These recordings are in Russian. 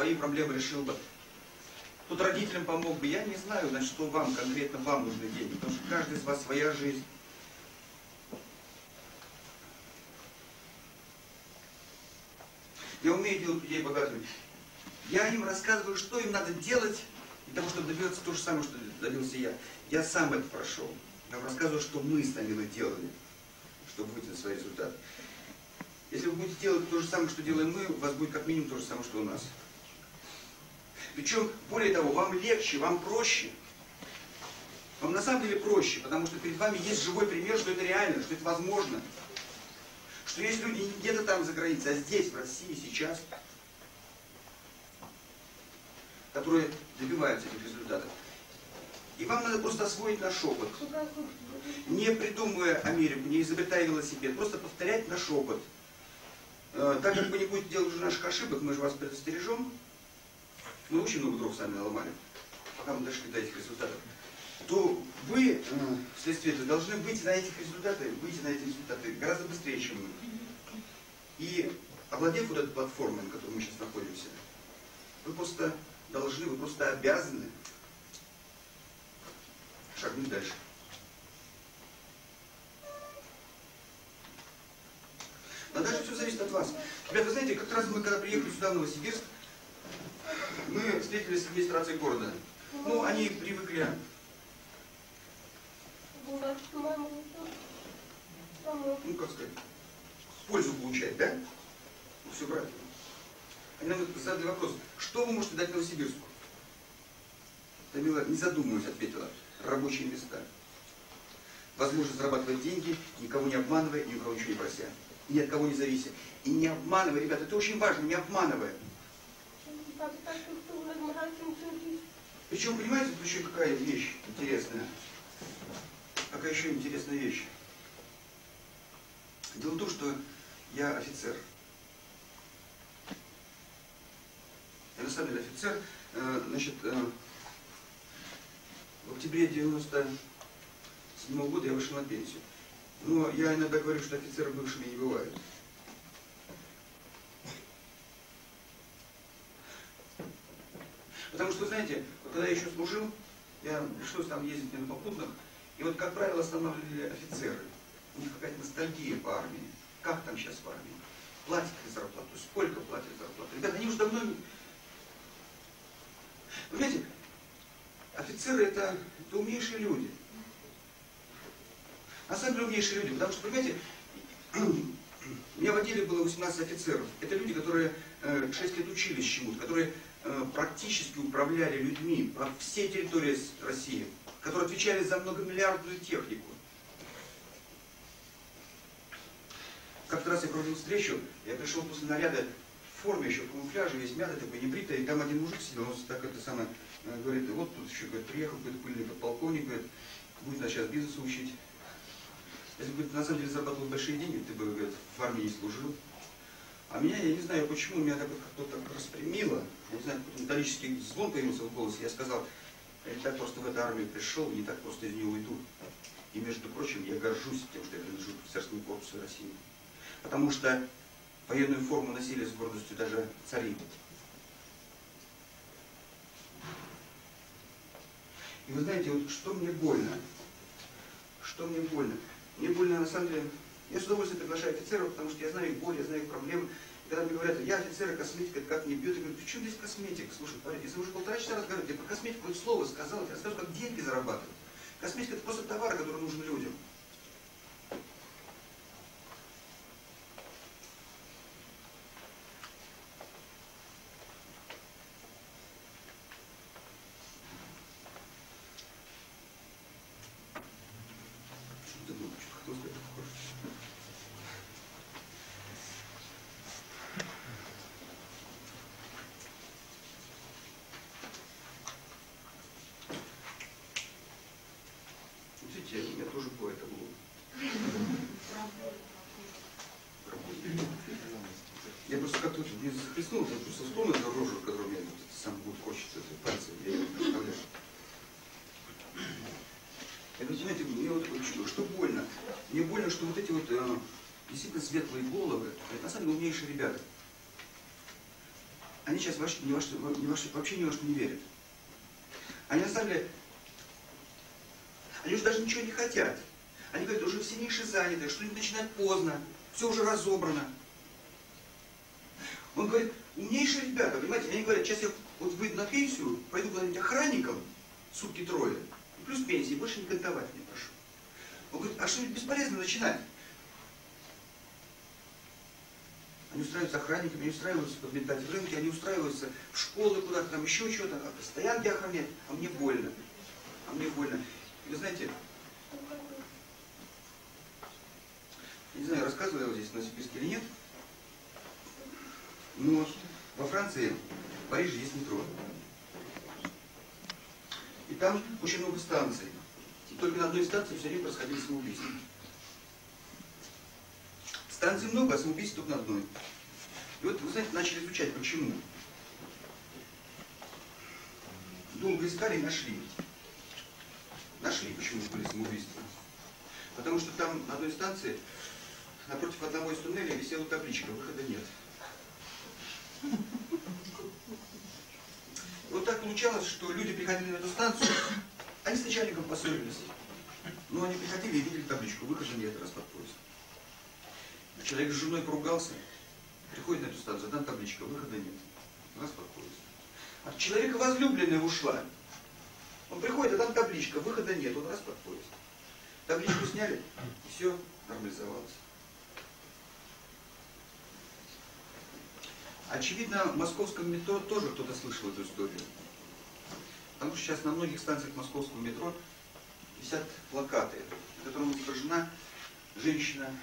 свои проблемы решил бы. Тут родителям помог бы. Я не знаю, на что вам, конкретно вам нужны деньги, потому что каждый из вас своя жизнь. Я умею делать людей богатыми. Я им рассказываю, что им надо делать, для того, чтобы добиться то же самое, что добился я. Я сам это прошел. Я вам рассказываю, что мы с Тамилой делали, чтобы выйти на свои результаты. Если вы будете делать то же самое, что делаем мы, у вас будет как минимум то же самое, что у нас. Причем, более того, вам легче, вам проще. Вам на самом деле проще, потому что перед вами есть живой пример, что это реально, что это возможно. Что есть люди не где-то там за границей, а здесь, в России, сейчас, которые добиваются этих результатов. И вам надо просто освоить наш опыт. Не придумывая Америку, не изобретая велосипед, просто повторять наш опыт. Так как вы не будете делать уже наших ошибок, мы же вас предостережем. Мы очень много дров сами наломали, пока мы дошли до этих результатов. То вы, вследствие этого, должны выйти на эти результаты гораздо быстрее, чем мы. И овладев вот этой платформой, на которой мы сейчас находимся, вы просто обязаны шагнуть дальше. Но дальше все зависит от вас. Ребята, вы знаете, как раз мы, когда приехали сюда, в Новосибирск, мы встретились с администрацией города. Ну, они привыкли. Ну, как сказать, пользу получать, да? Ну, все правильно. Они нам задали вопрос, что вы можете дать Новосибирску? Тамила, не задумываясь, ответила: рабочие места. Возможность зарабатывать деньги, никого не обманывая, никого ничего не прося. И ни от кого не завися. И не обманывая, ребята, это очень важно, не обманывая. Причем, понимаете, тут еще какая вещь интересная. Какая еще интересная вещь. Дело в том, что я офицер. Я на самом деле офицер. Значит, в октябре 1997 года я вышел на пенсию. Но я иногда говорю, что офицеры бывшими не бывают. Потому что, знаете, когда я еще служил, я пришлось там ездить на попутных, и вот, как правило, останавливали офицеры. У них какая-то ностальгия по армии. Как там сейчас в армии? Платят ли зарплату? Сколько платят зарплату? Ребята, они уже давно... Вы знаете, офицеры это умнейшие люди. На самом деле умнейшие люди, потому что, понимаете, у меня в отделе было 18 офицеров. Это люди, которые 6 лет учились чему-то, которые практически управляли людьми по всей территории России, которые отвечали за многомиллиардную технику. Как-то раз я проводил встречу, я пришел после наряда в форме еще, в камуфляже, весь мятый такой, небритый, и там один мужик сидел, он так это самое говорит, вот тут еще говорит, приехал какой-то пыльный подполковник, говорит, будет нас сейчас бизнесу учить. Если бы ты на самом деле зарабатывал большие деньги, ты бы, говорит, в армии не служил. А меня, я не знаю почему, меня как-то распрямило, я не знаю, какой-то металлический звон появился в голосе, я сказал, я не так просто в эту армию пришел, не так просто из нее уйду. И, между прочим, я горжусь тем, что я принадлежу к государственному корпусу России. Потому что военную форму носили с гордостью даже цари. И вы знаете, вот что мне больно? Что мне больно? Мне больно, на самом деле, я с удовольствием приглашаю офицеров, потому что я знаю их боль, я знаю их проблемы. И когда мне говорят, я офицер, косметика, как мне бьют, я говорю, почему здесь косметика? Слушай, парень, если вы уже 1,5 часа разговариваете, я про косметику хоть слово сказал, я расскажу, как деньги зарабатывать. Косметика – это просто товар, который нужен людям. Я тоже по этому. Я просто как-то не захлестнул, я просто вспомнил эту рожу, которую у меня сам будет хочется, эти пальцы, я ее представляю. Это, знаете, мне вот что больно. Мне больно, что вот эти вот действительно светлые головы, это на самом деле умнейшие ребята. они сейчас вообще ни во что не верят. Они на самом деле, они уже даже ничего не хотят. Они говорят, уже все ниши заняты, что-нибудь начинать поздно, все уже разобрано. Он говорит, умнейшие ребята, понимаете, они говорят, сейчас я вот выйду на пенсию, пойду куда-нибудь охранником, сутки трое, и плюс пенсии, больше не кантовать не прошу. Он говорит, а что-нибудь бесполезно начинать? Они устраиваются охранниками, они устраиваются под метатель рынки, они устраиваются в школы куда-то, там еще что-то, а стоянки охранять, а мне больно. А мне больно. И вы знаете, я не знаю, рассказывал я вот здесь в Новосибирске или нет, но во Франции, в Париже есть метро. И там очень много станций. И только на одной станции все время происходили самоубийства. Станций много, а самоубийств только на одной. И вот, вы знаете, начали изучать, почему. Долго искали и нашли. Нашли, почему были самоубийства. Потому что там на одной станции, напротив одного из туннелей, висела табличка, выхода нет. Вот так получалось, что люди приходили на эту станцию, они с начальником поссорились. Но они приходили и видели табличку, выхода нет, раз под поезд. Человек с женой поругался, приходит на эту станцию, а там табличка, выхода нет. Раз под поезд. От человека возлюбленная ушла. Он приходит, а там табличка, выхода нет, он раз под поезд. Табличку сняли, и все нормализовалось. Очевидно, в московском метро тоже кто-то слышал эту историю. Потому что сейчас на многих станциях московского метро висят плакаты, на котором изображена женщина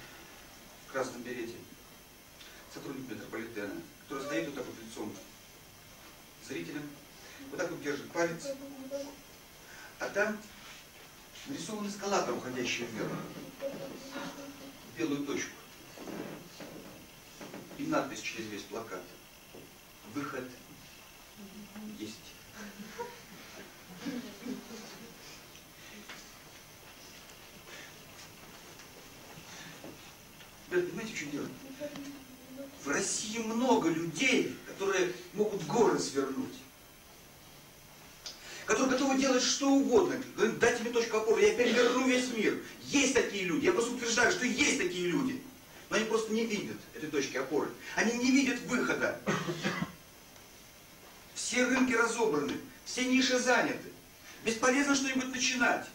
в красном берете, сотрудник метрополитена, который стоит вот так вот лицом к зрителям, вот так вот держит палец, а там нарисован эскалатор, уходящий вверх, в белую точку. И надпись через весь плакат. Выход есть. Ребята, понимаете, что делать? В России много людей, которые могут горы свернуть. Которые готовы делать что угодно. Говорят, дайте мне точку опоры, я переверну весь мир. Есть такие люди. Я просто утверждаю, что есть такие люди. Но они просто не видят этой точки опоры. Они не видят выхода. Все рынки разобраны, все ниши заняты. Бесполезно что-нибудь начинать.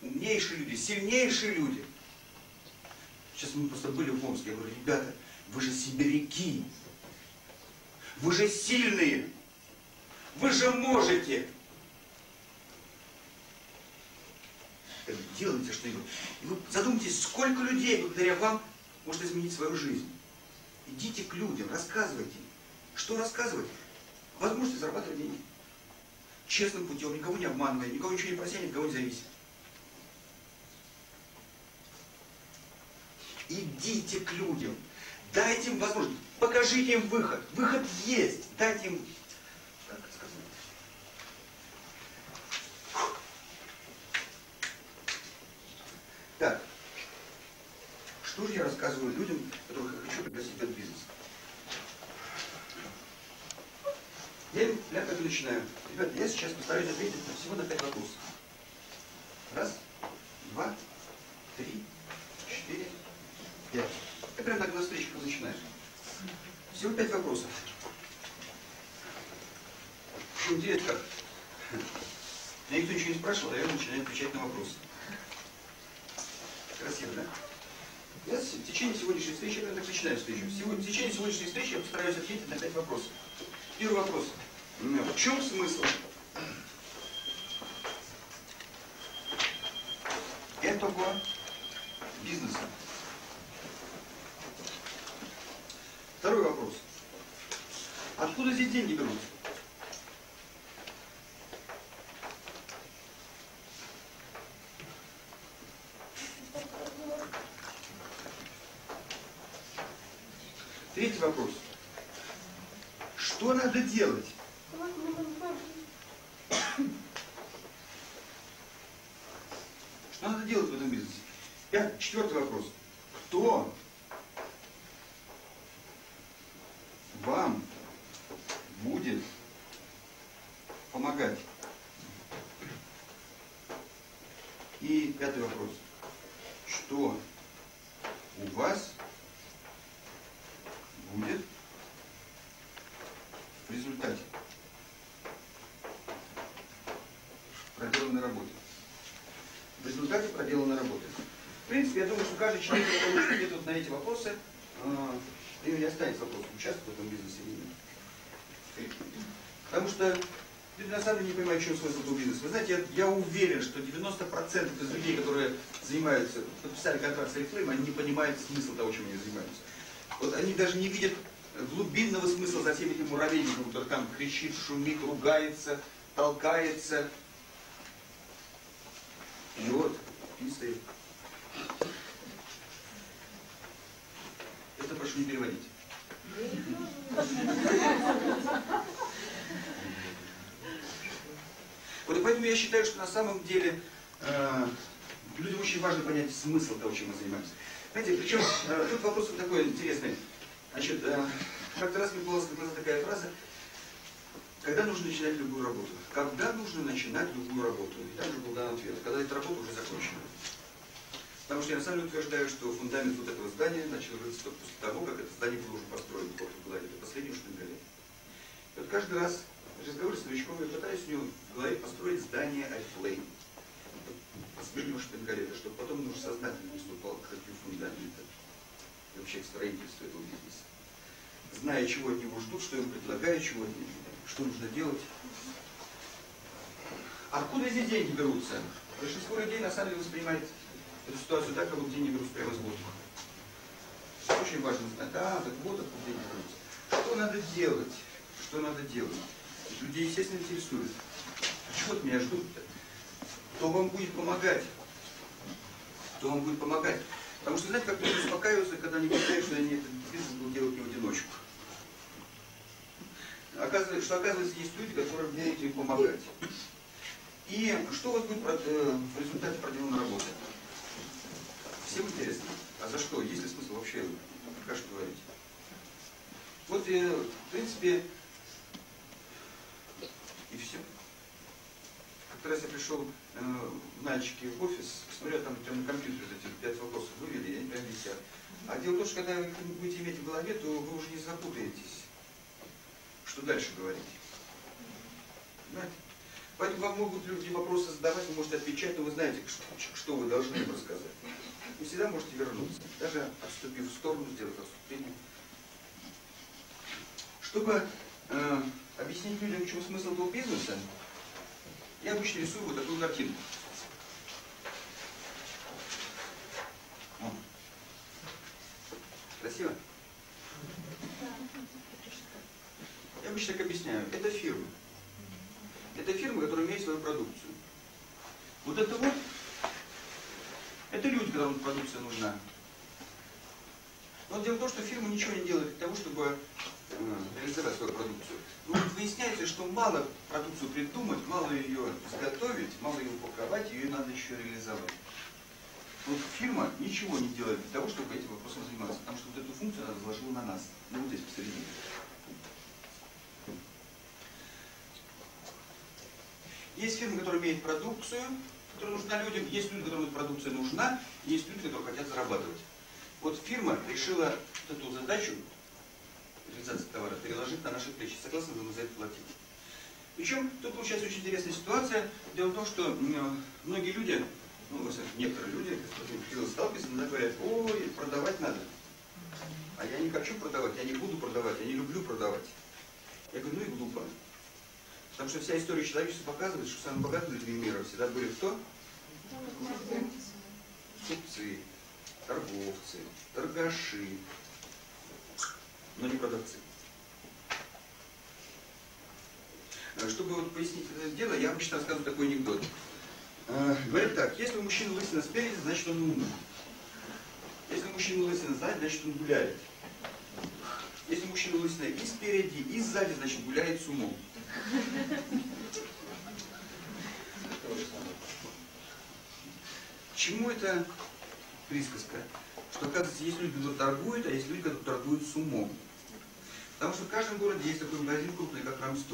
Умнейшие люди, сильнейшие люди. Сейчас мы просто были в Омске. Я говорю, ребята, вы же сибиряки. Вы же сильные. Вы же можете. Делайте что-нибудь. И вы задумайтесь, сколько людей благодаря вам может изменить свою жизнь. Идите к людям, рассказывайте. Что рассказывать? Возможность зарабатывать деньги. Честным путем, никого не обманывая, никого ничего не прося, никого не зависит. Идите к людям. Дайте им возможность. Покажите им выход. Выход есть. Дайте им... Как сказать? Так. Что же я рассказываю людям, которых я хочу пригласить в этот бизнес? Я как начинаю. Ребята, я сейчас постараюсь ответить всего на 5 вопросов. Раз, два, три, четыре, пять. Ты прям так на встречках начинаешь. Всего 5 вопросов. Интересно, как? Меня никто ничего не спрашивал, а я начинаю отвечать на вопросы. Красиво, да? Я в течение сегодняшней встречи, я так начинаю встречу. В течение сегодняшней встречи я постараюсь ответить на 5 вопросов. Первый вопрос. В чем смысл? Этого бизнеса. Второй вопрос. Откуда здесь деньги берутся? Третий вопрос. Что надо делать? Что надо делать в этом бизнесе? Четвертый вопрос. Кто вам людей, помогать. И пятый вопрос. Что у вас будет в результате проделанной работы? В результате проделанной работы. В принципе, я думаю, что каждый человек получит ответ на эти вопросы. Времени останется вопрос, участвовать в этом бизнесе или нет. Потому что люди на самом деле не понимают, что смысл этого бизнеса. Вы знаете, я уверен, что 90% из людей, которые занимаются, подписали контракт с Орифлэйм, они не понимают смысл того, чем они занимаются. Вот они даже не видят глубинного смысла за всеми этими муравейниками, который там кричит, шумит, ругается, толкается. И вот, писает. Это прошу не переводить. Вот поэтому я считаю, что на самом деле людям очень важно понять смысл того, чем мы занимаемся. Знаете, причем тут вопрос такой интересный. Значит, как-то раз мне была сказана такая фраза, когда нужно начинать любую работу? Когда нужно начинать любую работу? И там же был дан ответ, когда эта работа уже закончена. Потому что я на самом деле утверждаю, что фундамент вот этого здания начал рыться только после того, как это здание было уже построено, вот в голове, до последнего, что на голове. И вот каждый раз разговор с новичком, я пытаюсь у него в голове построить здание Орифлэйм. Последнего штангалета, чтобы потом нужно сознательно приступал к таким фундаментам и вообще к строительству этого бизнеса. Зная, чего от него ждут, что им предлагаю, чего от него, что нужно делать. Откуда здесь деньги берутся? Большинство людей на самом деле воспринимает эту ситуацию так, как будто деньги берутся прямо с воздуха. Очень важно знать, так вот откуда деньги берутся. Что надо делать? Что надо делать? Людей, естественно, интересует. А чего от меня ждут-то? Кто вам будет помогать? Кто вам будет помогать? Потому что, знаете, как люди успокаиваются, когда они понимают, что они этот бизнес будут делать не в одиночку. Оказывается, что, есть люди, которые будут им помогать. И что у вас будет в результате проделанной работы? Всем интересно. А за что? Есть ли смысл вообще пока что говорить? Вот, в принципе, и все. Как-то раз я пришел в Нальчике в офис, посмотрел, там прям на компьютере эти 5 вопросов вывели, и они прям висят. А дело в том, что когда вы будете иметь в голове, то вы уже не запутаетесь, что дальше говорить. Понимаете? Поэтому вам могут люди вопросы задавать, вы можете отвечать, но вы знаете, что вы должны им рассказать. Вы всегда можете вернуться, даже отступив в сторону, сделать отступление. Чтобы объяснить людям, в чем смысл этого бизнеса, я обычно рисую вот такую картинку. Красиво? Я обычно так объясняю. Это фирма. Это фирма, которая имеет свою продукцию. Вот это вот. Это люди, которым продукция нужна. Но дело в том, что фирма ничего не делает для того, чтобы реализовать свою продукцию. Но вот выясняется, что мало продукцию придумать, мало ее изготовить, мало ее упаковать, ее надо еще реализовать. Вот фирма ничего не делает для того, чтобы этим вопросом заниматься, потому что вот эту функцию она возложила на нас, ну вот здесь посередине. Есть фирмы, которые имеют продукцию, которая нужна людям, есть люди, которым эта продукция нужна, есть люди, которые хотят зарабатывать. Вот фирма решила вот эту задачу реализации товара переложить на наши плечи. Согласны, мы за это платим. Причем тут получается очень интересная ситуация. Дело в том, что многие люди, некоторые люди, которые сталкиваются, говорят, ой, продавать надо. А я не хочу продавать, я не буду продавать, я не люблю продавать. Я говорю, ну и глупо. Потому что вся история человечества показывает, что самые богатые люди мира всегда были кто? Купцы, торговцы, торгаши, но не продавцы. Чтобы вот пояснить это дело, я обычно рассказываю такой анекдот. Говорят так, если у мужчины лысина спереди, значит он умный. Если у мужчины лысина сзади, значит он гуляет. Если у мужчины лысина и спереди, и сзади, значит гуляет с умом. К чему это присказка? Что, оказывается, есть люди, которые торгуют, а есть люди, которые торгуют с умом. Потому что в каждом городе есть такой магазин крупный, как Рамстор.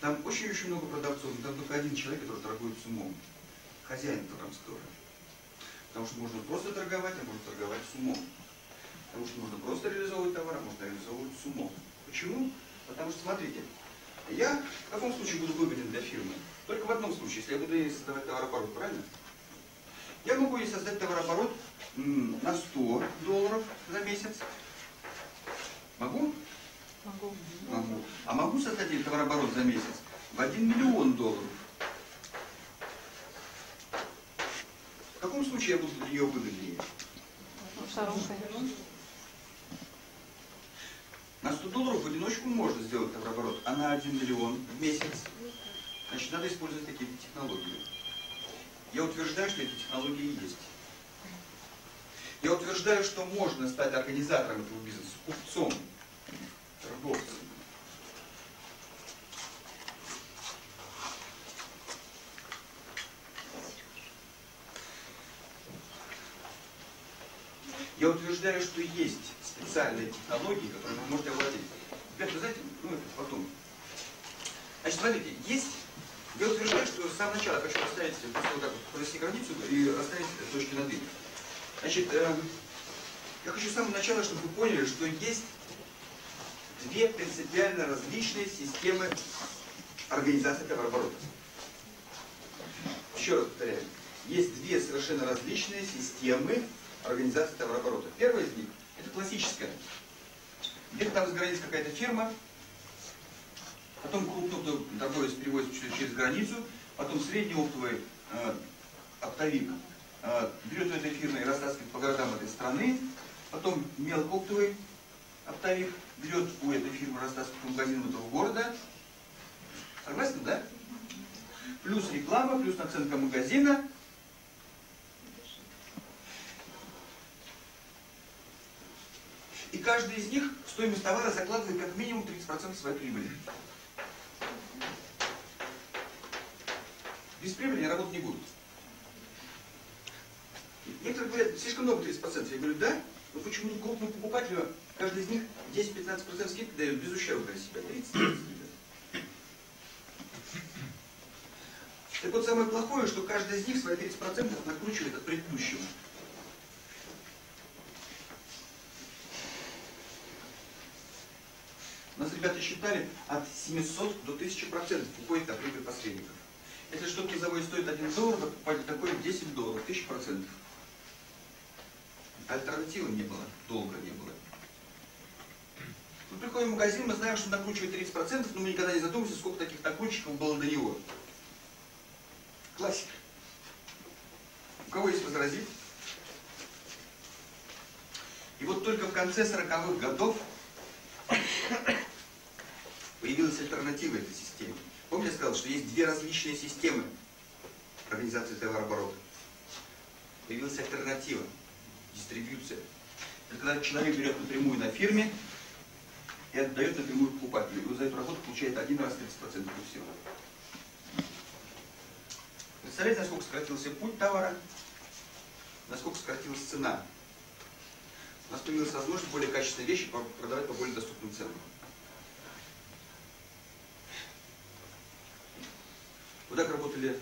Там очень-очень много продавцов, но там только один человек, который торгует с умом. Хозяин этого Рамстора. Потому что можно просто торговать, а можно торговать с умом. Потому что можно просто реализовывать товар, а можно реализовывать с умом. Почему? Потому что, смотрите, я в каком случае буду выгоден для фирмы? Только в одном случае, если я буду ей создавать товарооборот, правильно? Я могу ей создать товарооборот на $100 за месяц. Могу? Могу. А могу создать ей товарооборот за месяц в $1 миллион. В каком случае я буду ее выгоднее? На $100 в одиночку можно сделать товарооборот, а на $1 миллион в месяц. Значит, надо использовать такие технологии. Я утверждаю, что эти технологии есть. Я утверждаю, что можно стать организатором этого бизнеса, купцом, торговцем. Я утверждаю, что есть специальные технологии, которыми вы можете овладеть. Ребята, вы знаете, ну это потом. Значит, смотрите, есть... Я утверждаю, что с самого начала хочу поставить, просто вот так вот провести границу и оставить точки над «и». Значит, я хочу с самого начала, чтобы вы поняли, что есть две принципиально различные системы организации товарооборота. Еще раз повторяю, есть две совершенно различные системы организации товарооборота. Первая из них – это классическая. Где-то там из границ какая-то фирма, потом крупный торговец перевозит через границу, потом среднеоптовый оптовик берет у этой фирмы и растаскивает по городам этой страны, потом мелкооптовый оптовик берет у этой фирмы, растаскивает по магазинам этого города. Согласны, да? Плюс реклама, плюс наценка магазина. И каждый из них в стоимость товара закладывает как минимум 30% своей прибыли. Без прибыли они работать не будут. Некоторые говорят, слишком много 30%. Я говорю, да, но почему-то крупному покупателю каждый из них 10-15% скидки дает без ущерба для себя. 30%. Так вот, самое плохое, что каждый из них свои 30% накручивает от предыдущего. У нас ребята считали, от 700 до 1000% уходит от прибыли посредников. Если что-то в заводе стоит $1, то покупали такое $10, 1000%. Альтернативы не было, долго не было. Мы приходим в магазин, мы знаем, что накручивает 30%, но мы никогда не задумываемся, сколько таких накрутчиков было до него. Классика. У кого есть возразить? И вот только в конце 40-х годов появилась альтернатива этой системе. Помните, я сказал, что есть две различные системы организации товарооборота. Появилась альтернатива, дистрибьюция. Это когда человек берет напрямую на фирме и отдает напрямую покупателю. И он за эту работу получает один раз 30% всего. Представляете, насколько сократился путь товара, насколько сократилась цена. У нас появилась возможность более качественные вещи продавать по более доступным ценам. Вот так работали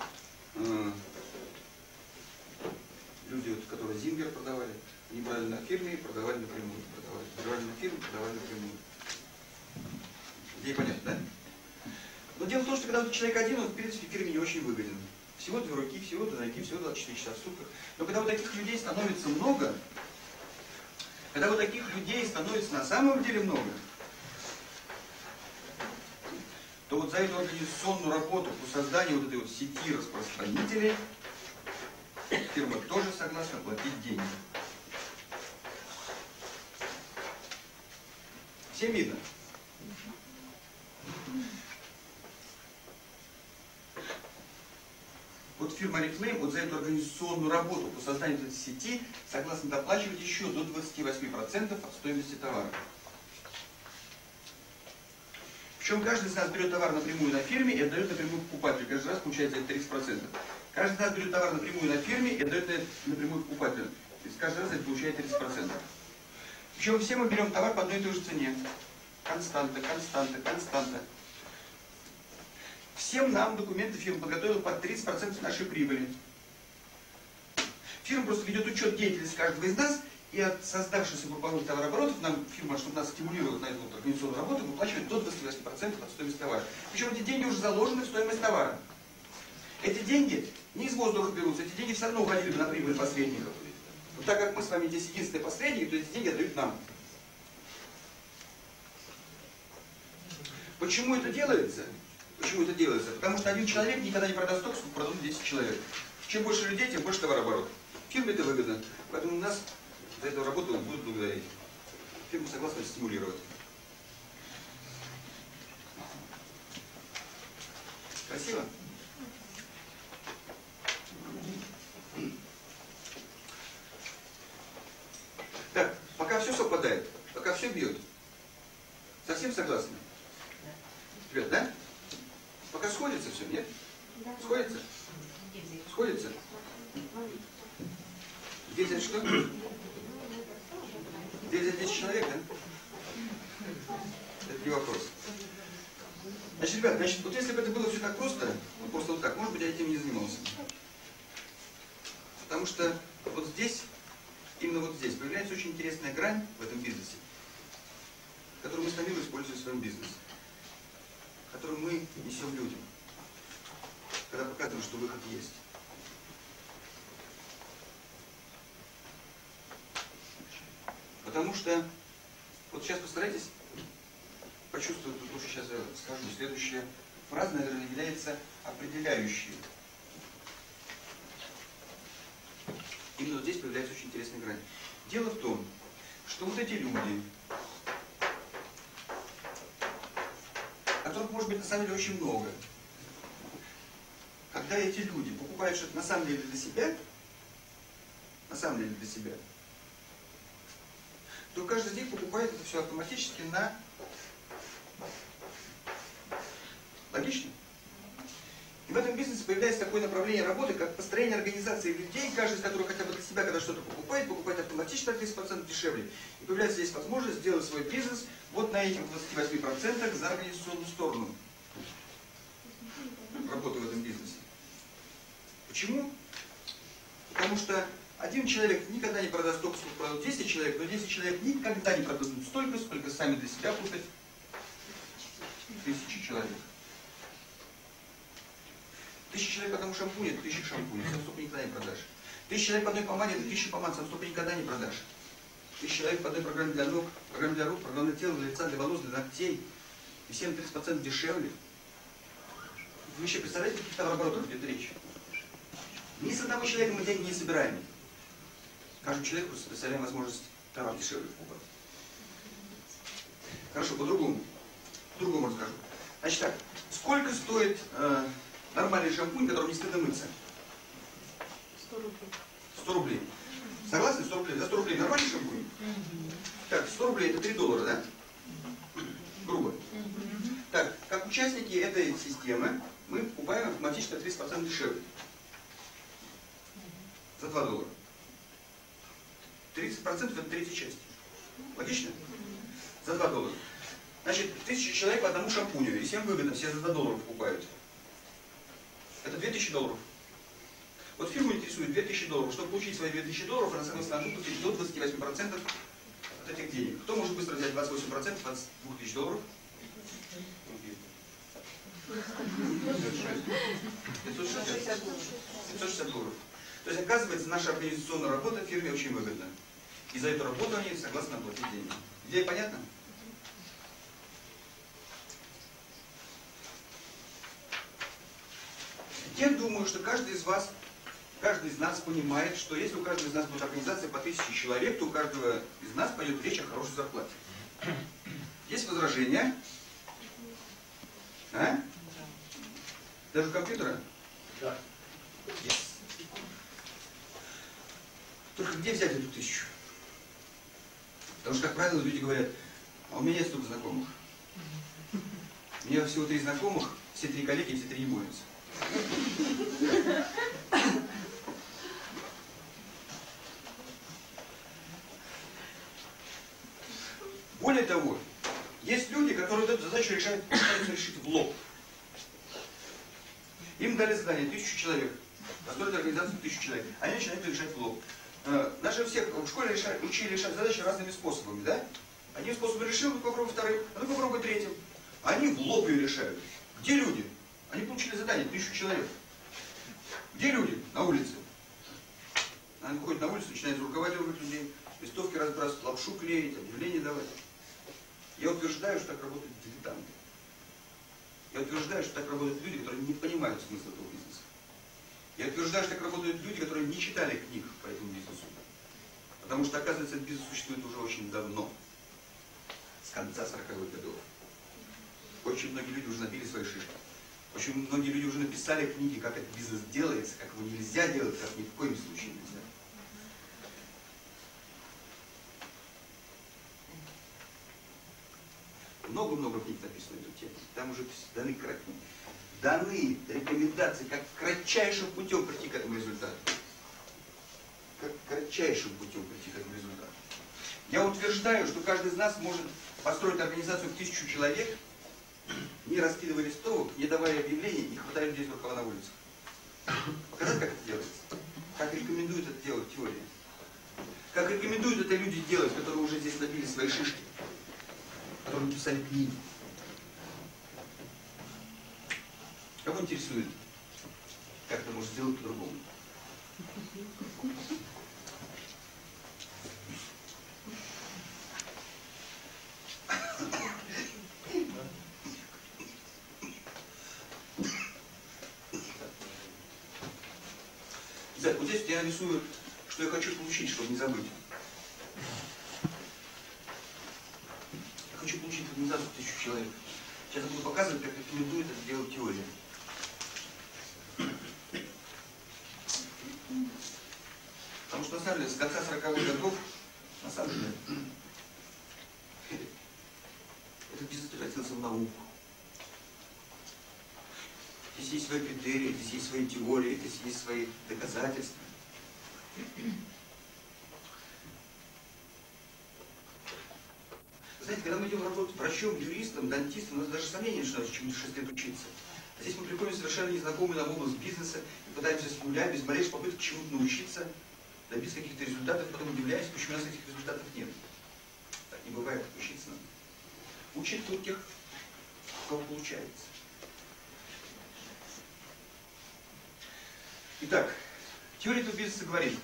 люди, вот, которые Зингер продавали. Они брали на фирме и продавали напрямую. Брали на фирме, продавали напрямую. Идея понятна, да? Но дело в том, что когда человек один, он в принципе фирме не очень выгоден. Всего две руки, всего две ноги, всего 24 часа в сутках. Но когда вот таких людей становится много, когда вот таких людей становится на самом деле много, то вот за эту организационную работу по созданию вот этой вот сети распространителей фирма тоже согласна платить деньги. Всем видно? Вот фирма Орифлэйм вот за эту организационную работу по созданию этой сети согласна доплачивать еще до 28% от стоимости товара. Причем каждый из нас берет товар напрямую на фирме и отдает напрямую покупателю. Каждый раз получает за это 30%. Каждый из нас берет товар напрямую на фирме и отдает напрямую покупателю. То есть каждый раз это получает 30%. Причем все мы берем товар по одной и той же цене. Константа, константа, константа. всем нам документы фирмы, подготовил под 30% нашей прибыли. Фирма просто ведет учет деятельности каждого из нас, и от создавшихся групповых товарооборотов нам фирма, чтобы нас стимулировала на эту организационную работу, выплачивает до 28% от стоимости товара. Причем эти деньги уже заложены в стоимость товара. Эти деньги не из воздуха берутся, эти деньги все равно уходили бы на прибыль посредников. Но так как мы с вами здесь единственные посредники, то эти деньги отдают нам. Почему это делается? Почему это делается? Потому что один человек никогда не продаст столько, сколько продадут 10 человек. Чем больше людей, тем больше товарооборот. Фирме это выгодно. Поэтому у нас за эту работу будут благодарить. Фирму согласна стимулировать. Красиво? Так, пока все совпадает, пока все бьет. Совсем согласны? Ребят, да? Пока сходится все, нет? Сходится? Сходится? Где здесь что? Где здесь 10 человек, да? Это не вопрос. Значит, ребят, вот если бы это было все так просто, ну, просто вот так, может быть, я этим не занимался. Потому что вот здесь, именно вот здесь, появляется очень интересная грань в этом бизнесе, которую мы с Тамилой используем в своем бизнесе, которую мы несем людям, когда показываем, что выход есть. Потому что, вот сейчас постарайтесь почувствовать то, что сейчас я скажу. Следующая фраза, наверное, является определяющей. Именно вот здесь появляется очень интересная грань. Дело в том, что вот эти люди, которых может быть на самом деле очень много, когда эти люди покупают что-то на самом деле для себя, то каждый из них покупает это все автоматически на... Логично? И в этом бизнесе появляется такое направление работы, как построение организации людей, каждый из которых хотя бы для себя, когда что-то покупает, покупает автоматически на 30% дешевле. И появляется здесь возможность сделать свой бизнес вот на этих 28% за организационную сторону. Работы в этом бизнесе. Почему? Потому что один человек никогда не продаст столько, сколько продают 10 человек, но 10 человек никогда не продадут столько, сколько сами для себя купят 1000 человек. 1000 человек одному шампуню — это 1000 шампуней, сам столько никогда не продашь. 1000 человек по одной помаде — это 1000 помад, сам столько никогда не продашь. 1000 человек по одной программе для ног, программе для рук, программе для тела, для лица, для волос, для ногтей. И 7-30% дешевле. Вы еще представляете, каких товарооборотов идет речь? Ни с одного человека мы деньги не собираем. Каждому человеку предоставляем возможность товар дешевле покупать. Хорошо, по-другому. По-другому расскажу. Значит так, сколько стоит нормальный шампунь, которым не стыдно мыться? 100 рублей. 100 рублей. Согласны? 100 рублей. За 100 рублей нормальный шампунь? Так, 100 рублей это $3, да? Грубо. Так, как участники этой системы, мы покупаем автоматически 30% дешевле. За $2. 30% это третья часть. Логично? За $2. Значит, 1000 человек по одному шампуню. И всем выгодно, все за $2 покупают. Это $2000. Вот фирму интересует $2000. Чтобы получить свои $2000, она согласна выплатить до 28% от этих денег. Кто может быстро взять 28% от $2000? 560 долларов. То есть, оказывается, наша организационная работа фирме очень выгодна. И за эту работу они согласны платить деньги. Идея понятна? Я думаю, что каждый из нас понимает, что если у каждого из нас будет организация по 1000 человек, то у каждого из нас пойдет речь о хорошей зарплате. Есть возражения? А? Даже у компьютера? Да. Yes. Только где взять эту 1000? Потому что, как правило, люди говорят: а у меня нет столько знакомых. У меня всего 3 знакомых, все 3 коллеги, и все 3 не боятся. Более того, есть люди, которые эту задачу решают, пытаются решить в лоб. Им дали задание 1000 человек. Построить организацию 1000 человек. Они начинают решать в лоб. Наши всех в школе учили решать задачи разными способами, да? Одним способом решил, ну попробуй вторым, а ну попробуй третьим. Они в лоб ее решают. Где люди? Они получили задание 1000 человек. Где люди? На улице. Она выходит на улицу, начинает руководить людей, листовки разбрасывать, лапшу клеить, объявления давать. Я утверждаю, что так работают дилетанты. Я утверждаю, что так работают люди, которые не понимают смысла этого бизнеса. Я утверждаю, что так работают люди, которые не читали книг по этому бизнесу. Потому что, оказывается, этот бизнес существует уже очень давно. С конца 40-х годов. Очень многие люди уже набили свои шишки. Очень многие люди уже написали книги, как этот бизнес делается, как его нельзя делать, как ни в коем случае нельзя. Много-много книг написано на эту тему. Там уже даны, рекомендации, как кратчайшим путем прийти к этому результату. Как кратчайшим путем прийти к этому результату. Я утверждаю, что каждый из нас может построить организацию в 1000 человек, не раскидывая листовок, не давая объявлений, не хватая людей с рукава на улице. Показать, как это делается? Как рекомендуют это делать теория? Как рекомендуют это люди делать, которые уже здесь набили свои шишки? Которые написали книги. Кого интересует, как это можно сделать по-другому? Итак, вот здесь я рисую, что я хочу получить, чтобы не забыть. Хочу получить организацию 1000 человек. Сейчас я буду показывать, как рекомендует это делать теория. Потому что, на самом деле, с конца 40-х годов, на самом деле, этот бизнес превратился в науку. Здесь есть свои критерии, здесь есть свои теории, здесь есть свои доказательства. Знаете, когда мы идем работать врачом, юристом, дантистом, у нас даже сомнений, что надо чему-то 6 лет учиться. А здесь мы приходим совершенно незнакомый нам область бизнеса и пытаемся с нуля, без малейших попыток чему-то научиться, добиться каких-то результатов, потом удивляясь, почему у нас этих результатов нет. Так не бывает, учиться надо. Учить только тех, у кого получается. Итак, теория этого бизнеса говорит: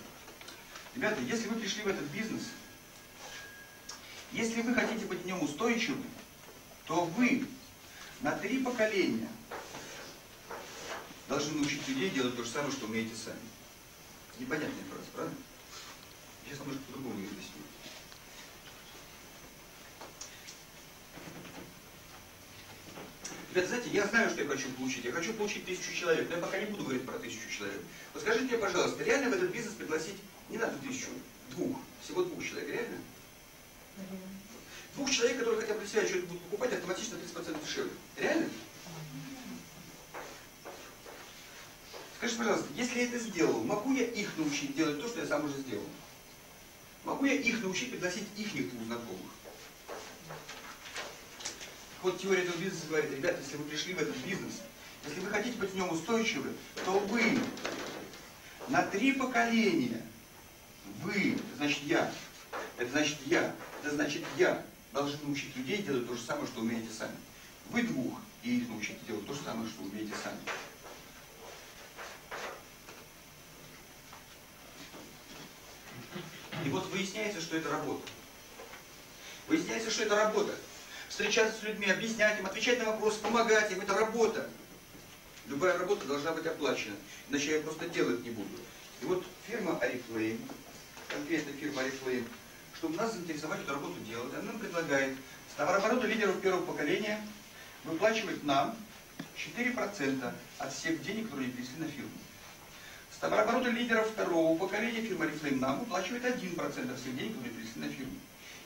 ребята, если вы пришли в этот бизнес, если вы хотите быть в нем устойчивым, то вы на 3 поколения должны научить людей делать то же самое, что умеете сами. Непонятная фраза, правда? Сейчас может по-другому ее объяснить. Ребята, знаете, я знаю, что я хочу получить. Я хочу получить 1000 человек, но я пока не буду говорить про 1000 человек. Вот скажите мне, пожалуйста, реально в этот бизнес пригласить не надо 1000, 2, всего 2 человека, реально? Двух человек, которые хотя бы себя что-то будут покупать, автоматически на 30% дешевле. Реально? Скажите, пожалуйста, если я это сделал, могу я их научить делать то, что я сам уже сделал? Могу я их научить пригласить ихних 2 знакомых? Вот теория этого бизнеса говорит: ребята, если вы пришли в этот бизнес, если вы хотите быть в нем устойчивы, то вы на 3 поколения, вы, значит, я, это значит я. Это значит я должен научить людей делать то же самое, что умеете сами. Вы 2 и их научите делать то же самое, что умеете сами. И вот выясняется, что это работа. Выясняется, что это работа. Встречаться с людьми, объяснять им, отвечать на вопросы, помогать им. Это работа. Любая работа должна быть оплачена. Иначе я просто делать не буду. И вот фирма Орифлэйм, конкретно фирма Орифлэйм, чтобы нас заинтересовать эту работу делать, она нам предлагает с товарооборота лидеров 1-го поколения выплачивать нам 4% от всех денег, которые они перевели на фирму. С товарооборота лидеров 2-го поколения фирма Орифлэйм нам выплачивает 1% от всех денег, которые перевели на фирму.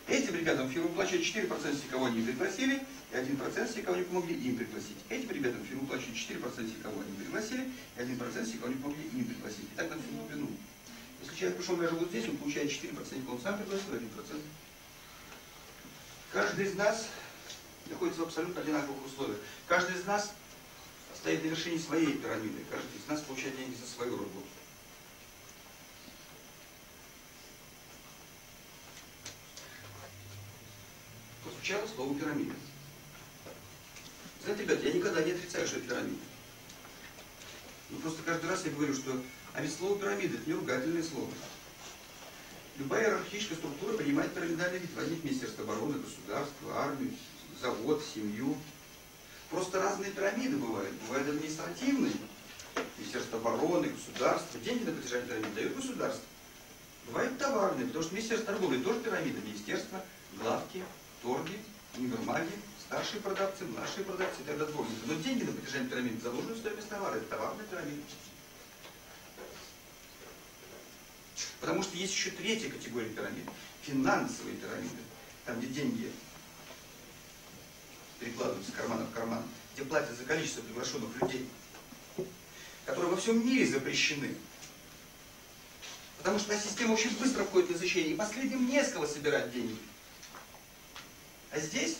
Этим ребятам фирма выплачивает 4% всех, кого они пригласили, и 1% всех, кого они помогли им пригласить. Этим ребятам фирма выплачивает 4% всех, кого они пригласили, и 1% всех, кого они помогли им пригласить. И так на всю глубину. Если человек пришел, я живу здесь, он получает 4%, он сам пригласил, 1%. Каждый из нас находится в абсолютно одинаковых условиях. Каждый из нас стоит на вершине своей пирамиды. Каждый из нас получает деньги за свою работу. Прозвучало слово пирамида. Знаете, ребят, я никогда не отрицаю, что это пирамида. Ну, просто каждый раз я говорю, что а ведь слово пирамида – это не ругательное слово. Любая иерархическая структура принимает пирамидальный вид. Возьмите Министерство обороны, государство, армию, завод, семью. Просто разные пирамиды бывают. Бывают административные, Министерство обороны, государство. Деньги на поддержание пирамиды дают государство. Бывают товарные, потому что Министерство торговли тоже пирамида. Министерство, главки, торги, универмаги, старшие продавцы, младшие продавцы и так далее. Но деньги на поддержание пирамиды заложены в стоимость товара. Это товарная пирамида. Потому что есть еще третья категория пирамид. Финансовые пирамиды. Там, где деньги перекладываются из кармана в карман. Где платят за количество приглашенных людей. Которые во всем мире запрещены. Потому что система очень быстро входит в изучение. И последним не с кого собирать деньги. А здесь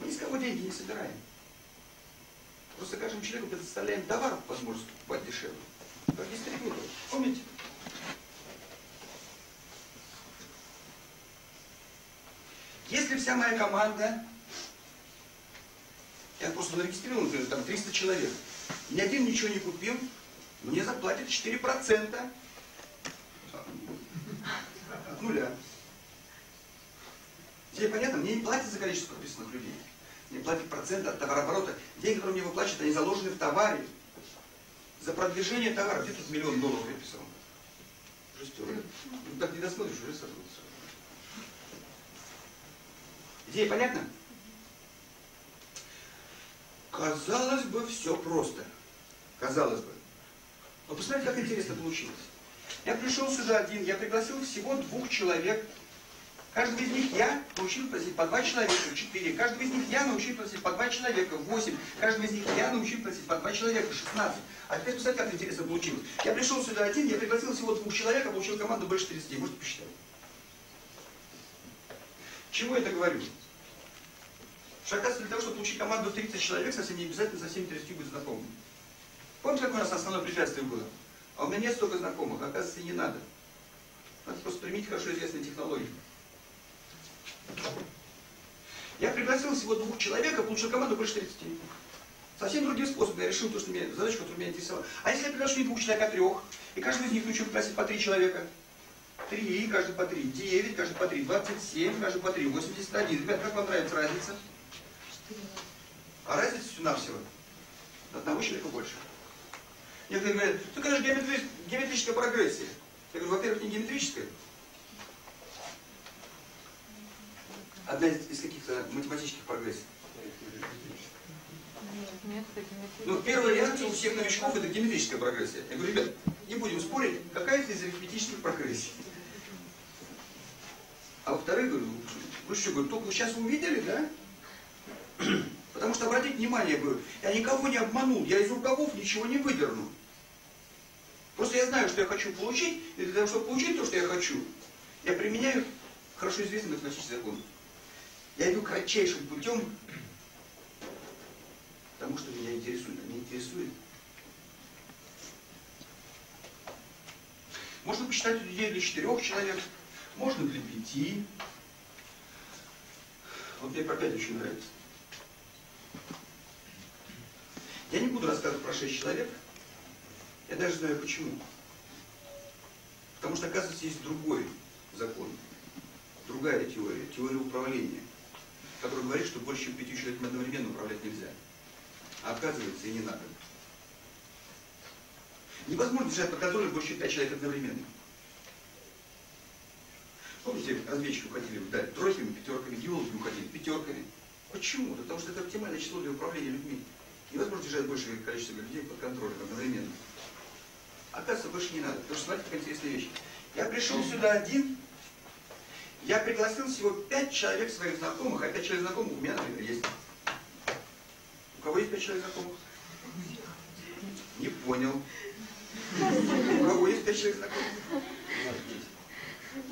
мы ни с кого деньги не собираем. Просто каждому человеку предоставляем товар, возможность покупать дешевле. Как дистрибьютор. Помните? Если вся моя команда, я просто зарегистрировал, например, там 300 человек, ни один ничего не купил, мне заплатят 4% от нуля. Тебе понятно? Мне не платят за количество подписанных людей. Мне платят процент от товарооборота. Деньги, которые мне выплачивают, они заложены в товаре. За продвижение товара. Где тут $1 000 000 я писал? Жестер. Ну, так не досмотришь, уже сожрутся. Идея понятна? Казалось бы, все просто. Казалось бы. Но посмотрите, как интересно получилось. Я пришел сюда один, я пригласил всего 2 человек. Каждого из них я научил просить по 2 человека, 4. Каждого из них я научил просить по 2 человека, 8. Каждого из них я научил просить по 2 человека, 16. А теперь посмотрите, как интересно получилось. Я пришел сюда один, я пригласил всего 2 человек, а получил команду больше 30. Можете посчитать. Чего я это говорю? Что оказывается, для того, чтобы получить команду 30 человек, совсем не обязательно со всеми 30 быть знакомым. Помните, как у нас основное препятствие было? А у меня нет столько знакомых, оказывается, не надо. Надо просто применить хорошо известные технологии. Я пригласил всего 2 человека, получил команду больше 30. Совсем другим способом я решил то, что меня, задачу, которая меня интересовала. А если я приглашу не 2 человека, а 3, и каждый из них научу пригласить по 3 человека? 3, каждый по 3, 9, каждый по 3, 27, каждый по 3, 81. Ребята, как вам нравится разница? А разница всего-навсего. Одного человека больше. Некоторые говорят, ну это же геометрическая прогрессия. Я говорю, во-первых, не геометрическая. Одна из каких-то математических прогрессий. Ну, первая реакция у всех новичков – это геометрическая прогрессия. Я говорю, ребят, не будем спорить, какая это из арифметических прогрессий. А во-вторых, говорю, вы что, говорю, только сейчас увидели, да? Потому что, обратите внимание, я говорю, я никого не обманул, я из рукавов ничего не выдерну. Просто я знаю, что я хочу получить, и для того, чтобы получить то, что я хочу, я применяю хорошо известный математический закон. Я иду кратчайшим путем, потому что меня интересует. А меня интересует. Можно посчитать людей для 4 человек, можно для 5. Вот мне про 5 очень нравится. Я не буду рассказывать про 6 человек. Я даже знаю почему. Потому что, оказывается, есть другой закон. Другая теория. Теория управления. Которая говорит, что больше, чем 5 человек одновременно управлять нельзя. А оказывается, и не надо. Невозможно держать под контролем больше, чем 5 человек одновременно. Помните, разведчики уходили вдаль тройками, пятерками, геологи уходили пятерками. Почему? Потому что это оптимальное число для управления людьми. Невозможно держать большее количество людей под контролем одновременно. Оказывается, больше не надо. Потому что, смотрите, какая интересная вещь. Я пришел сюда один, я пригласил всего 5 человек своих знакомых, а 5 человек знакомых у меня, например, есть. У кого есть 5 человек знакомых? Не понял. У кого есть 5 человек знакомых?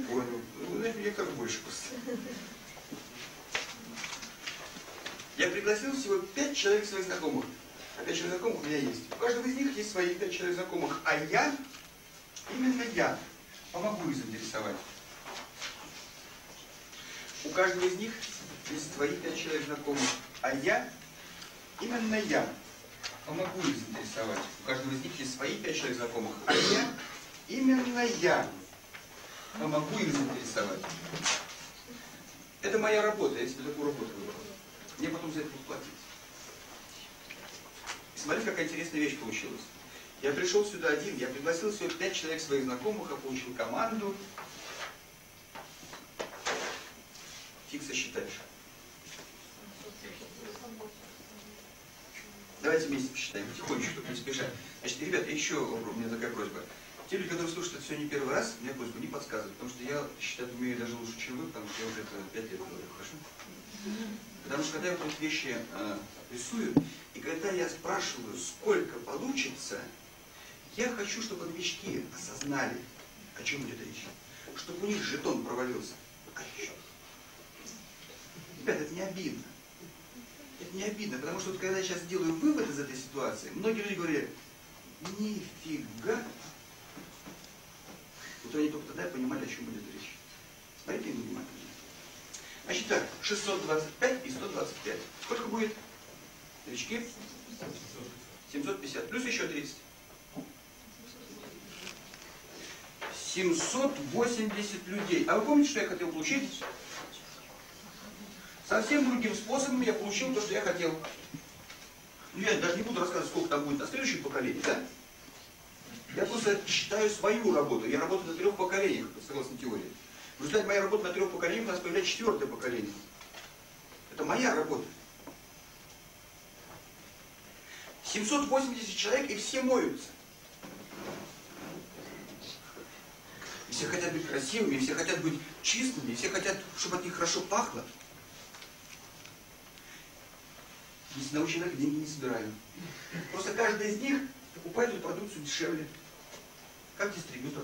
Понял. Ну, значит, мне как больше просто. Я пригласил всего 5 человек своих знакомых. А 5 человек знакомых у меня есть. У каждого из них есть свои 5 человек знакомых. А я, именно я, помогу их заинтересовать. У каждого из них есть свои 5 человек знакомых. А я, именно я, помогу их заинтересовать. У каждого из них есть свои 5 человек знакомых. А я, именно я, помогу их заинтересовать. Это моя работа, я себе такую работу выбрал. Мне потом за это будут платить. И смотри, какая интересная вещь получилась. Я пришел сюда один, я пригласил всего 5 человек своих знакомых, а получил команду. Фиг сосчитаешь. Давайте вместе посчитаем, потихонечку, чтобы не спешать. Значит, ребята, еще у меня такая просьба. Те люди, которые слушают это все не первый раз, мне просьбу не подсказывать, потому что я считать умею даже лучше, чем вы, потому что я уже это 5 лет говорю, хорошо? Потому что когда я вот вещи рисую, и когда я спрашиваю, сколько получится, я хочу, чтобы новички осознали, о чем идет речь. Чтобы у них жетон провалился. Ребята, это не обидно. Это не обидно, потому что вот, когда я сейчас делаю вывод из этой ситуации, многие люди говорят, нифига. Вот они только тогда понимали, о чем будет речь. Смотрите им внимательно. Значит так, 625 и 125. Сколько будет? Новички? 750. Плюс еще 30. 780 людей. А вы помните, что я хотел получить? Совсем другим способом я получил то, что я хотел. Ну, я даже не буду рассказывать, сколько там будет на следующем поколении, да? Я просто считаю свою работу. Я работаю на 3 поколениях, согласно теории. В результате моей работы на 3 поколениях у нас появляется 4-е поколение. Это моя работа. 780 человек, и все моются. И все хотят быть красивыми, и все хотят быть чистыми, и все хотят, чтобы от них хорошо пахло. Если научный человек, деньги не собираю. Просто каждый из них покупает эту продукцию дешевле, как дистрибьютор.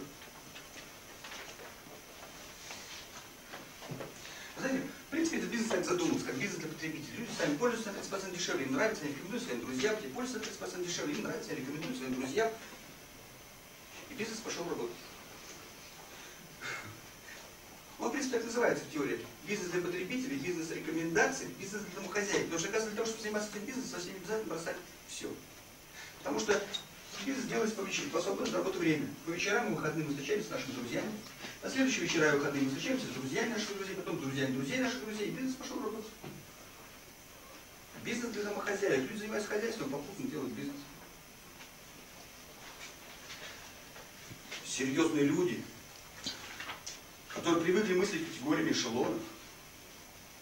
Знаете, в принципе, этот бизнес так задумался, как бизнес для потребителей. Люди сами пользуются на 30% дешевле, им нравится, они рекомендуют своим друзьям, те пользуются на 30% дешевле, им нравится, они рекомендуют своим друзьям. И бизнес пошел работать. Ну, в принципе, так называется в теории. Бизнес для потребителей, бизнес рекомендаций, бизнес для домохозяйки. Потому что, оказывается, для того, чтобы заниматься этим бизнесом, совсем не обязательно бросать все. Потому что бизнес делается по вечерам, по свободному работе время. По вечерам и выходным мы встречаемся с нашими друзьями. На следующие вечера и выходные мы встречаемся с друзьями наших друзей, потом друзьями друзей наших друзей, и бизнес пошел работать. Бизнес для домохозяек. Люди занимаются хозяйством, попутно делают бизнес. Серьезные люди, которые привыкли мыслить категориями эшелонов.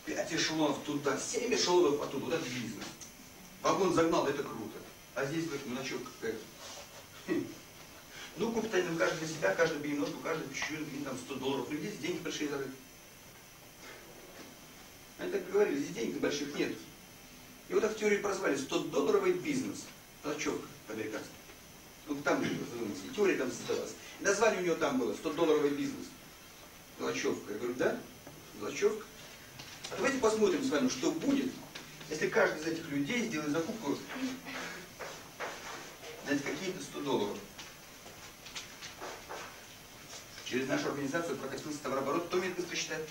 5 эшелонов туда, 7 эшелонов оттуда. Вот это бизнес. Вагон загнал, это круто. А здесь говорит, ну на чем какая-то? Ну, купит один каждый для себя, каждый бы немножко, каждый бы чуть-чуть, там, $100. Ну, здесь деньги большие зарыты. Они так говорили, здесь денег больших нет. И вот так в теории прозвали $100 бизнес. Толчок американский. Ну, там, и теория там создалась. И название у него там было $100 бизнес. Золочевка. Я говорю, да? Золочевка. А давайте посмотрим с вами, что будет, если каждый из этих людей сделает закупку на какие-то $100. Через нашу организацию прокатился товарооборот. Кто умеет быстро считать?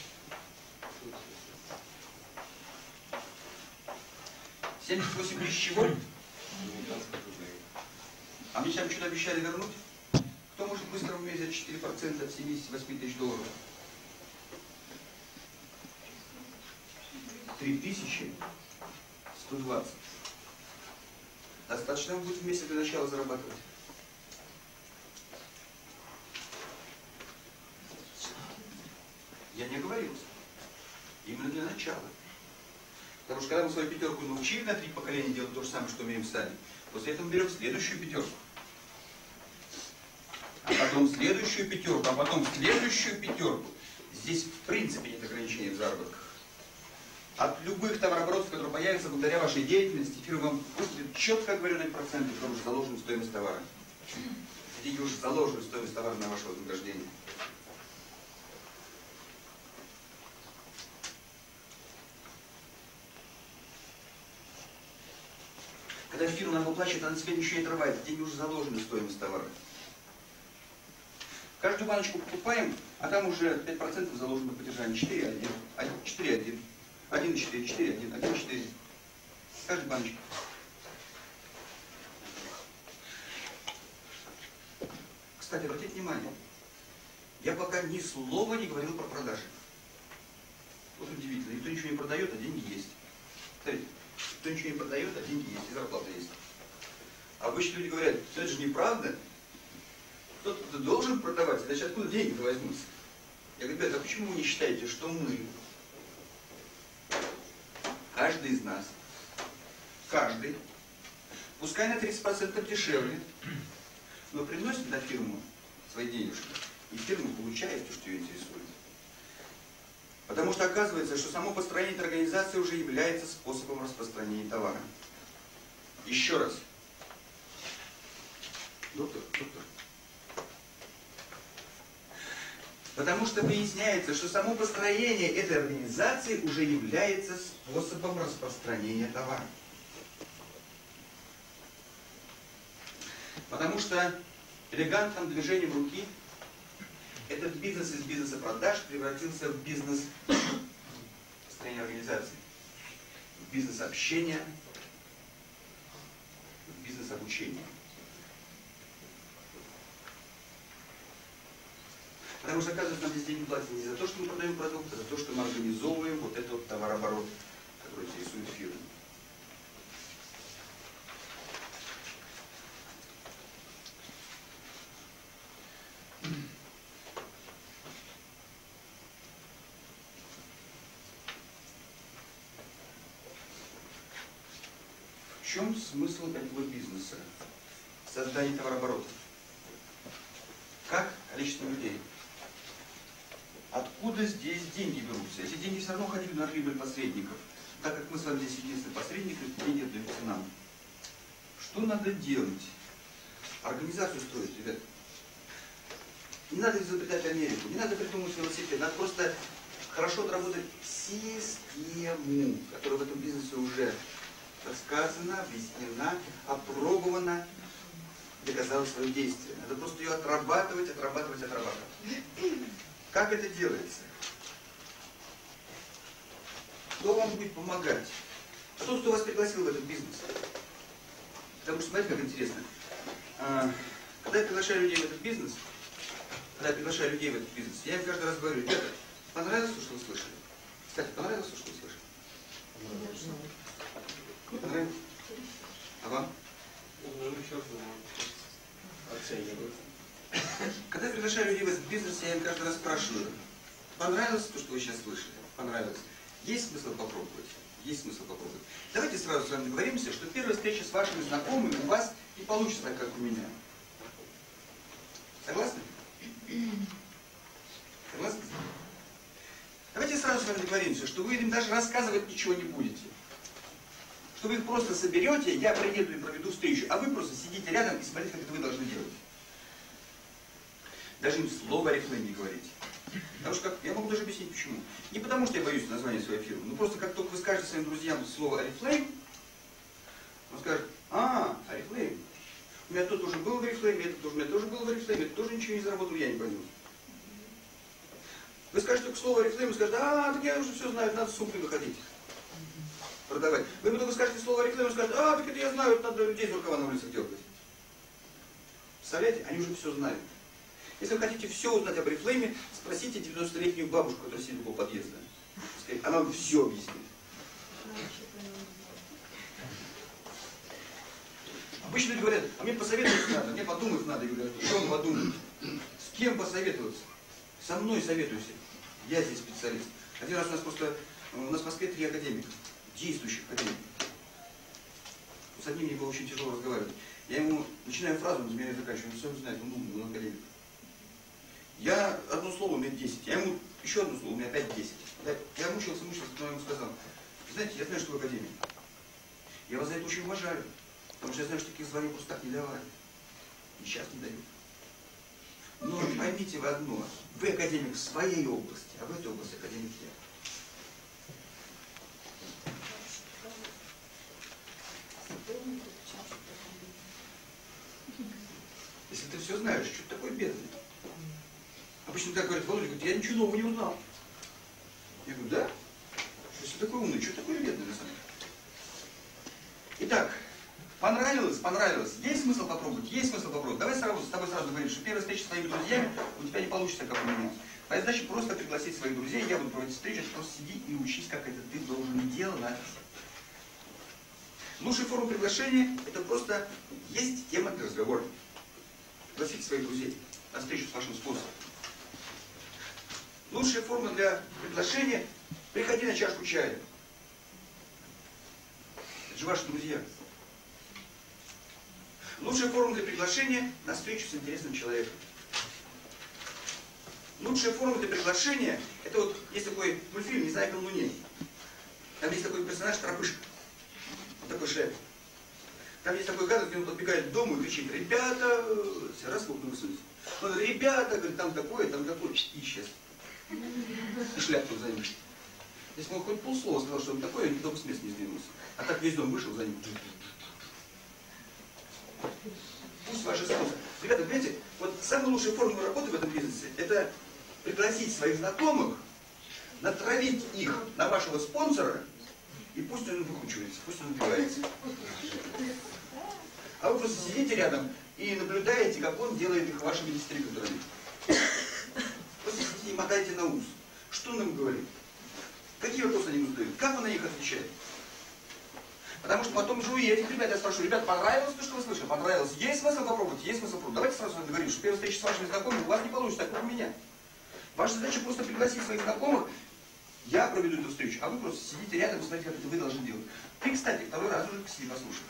78 000 вольт? А мне там что-то обещали вернуть? Кто может быстро уметь за 4% от 78 000 долларов? 3120. Достаточно вам будет вместе для начала зарабатывать. Я не оговорился. Именно для начала. Потому что когда мы свою 5-ку научили на 3 поколения делать то же самое, что умеем сами, после этого мы берем следующую 5-ку. А потом следующую 5-ку, а потом следующую 5-ку. Здесь в принципе нет ограничений в заработках. От любых товарооборотов, которые появятся благодаря вашей деятельности, фирма вам выставит четко оговоренные проценты, потому что заложена стоимость товара. Деньги уже заложены в стоимость товара на ваше вознаграждение. Когда фирма нам выплачивает, она на себя ничего не отрывает, в деньги уже заложена стоимость товара. Каждую баночку покупаем, а там уже 5% заложено поддержание. 4,1, 4,1, 1,4, 4,1, 1,4. Каждая баночка. Кстати, обратите внимание, я пока ни слова не говорил про продажи. Вот удивительно, никто ничего не продает, а деньги есть. Смотрите, никто ничего не продает, а деньги есть, и зарплата есть. Обычно люди говорят, что это же неправда. Кто-то должен продавать, значит, откуда деньги возьмутся? Я говорю, ребята, а почему вы не считаете, что мы, каждый из нас, каждый, пускай на 30% дешевле, но приносит на фирму свои денежки, и фирма получает то, что ее интересует. Потому что оказывается, что само построение этой организации уже является способом распространения товара. Еще раз. Доктор. Потому что выясняется, что само построение этой организации уже является способом распространения товара. Потому что элегантным движением руки этот бизнес из бизнеса продаж превратился в бизнес построения организации, в бизнес общения, в бизнес обучения. Потому что, оказывается, нам здесь деньги платят не за то, что мы продаем продукты, а за то, что мы организовываем вот этот вот товарооборот, который интересует фирму. В чем смысл этого бизнеса? Создание товарооборота. Как количество людей? Откуда здесь деньги берутся? Эти деньги все равно ходили на прибыль посредников. Так как мы с вами здесь единственный посредник, деньги отдаются нам. Что надо делать? Организацию строить, ребят. Не надо изобретать Америку, не надо придумывать велосипед. Надо просто хорошо отработать систему, которая в этом бизнесе уже рассказана, объяснена, опробована, доказала свое действие. Надо просто ее отрабатывать, отрабатывать, отрабатывать. Как это делается? Кто вам будет помогать? А тот, кто вас пригласил в этот бизнес. Потому что, смотрите, как интересно. Когда я приглашаю людей в этот бизнес, я им каждый раз говорю, ребята, понравилось то, что вы слышали? Кстати, понравилось то, что вы слышали? Ну, понравилось. А вам? Оцениваю. Когда я приглашаю людей в этот бизнес, я им каждый раз спрашиваю, понравилось то, что вы сейчас слышали? Понравилось. Есть смысл попробовать? Есть смысл попробовать. Давайте сразу с вами договоримся, что первая встреча с вашими знакомыми у вас не получится так, как у меня. Согласны? Согласны? Давайте сразу с вами договоримся, что вы им даже рассказывать ничего не будете. Что вы их просто соберете, я приеду и проведу встречу, а вы просто сидите рядом и смотрите, как это вы должны делать. Даже им слова «Орифлэйм» не говорите. Потому что я могу даже объяснить, почему. Не потому, что я боюсь названия своей фирмы, но просто как только вы скажете своим друзьям слово «Орифлэйм», он скажет, а, «Орифлэйм». У меня тут уже был в «Орифлэйме», это тоже ничего не заработал, я не пойму. Вы скажете только слово «Орифлэйм» и скажете, а, так я уже все знаю, надо с сумкой выходить. Продавать. Вы ему только скажете слово «Орифлэйм», он скажет, а, так это я знаю, это надо людей с рукава на улице дергать. Представляете, они уже все знают. Если вы хотите все узнать об Орифлэйме, спросите 90-летнюю бабушку, которая сидит около подъезда. Она вам все объяснит. Обычно люди говорят, а мне посоветовать надо, мне подумать надо. Я говорю, что вам подумать? С кем посоветоваться? Со мной советуйся. Я здесь специалист. Один раз у нас просто, в Москве 3 академика, действующих академиков. С одним мне было очень тяжело разговаривать. Я ему начинаю фразу, он из меня заканчивает, он все знает, он умный, он академик. Я одно слово, у меня 10. Я ему еще одно слово, у меня опять 10. Я мучился, но я ему сказал, знаете, я знаю, что вы академик. Я вас за это очень уважаю, потому что я знаю, что таких званий просто так не давали. И сейчас не дают. Но поймите вы одно, вы академик в своей области, а в этой области академик я. Thank you. если ты все знаешь, что ты такой бедный? Обычно так говорят, Володя, я ничего нового не узнал. Я говорю, да? Если такой умный, что такой бедный на самом деле? Итак, понравилось, понравилось. Есть смысл попробовать? Есть смысл попробовать. Давай сразу с тобой сразу говорим, что первая встреча с твоими друзьями у тебя не получится, как у меня. Твоя задача просто пригласить своих друзей, я буду проводить встречу, просто сиди и учись, как это ты должен делать. Лучшая форма приглашения – это просто есть тема для разговора. Пригласите своих друзей на встречу с вашим спонсором. Лучшая форма для приглашения – приходи на чашку чая. Это же ваши друзья. Лучшая форма для приглашения – на встречу с интересным человеком. Лучшая форма для приглашения – это вот есть такой мультфильм «Не знаю, как на Луне». Там есть такой персонаж Тропышка. Вот такой шляп. Там есть такой гадок, где он подбегает к дому и кричит: «Ребята!» Все раз вот нарисуется. Он: «Ребята!» Говорит, там такое, и исчез. И шляпку займешь. Здесь он хоть полслова сказал, что он такой, и никто бы с места не сдвинулся. А так весь дом вышел за ним. Пусть ваши способы. Ребята, понимаете, вот самая лучшая форма работы в этом бизнесе – это пригласить своих знакомых, натравить их на вашего спонсора, и пусть он выкручивается, пусть он убивается. А вы просто сидите рядом и наблюдаете, как он делает их вашими дистрибьюторами. Просто сидите и мотайте на ус. Что он им говорит? Какие вопросы они ему задают? Как он на них отвечает? Потому что потом же уедет, ребята, я спрашиваю, ребят, понравилось то, что вы слышали? Понравилось. Есть смысл попробовать? Есть смысл попробовать. Давайте сразу договоримся, что первая встреча с вашими знакомыми у вас не получится, так как у меня. Ваша задача просто пригласить своих знакомых, я проведу эту встречу, а вы просто сидите рядом и смотрите, как это вы должны делать. Ты, кстати, второй раз уже посиди, послушай.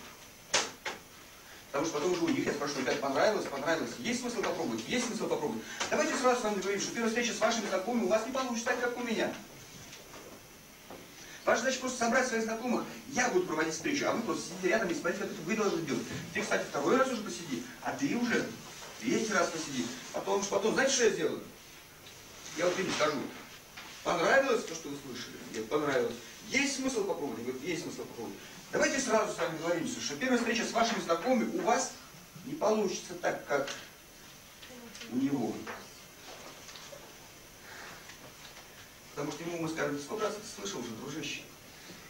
Потому что потом уже у них я спрашиваю, ребят, понравилось, понравилось. Есть смысл попробовать? Есть смысл попробовать. Давайте сразу с вами договоримся, что первая встреча с вашими знакомыми у вас не получится, так как у меня. Ваша задача просто собрать своих знакомых. Я буду проводить встречу, а вы просто сидите рядом и смотрите, как это вы должны делать. Ты, кстати, второй раз уже посиди, а ты уже третий раз посиди. Потом, знаете, что я сделаю? Я вот им скажу. Понравилось то, что вы слышали? Нет, понравилось. Есть смысл попробовать? Говорит, есть смысл попробовать. Давайте сразу с вами договоримся, что первая встреча с вашими знакомыми у вас не получится так, как у него. Потому что ему мы скажем, сколько раз ты слышал уже, дружище?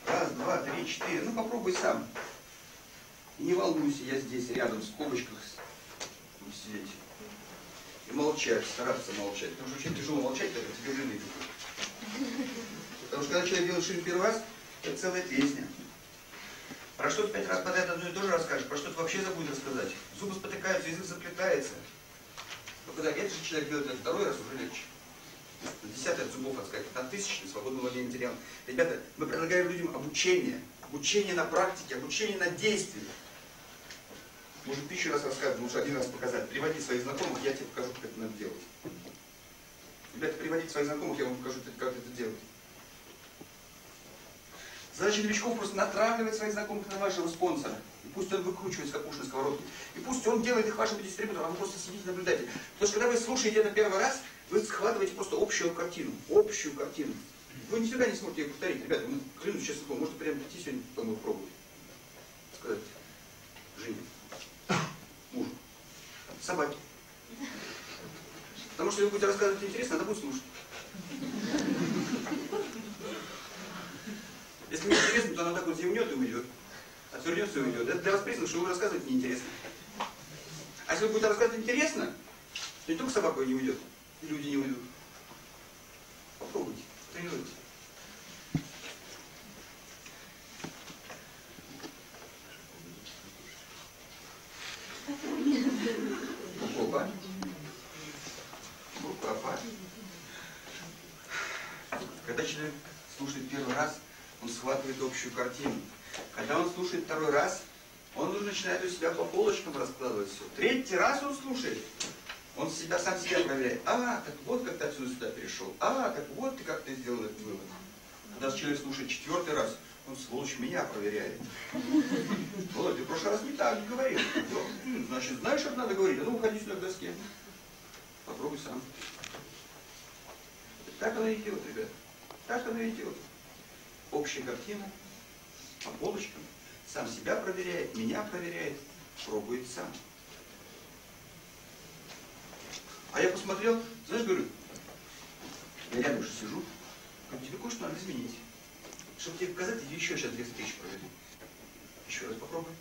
Раз, два, три, четыре. Ну попробуй сам. И не волнуйся, я здесь рядом в скобочках буду сидеть. И молчать, стараться молчать. Потому что очень тяжело молчать, так как тебе лень. Потому что когда человек делает что-нибудь первый раз, это целая песня. Про что-то 5 раз подряд одно и то же расскажешь, про что-то вообще забудет рассказать. Зубы спотыкаются, язык заплетается. Но когда этот же человек делает это второй раз, уже легче. На 10 от зубов отскакивает, на 1000 свободного владения материалом. Ребята, мы предлагаем людям обучение. Обучение на практике, обучение на действии. Может 1000 раз рассказывать, лучше 1 раз показать. Приводи своих знакомых, я тебе покажу, как это надо делать. Ребята, приводите своих знакомых, я вам покажу, как это делать. Задача новичков просто натравливать своих знакомых на вашего спонсора. И пусть он выкручивается, как уж на сковородке. И пусть он делает их вашим дистрибьютором, а вы просто сидите и наблюдаете. Потому что когда вы слушаете это первый раз, вы схватываете просто общую картину. Общую картину. Вы нифига не сможете ее повторить. Ребята, ну, клянусь, честно слово, можете прямо прийти сегодня, потом его пробовать. Сказать жене, мужу, собаке. Потому что если вы будете рассказывать интересно, надо будет слушать. Если неинтересно, то она так вот зевнет и уйдет. Отвернется и уйдет. Это для вас признак, что вы рассказываете неинтересно. А если вы будете рассказывать интересно, то не только собака не уйдет, и люди не уйдут. Попробуйте, тренируйте. Опа. Опа. Когда человек слушает первый раз, он схватывает общую картину. Когда он слушает второй раз, он уже начинает у себя по полочкам раскладывать все. Третий раз он слушает, он себя, сам себя проверяет. А, так вот как ты отсюда сюда перешел. А, так вот ты как ты сделал этот вывод. Когда человек слушает 4-й раз, он, сволочь, меня проверяет. Володя, ты в прошлый раз не так говорил. Значит, знаешь, что надо говорить? А ну, уходи сюда к доске. Попробуй сам. Так оно и делает, ребята. Так оно и делает. Общая картина, по полочкам, сам себя проверяет, меня проверяет, пробует сам. А я посмотрел, знаешь, говорю, я рядом уже сижу, говорю, тебе кое-что надо изменить. Чтобы тебе показать, я еще сейчас 2000 проведу. Еще раз попробуй.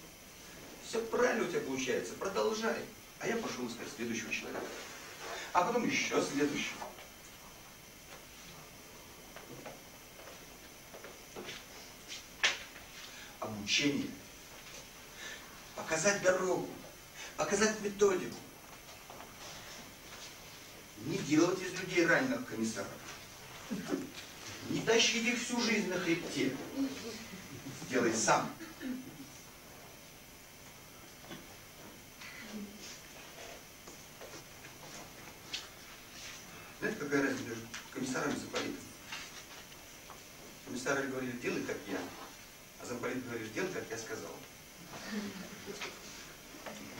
Все правильно у тебя получается, продолжай. А я пошел искать следующего человека. А потом еще следующего. Обучение. Показать дорогу. Показать методику. Не делать из людей раненых комиссаров. Не тащить их всю жизнь на хребте. Делай сам. Знаете, какая разница между комиссаром и замполитом? Комиссары говорили, делай, как я. А замполит говорит, делай, как я сказал.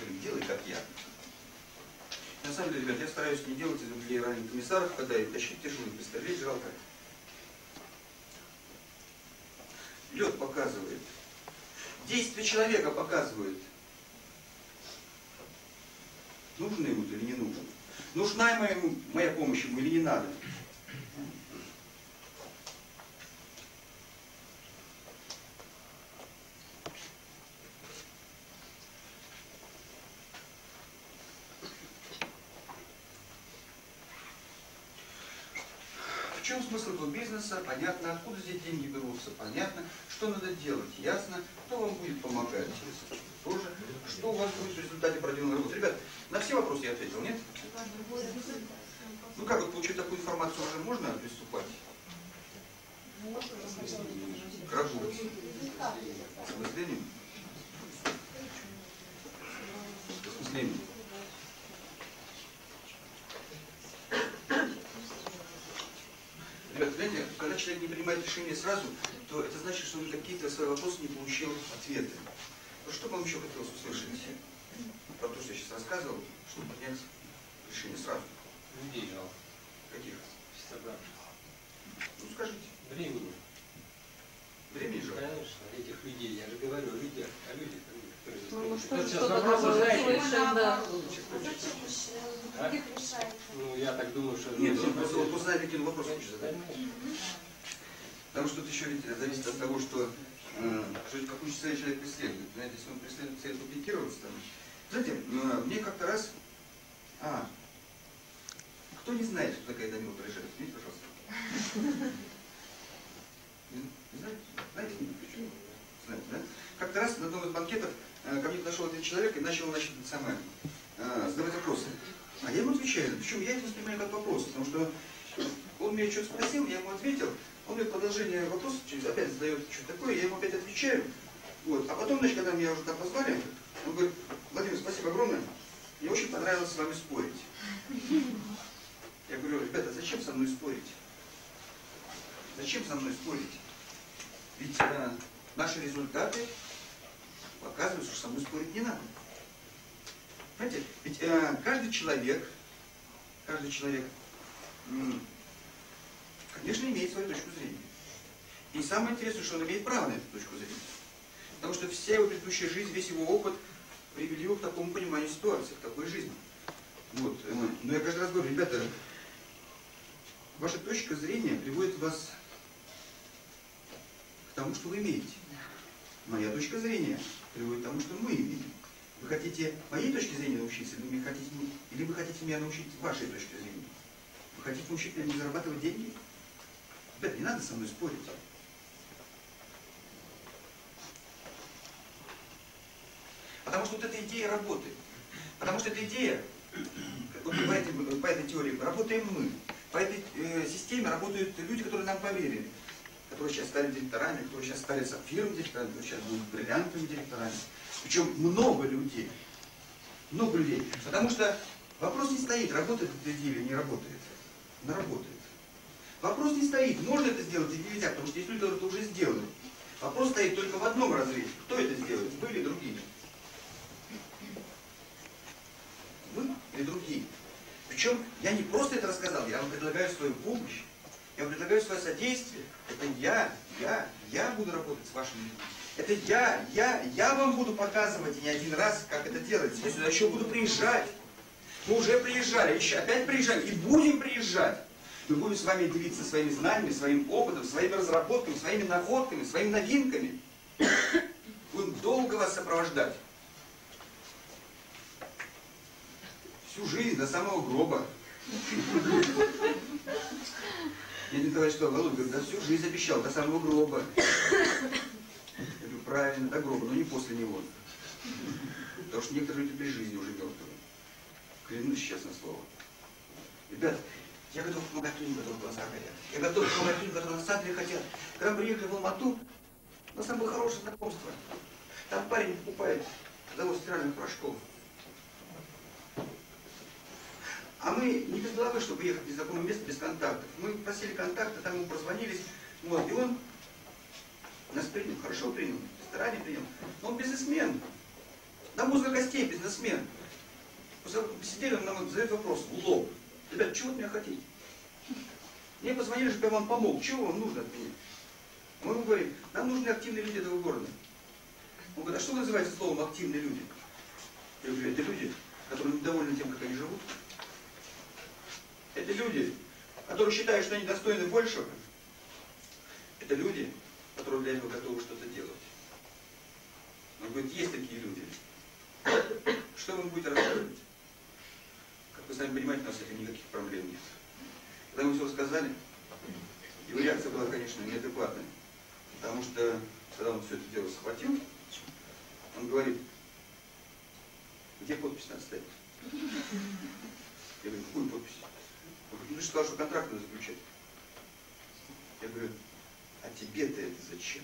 Говорит, делай, как я. На самом деле, ребят, я стараюсь не делать из людей раненых комиссаров, когда я тащить тяжелые пистолеты, жалко. Лед показывает. Действие человека показывает. Нужно ему или не нужно? Нужна ему моя помощь ему или не надо? В чем смысл этого бизнеса? Понятно. Откуда здесь деньги берутся? Понятно. Что надо делать? Ясно. Кто вам будет помогать? Тоже. Что у вас будет в результате проделанной работы? Ребят, на все вопросы я ответил, нет? Ну как вот получить такую информацию уже можно приступать? К работе. С мыслением? С мыслением. Ребята, знаете, когда человек не принимает решение сразу, то это значит, что он какие-то свои вопросы не получил ответы. Но что вам еще хотелось услышать? Про то, что я сейчас рассказывал, чтобы принять решение сразу. Людей жалко. Каких? Инстаграм. Ну скажите. Времени. Времени жалко. Конечно, этих людей. Я же говорю о людях. О людях, которые... Ну что, вопрос решает. Ну я так думаю, что... Нет, он просто узнает, какие вопросы хочет задать. Потому что это еще зависит от того, что... какую цель человек преследует. Знаете, если он преследует цель публикироваться, там... Знаете, мне как-то раз... Кто не знает, что такая Тамила Полежаева? Извините, пожалуйста. Не знаете? Знаете? Почему? Знаете, да? Как-то раз на одном из банкетов ко мне подошел один человек и начал задавать вопросы. А я ему отвечаю. Причем я это воспринимаю как вопрос, потому что он меня что-то спросил, я ему ответил. Он мне продолжение вопроса опять задает что-то такое, я ему опять отвечаю. Вот. А потом, значит, когда меня уже там позвали, он говорит, Владимир, спасибо огромное, мне очень понравилось с вами спорить. Я говорю, ребята, зачем со мной спорить? Зачем со мной спорить? Ведь наши результаты показывают, что со мной спорить не надо. Понимаете? Ведь каждый человек, конечно, имеет свою точку зрения. И самое интересное, что он имеет право на эту точку зрения. Потому что вся его предыдущая жизнь, весь его опыт привели его к такому пониманию ситуации, к такой жизни. Вот. Но я каждый раз говорю, ребята, ваша точка зрения приводит вас к тому, что вы имеете. Моя точка зрения приводит к тому, что мы имеем. Вы хотите моей точки зрения научиться, или вы хотите меня научить вашей точке зрения? Вы хотите научить меня не зарабатывать деньги? Ребята, не надо со мной спорить. Потому что вот эта идея работает. Потому что эта идея, вот по этой теории работаем мы. По этой системе работают люди, которые нам поверили. Которые сейчас стали директорами, которые сейчас стали сапфировым директорами, которые сейчас будут бриллиантовыми директорами. Причем много людей. Много людей. Потому что вопрос не стоит, работает эта идея или не работает. Она работает. Вопрос не стоит, можно это сделать или нельзя, потому что есть люди, которые это уже сделали. Вопрос стоит только в одном разрезе. Кто это сделает? Вы или другие? Вы или другие? Причем я не просто это рассказал, я вам предлагаю свою помощь, я вам предлагаю свое содействие. Это я буду работать с вашими людьми. Это я вам буду показывать не один раз, как это делать. Я сюда еще буду приезжать. Мы уже приезжали, еще опять приезжаем и будем приезжать. Мы будем с вами делиться своими знаниями, своим опытом, своими разработками, своими находками, своими новинками. Будем долго вас сопровождать. Всю жизнь, до самого гроба. Я не говорю, что Володя говорит, да всю жизнь обещал, до самого гроба. Я говорю, правильно, до гроба, но не после него. Потому что некоторые люди при жизни уже мертвы. Клянусь честно слово. Ребят, я готов к Магатуне, которого глаза горят. Я готов к Магатуне, которого на самом деле хотят. Когда мы приехали в Алма-Ату, у нас там было хорошее знакомство. Там парень покупает завод стиральных порошков. А мы не без головы, чтобы ехать в незнакомое место без контактов. Мы просили контакта, там ему прозвонились. Вот, и он нас принял, хорошо принял, в ресторане принял. Но он бизнесмен. Нам мозга гостей бизнесмен. После того, как мы посидели, он нам задает вопрос в лоб. Ребят, чего от меня хотите? Мне позвонили, чтобы я вам помог. Чего вам нужно от меня? Мы ему говорим, нам нужны активные люди этого города. Он говорит, а что вы называете словом активные люди? Я говорю, это люди, которые недовольны тем, как они живут. Это люди, которые считают, что они достойны большего. Это люди, которые для этого готовы что-то делать. Он говорит, есть такие люди. Что вы будете рассказывать? Как вы сами понимаете, у нас с этим никаких проблем нет. Когда мы все рассказали, его реакция была, конечно, неадекватная. Потому что, когда он все это дело схватил, он говорит, где подпись надо ставить? Я говорю, какую подпись? Он говорит, ну ты же сказал, что контракт надо заключать. Я говорю, а тебе-то это зачем?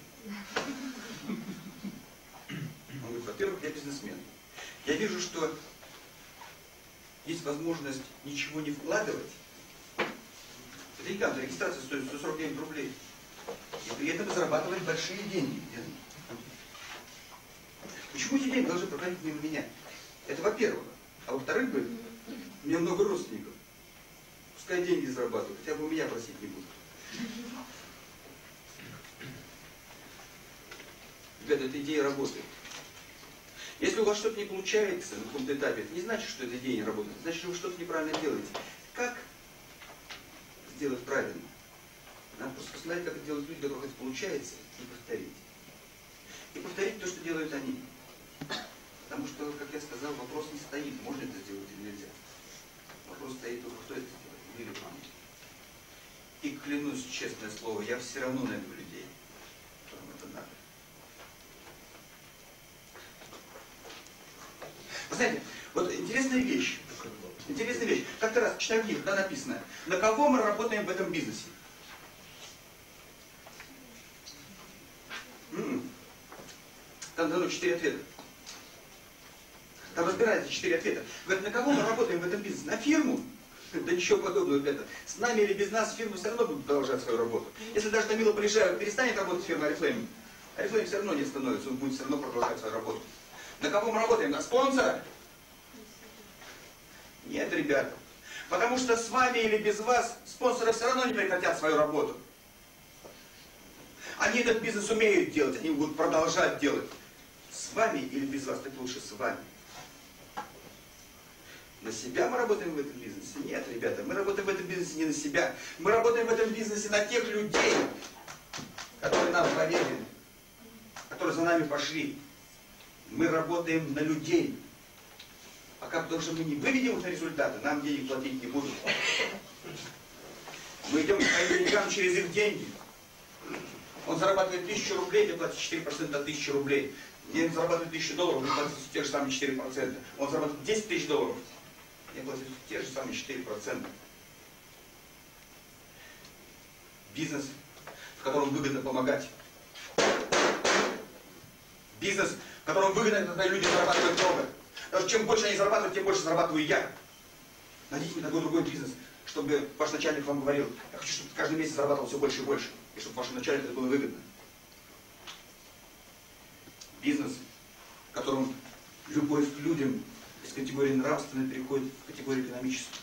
Он говорит, во-первых, я бизнесмен. Я вижу, что есть возможность ничего не вкладывать. Регистрация, регистрация стоит 149 рублей. И при этом зарабатывать большие деньги. Почему эти деньги должны проходить мимо меня? Это во-первых. А во-вторых, у меня много родственников. Пускай деньги зарабатывают, хотя бы у меня просить не будут. Ребята, эта идея работает. Если у вас что-то не получается на каком-то этапе, это не значит, что эта идея не работает. Значит, что вы что-то неправильно делаете. Как сделать правильно? Надо просто посмотреть, как это делают люди, у которых это получается, и повторить. И повторить то, что делают они. Потому что, как я сказал, вопрос не стоит, можно это сделать или нельзя. Вопрос стоит только, кто это делает, вы или вам. И клянусь, честное слово, я все равно найду людей, которым это надо. Вы знаете, вот интересная вещь. Интересная вещь. Как-то раз читаю книгу, когда написано, на кого мы работаем в этом бизнесе. Там дано 4 ответа. Там разбирается 4 ответа. Говорят, на кого мы работаем в этом бизнесе? На фирму? Да ничего подобного, ребята. С нами или без нас фирмы все равно будут продолжать свою работу. Если даже Тамила Полежаева перестанет работать фирма Орифлэйм, Орифлэйм все равно не становится, он будет все равно продолжать свою работу. На кого мы работаем? На спонсора? Нет, ребята. Потому что с вами или без вас спонсоры все равно не прекратят свою работу. Они этот бизнес умеют делать, они будут продолжать делать. С вами или без вас, так лучше с вами. На себя мы работаем в этом бизнесе? Нет, ребята, мы работаем в этом бизнесе не на себя. Мы работаем в этом бизнесе на тех людей, которые нам поверили, которые за нами пошли. Мы работаем на людей. Пока потому что мы не выведем их на результаты, нам денег платить не будут. Мы идем к своим деньгам через их деньги. Он зарабатывает 1000 рублей, ты платишь 4% от 1000 рублей. Я зарабатываю $1000, ты платишь те же самые 4%. Он зарабатывает $10 000, я платю те же самые 4%. Бизнес, в котором выгодно помогать. Бизнес, в котором выгодно, когда люди зарабатывают много. Потому что чем больше они зарабатывают, тем больше зарабатываю я. Найдите мне такой другой бизнес, чтобы ваш начальник вам говорил, я хочу, чтобы каждый месяц зарабатывал все больше и больше, и чтобы вашему начальнику это было выгодно. Бизнес, в котором любовь к людям из категории нравственной переходит в категорию экономическую.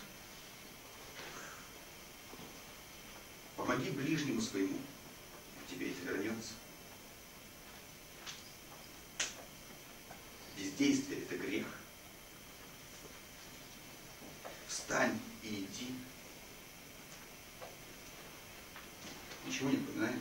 Помоги ближнему своему, тебе это вернется. Бездействие – это грех. встань и иди. Ничего не понимает.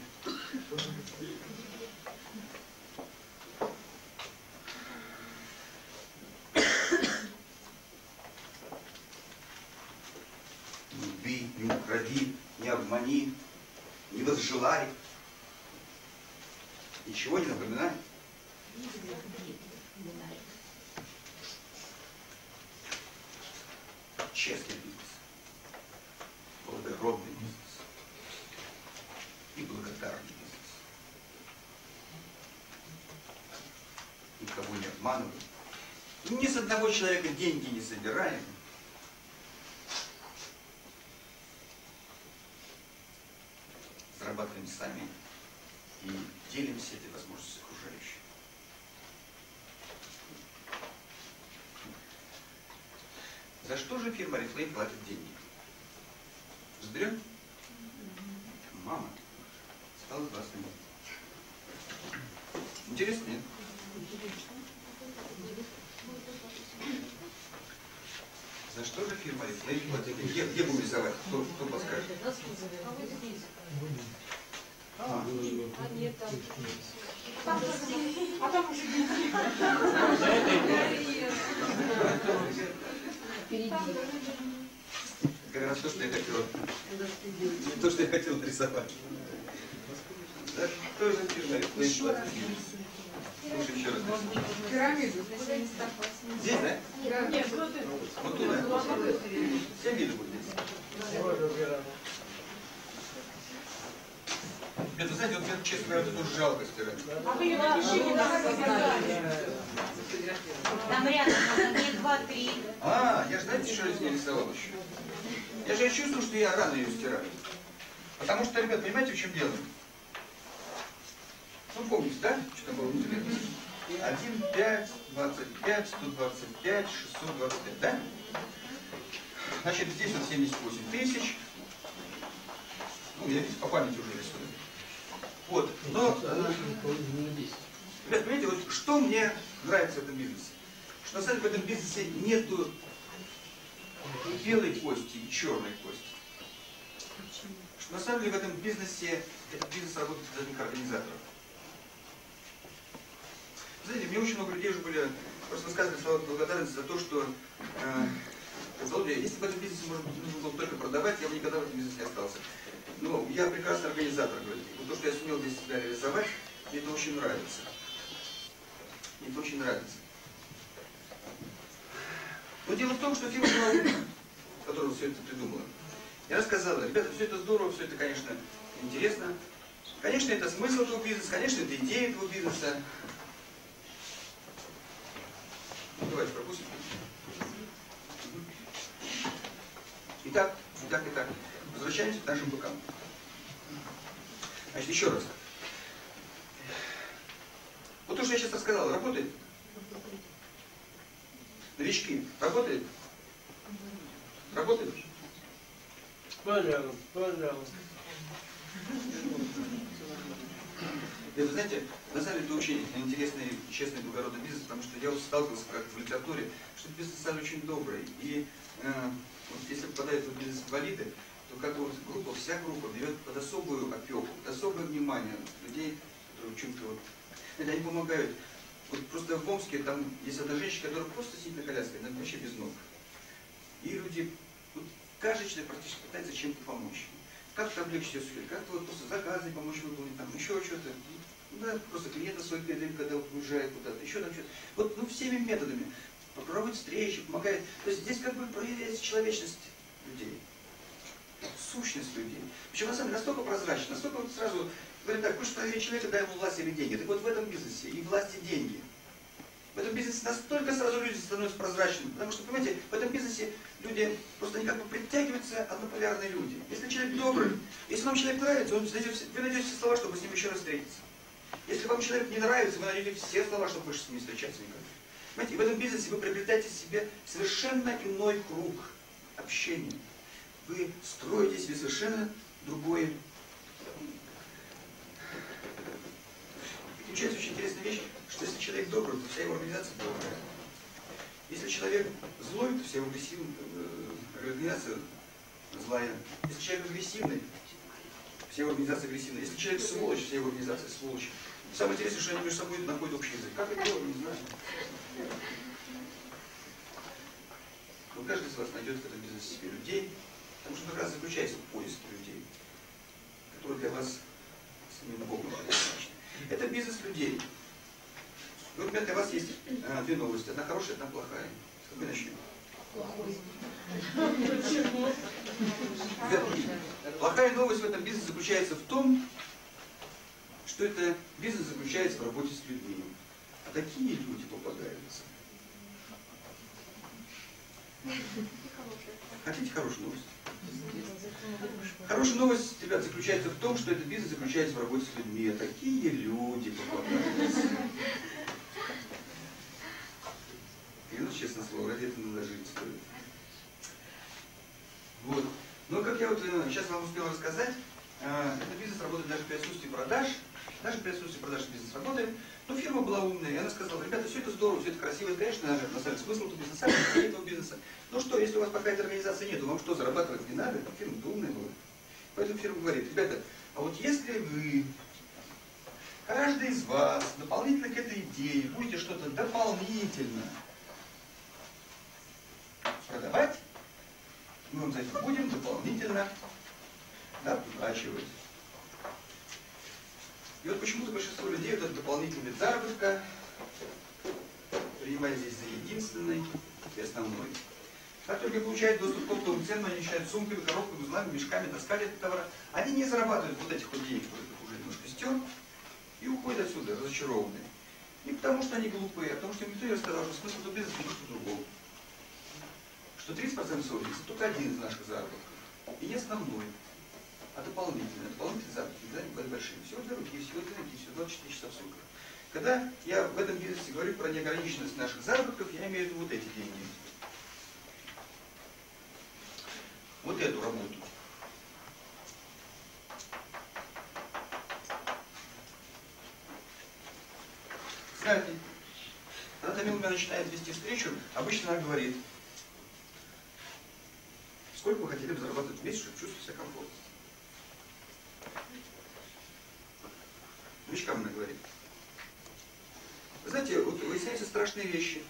Не убей, не укради, не обмани, не возжелай. Ничего не напоминает? Честный бизнес, благородный бизнес и благодарный бизнес. Никого не обманываем, ни с одного человека деньги не собираем. Зарабатываем сами и делимся этой возможностью с окружающими. За что же фирма «Орифлэйм» платит деньги? Разберем? Мама. Осталось 20 минут. Интересно, нет? За что же фирма «Орифлэйм» платит деньги? Где будем рисовать? Кто подскажет? А там уже деньги. Впереди. Как раз то, что я хотел нарисовать. Да что же пирожное? Слушай, еще раз. Пирамиду. Здесь, да? Нет, вот туда. Все виды будут здесь. Это, знаете, вот я, честно говоря, тут жалко стирать. А вы ее напишите, как вы сказали. Там рядом, не 2-3. А, я же, знаете, что я с ней рисовал еще? Я же чувствую, что я рано ее стираю. Потому что, ребят, понимаете, в чем дело? Ну, помните, да? Что там было? 1, 5, 25, 125, 625, да? Значит, здесь вот 78 тысяч. Ну, я здесь по памяти уже рисую. Вот, но, ребят, понимаете, вот что мне нравится в этом бизнесе? Что на самом деле в этом бизнесе нету белой кости и черной кости. Что на самом деле в этом бизнесе, этот бизнес работает за них организаторов. Знаете, мне очень много людей уже были, просто высказывали слова благодарности за то, что, если бы в этом бизнесе нужно было только продавать, я бы никогда в этом бизнесе не остался. Но я прекрасный организатор, говорит. Вот то, что я сумел здесь себя реализовать, мне это очень нравится. Мне это очень нравится. Но дело в том, что фирма, которая все это придумала, я рассказала, ребята, все это здорово, все это, конечно, интересно. Конечно, это смысл этого бизнеса, конечно, это идея этого бизнеса. Ну, давайте пропустим. Итак, итак, итак. Возвращаемся к нашим быкам. Значит, еще раз. Вот то, что я сейчас рассказал, работает? Новички, работает? Работает? Пожалуйста, пожалуйста. Это, знаете, на самом деле это очень интересный, честный, благородный бизнес, потому что я сталкивался как в литературе, что бизнес стали очень добрый. И вот если попадают в бизнес инвалиды, то как бы группа, вся группа берет под особую опеку, под особое внимание людей, которые чем-то вот... Это они помогают. Вот просто в Омске там есть одна женщина, которая просто сидит на коляске, она вообще без ног. И люди, вот, каждый человек практически пытается чем-то помочь. Как-то облегчить ее судьбу, как-то вот просто заказы помочь выполнить, там еще что-то. Да, просто клиентов своих передают, когда уезжает куда-то, еще там что-то. Вот, ну, всеми методами. Проводит встречи, помогает. То есть здесь как бы проявляется человечность людей. Сущность людей. Причем на самом деле настолько прозрачно, настолько вот сразу говорят, так, хочешь проверить человека, дай ему власть или деньги. Так вот в этом бизнесе и власть, и деньги. В этом бизнесе настолько сразу люди становятся прозрачными. Потому что, понимаете, в этом бизнесе люди просто никак бы притягиваются однополярные люди. Если человек добрый, если вам человек нравится, вы найдете все слова, чтобы с ним еще раз встретиться. Если вам человек не нравится, вы найдете все слова, чтобы больше с ним не встречаться никак. Понимаете, в этом бизнесе вы приобретаете себе совершенно иной круг общения. Вы строите себе совершенно другое. И получается очень интересная вещь, что если человек добрый, то вся его организация добрая. Если человек злой, то вся его агрессивная разгрессия злая. Если человек агрессивный, все его организации агрессивны. Если человек сволочь, все его организации сволочь. Самое интересное, что они между собой находят общий язык. Как это делать, не знаю. Но каждый из вас найдет в этом бизнесе себе людей, потому что как раз заключается поиск людей, которые для вас самим Богом предназначены. Это бизнес людей. Ну, ребята, у вас есть две новости. Одна хорошая, одна плохая. С какой начнем? Плохая новость в этом бизнесе заключается в том, что это бизнес заключается в работе с людьми. А какие люди попадаются? Хотите хорошую новость? Хорошая новость, ребят, заключается в том, что этот бизнес заключается в работе с людьми. А такие люди попадаются. Клянусь, честное слово, ради этого надо жить стоит. Вот. Но как я вот сейчас вам успел рассказать, этот бизнес работает даже при отсутствии продаж. Даже при отсутствии продаж бизнес работает. Но фирма была умная, и она сказала: ребята, все это здорово, все это красиво, это, конечно, надо поставить смысл этого бизнеса. Ну что, если у вас пока этой организации нет, вам что, зарабатывать не надо? Фирма-то умная была. Поэтому фирма говорит: ребята, а вот если вы, каждый из вас, дополнительно к этой идее будете что-то дополнительно продавать, мы вам за это будем дополнительно доплачивать. И вот почему-то большинство людей этот дополнительный вид заработка принимает здесь за единственный и основной. Как только получают доступ к оптовым ценам, они считают сумками, коробками, узлами, мешками, таскали этот товар. Они не зарабатывают вот этих вот денег, которых уже немножко стер, и уходят отсюда разочарованные. Не потому что они глупые, а потому что им никто не рассказал, что смысл этого бизнеса немножко другого. Что 30% собственности только один из наших заработков. И не основной, а дополнительный. Дополнительный заработок никогда не бывает большим. Всего для руки, всего для ноги, всего 24 часа в сутках. Когда я в этом бизнесе говорю про неограниченность наших заработков, я имею в виду вот эти деньги. Вот эту работу. Кстати, когда Тамила меня начинает вести встречу, обычно она говорит: сколько вы хотели бы зарабатывать в месяц, чтобы чувствовать себя комфортно? Новичкам она говорит. Вы знаете, вот выясняются страшные вещи.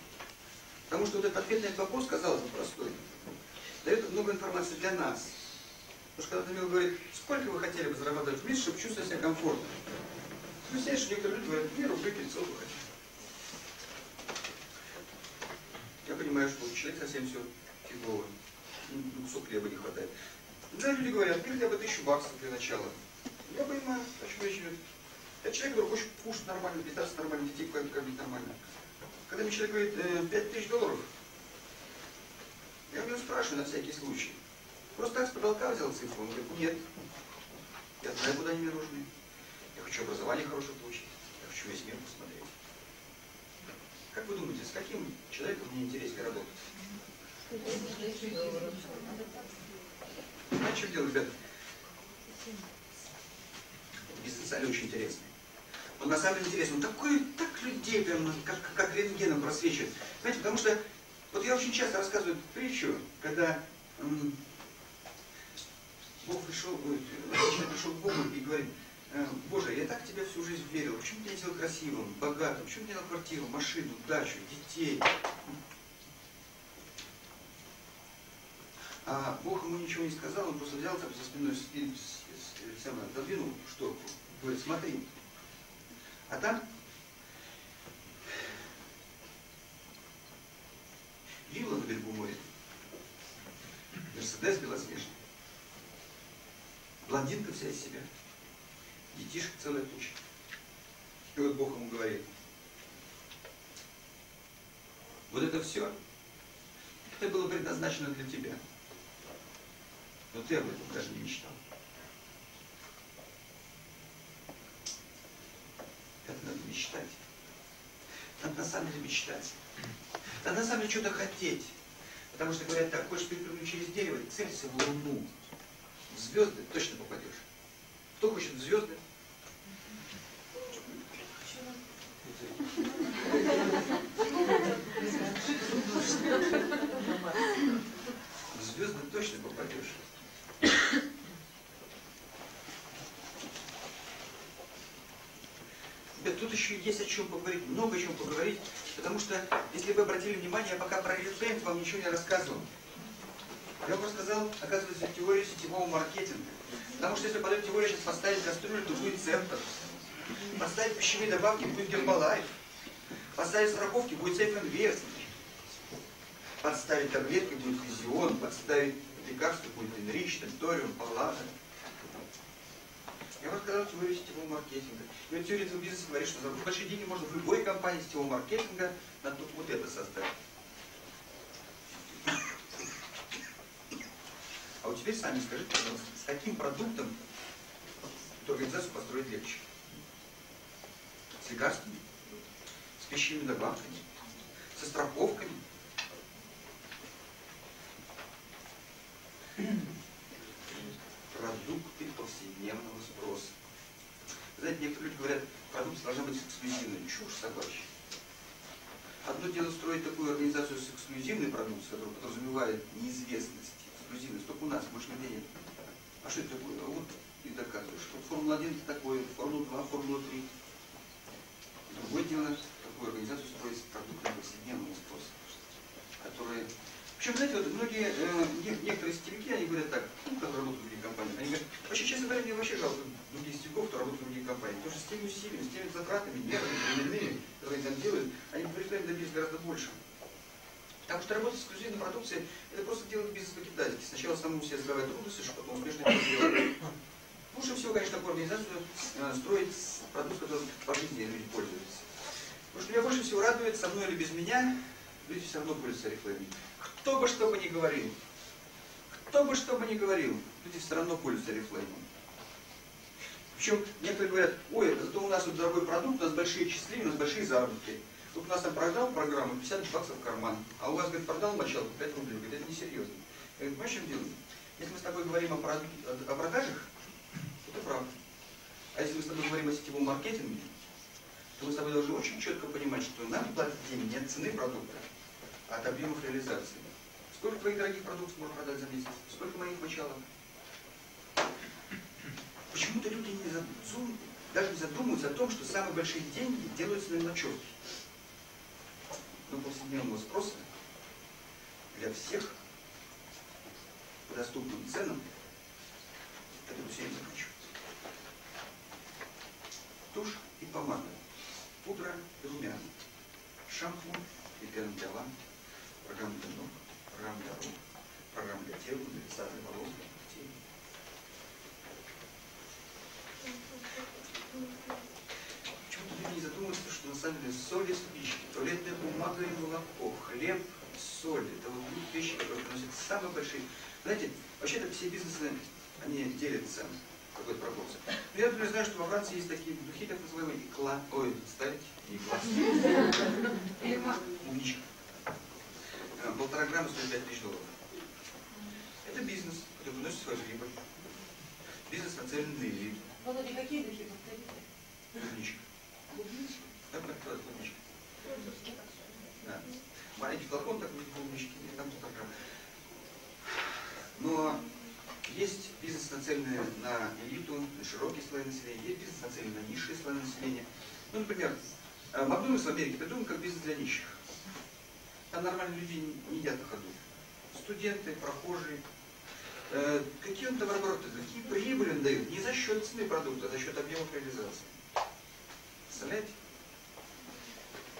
Потому что вот этот ответ на этот вопрос, казалось бы, простой, дает много информации для нас. Потому что когда Тамила говорит: сколько вы хотели бы зарабатывать в месяц, чтобы чувствовать себя комфортно? Выясняется, что некоторые люди говорят: 2 рубля 500 рублей. Я понимаю, что у человека совсем все фигово. Кусок хлеба не хватает. Да, люди говорят: мне хотя бы 1000 баксов для начала. Я понимаю, о чем речь идет. Я человек, который хочет кушать нормально, питаться нормально, детей кормить нормально. Когда мне человек говорит: 5000 долларов, я у него спрашиваю на всякий случай. Просто так с потолка взял цифру, он говорит: нет. Я знаю, куда они мне нужны. Я хочу образование хорошее получить. Я хочу весь мир посмотреть. Как вы думаете, с каким человеком мне интереснее работать? Знаете, что дело, ребята? Бизнес-салют очень интересный. Он на самом деле интересный. Он такой, так людей прям, как рентгеном просвечивает. Знаете, потому что вот я очень часто рассказываю притчу, когда Бог пришел, человек пришел к Богу и говорит: Боже, я так в тебя всю жизнь верил. Почему ты меня делал красивым, богатым? Почему ты мне дал квартиру, машину, дачу, детей? А Бог ему ничего не сказал, он просто взял там за спиной, додвинул шторку, говорит: смотри. А там вилла на берегу моря, Мерседес белоснежный, блондинка вся из себя, детишек целая куча. И вот Бог ему говорит: вот это все, это было предназначено для тебя. Но ты об этом даже не мечтал. Это надо мечтать. Надо на самом деле мечтать. Надо на самом деле что-то хотеть. Потому что говорят так: хочешь перепрыгнуть через дерево, целься в луну. В звезды точно попадешь. Кто хочет в звезды? В звезды еще есть о чем поговорить, много о чем поговорить, потому что, если вы обратили внимание, я пока про Орифлэйм вам ничего не рассказывал. Я вам рассказал, оказывается, теорию сетевого маркетинга. Потому что если под эту теорию сейчас поставить кастрюлю, то будет Центр. Поставить пищевые добавки, будет Гербалайф. Поставить страховки, будет Сейф-Инвест. Подставить таблетки, будет Визион. Подставить лекарства, будет Энрич, Тенториум, Паллада. Я вам рассказал теорию сетевого маркетинга. И вот теория этого бизнеса говорит, что за большие деньги можно в любой компании сетевого маркетинга надо только вот это создать. А вот теперь сами скажите, пожалуйста, с каким продуктом эту организацию построить легче? С лекарствами? С пищевыми добавками? Со страховками? Продукты повседневного спроса. Знаете, некоторые люди говорят, продукты должны быть эксклюзивными. Чушь собачья. Одно дело строить такую организацию с эксклюзивной продукцией, которая подразумевает неизвестность. Эксклюзивность только у нас, больше людей нет. А что это такое? А вот и доказываешь, что Формула-1 это такое, Формула-2, Формула-3. Другое дело, такую организацию строить с продуктами повседневного спроса, которые... Причем, знаете, вот многие, некоторые сетевики, они говорят так, которые работают в других компаниях, они говорят, вообще, честно говоря, мне вообще жалко других сетевиков, кто работает в других компаниях, потому что с теми усилиями, с теми затратами, нервными, временными, которые они там делают, они пришли добились гораздо больше. Потому что работать с эксклюзивной продукцией – это просто делать бизнес по-китайски. Сначала самому себе задавать трудности, чтобы потом успешно это сделать. Лучше всего, конечно, такую организацию строить с продуктом, которым по жизни люди пользуются. Потому что меня больше всего радует, со мной или без меня, люди все равно пользуются Орифлэйм. Кто бы что бы ни говорил, кто бы что бы ни говорил, люди все равно пользуются Орифлэйм. Причем некоторые говорят, ой, зато у нас вот дорогой продукт, у нас большие числа, у нас большие заработки. Вот у нас там продал программу 50 баксов в карман, а у вас, говорит, продал мочалку 5 рублей, говорит, это несерьезно. Я говорю, понимаешь, в чем дело? Если мы с тобой говорим о продажах, это правда. А если мы с тобой говорим о сетевом маркетинге, то мы с тобой должны очень четко понимать, что нам платят деньги не от цены продукта, а от объемов реализации. Сколько твоих дорогих продуктов можно продать за месяц? Сколько моих мочалок? Почему-то люди даже не задумываются о том, что самые большие деньги делаются на мочалке. Но повседневного спроса для всех по доступным ценам это все не заканчивается. Тушь и помада, пудра и румяна, шампунь и крем для ванны, программа для ног, программа для рук, программа для тела, для лица, для волос, для детей. Не задумываться, что на самом деле соль и спички, туалетная бумага и молоко, хлеб, соль, это вот вещи, которые приносят самые большие. Знаете, вообще-то все бизнесы, они делятся в какой-то пропорции. Но я, например, знаю, что во Франции есть такие духи, так называемые икла, ой, ставить, икла, умничка. 1,5 грамма стоит $5000. Это бизнес, который приносит свою прибыль. Бизнес нацелен на элиту. Володя, какие духи повторите? Умничка. Да. Маленький флакон, так будет клубнички, или там что-то такое. Но есть бизнес, нацеленный на элиту, на широкие слои населения, есть бизнес, нацеленный на низшие слои населения. Ну, например, Макдональдс в Америке придуман как бизнес для нищих. Там нормальные люди не едят на ходу. Студенты, прохожие. Какие он товарообороты, какие прибыли он дает? Не за счет цены продукта, а за счет объемов реализации. Представляете?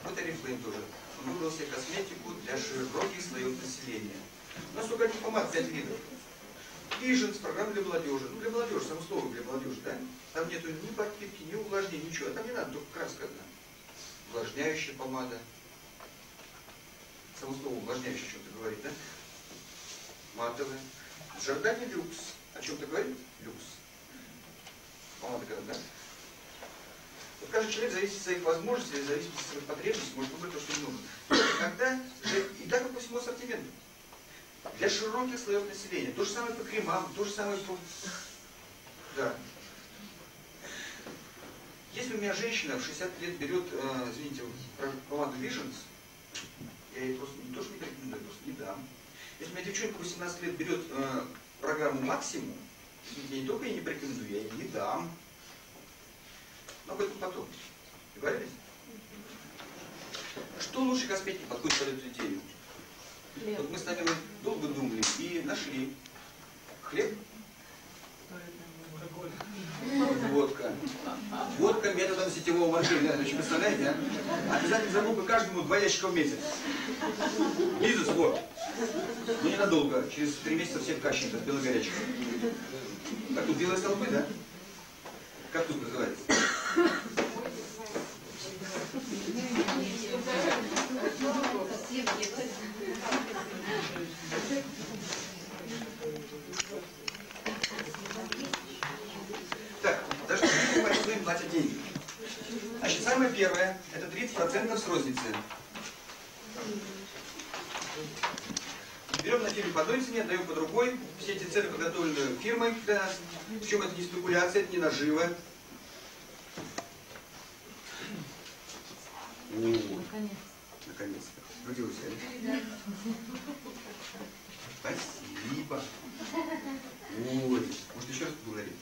Вот Орифлэйм тоже. Он выбрал себе косметику для широких слоев населения. У нас только один помад 5 видов. Пиженс, программа для молодежи. Ну, для молодежи, само слово для молодежи, да? Там нету ни подпитки, ни увлажнения, ничего. А там не надо, только краска одна. Увлажняющая помада. Само слово увлажняющая что-то говорит, да? Матовая. В жаргане люкс. О чем-то говорит? Люкс. Помада, да? Вот каждый человек зависит от своих возможностей, зависит от своих потребностей, может выбрать то, что ему нужно. Когда, и так и по всему ассортименту. Для широких слоев населения. То же самое по кремам, то же самое по... Да. Если у меня женщина в 60 лет берет, извините, помаду Visions, я ей просто не то, что не рекомендую, просто не дам. Если у меня девчонка в 18 лет берет программу Максимум, я не только ей не порекомендую, я ей не дам. Но об этом потом. Договорились? Что лучше косметики подходит под эту идею? Хлеб. Вот мы с вами долго думали и нашли. Хлеб? Водка. Водка методом сетевого маркетинга. Вы представляете, а? Обязательно закупы каждому 2 ящика в месяц. Бизнес, вот. Но ненадолго. Через 3 месяца все в качестве, от белой горячки. Как тут белые столбы, да? Как тут называется? Так, даже им платят деньги. Значит, самое первое, это 30% с розницы. Берем на фирме по одной цене, даем по другой. Все эти цены подготовлены фирмой для нас. Причем это не спекуляция, это не нажива. Наконец-то. Крутилась, да? Спасибо. Ой, может еще раз поговорить?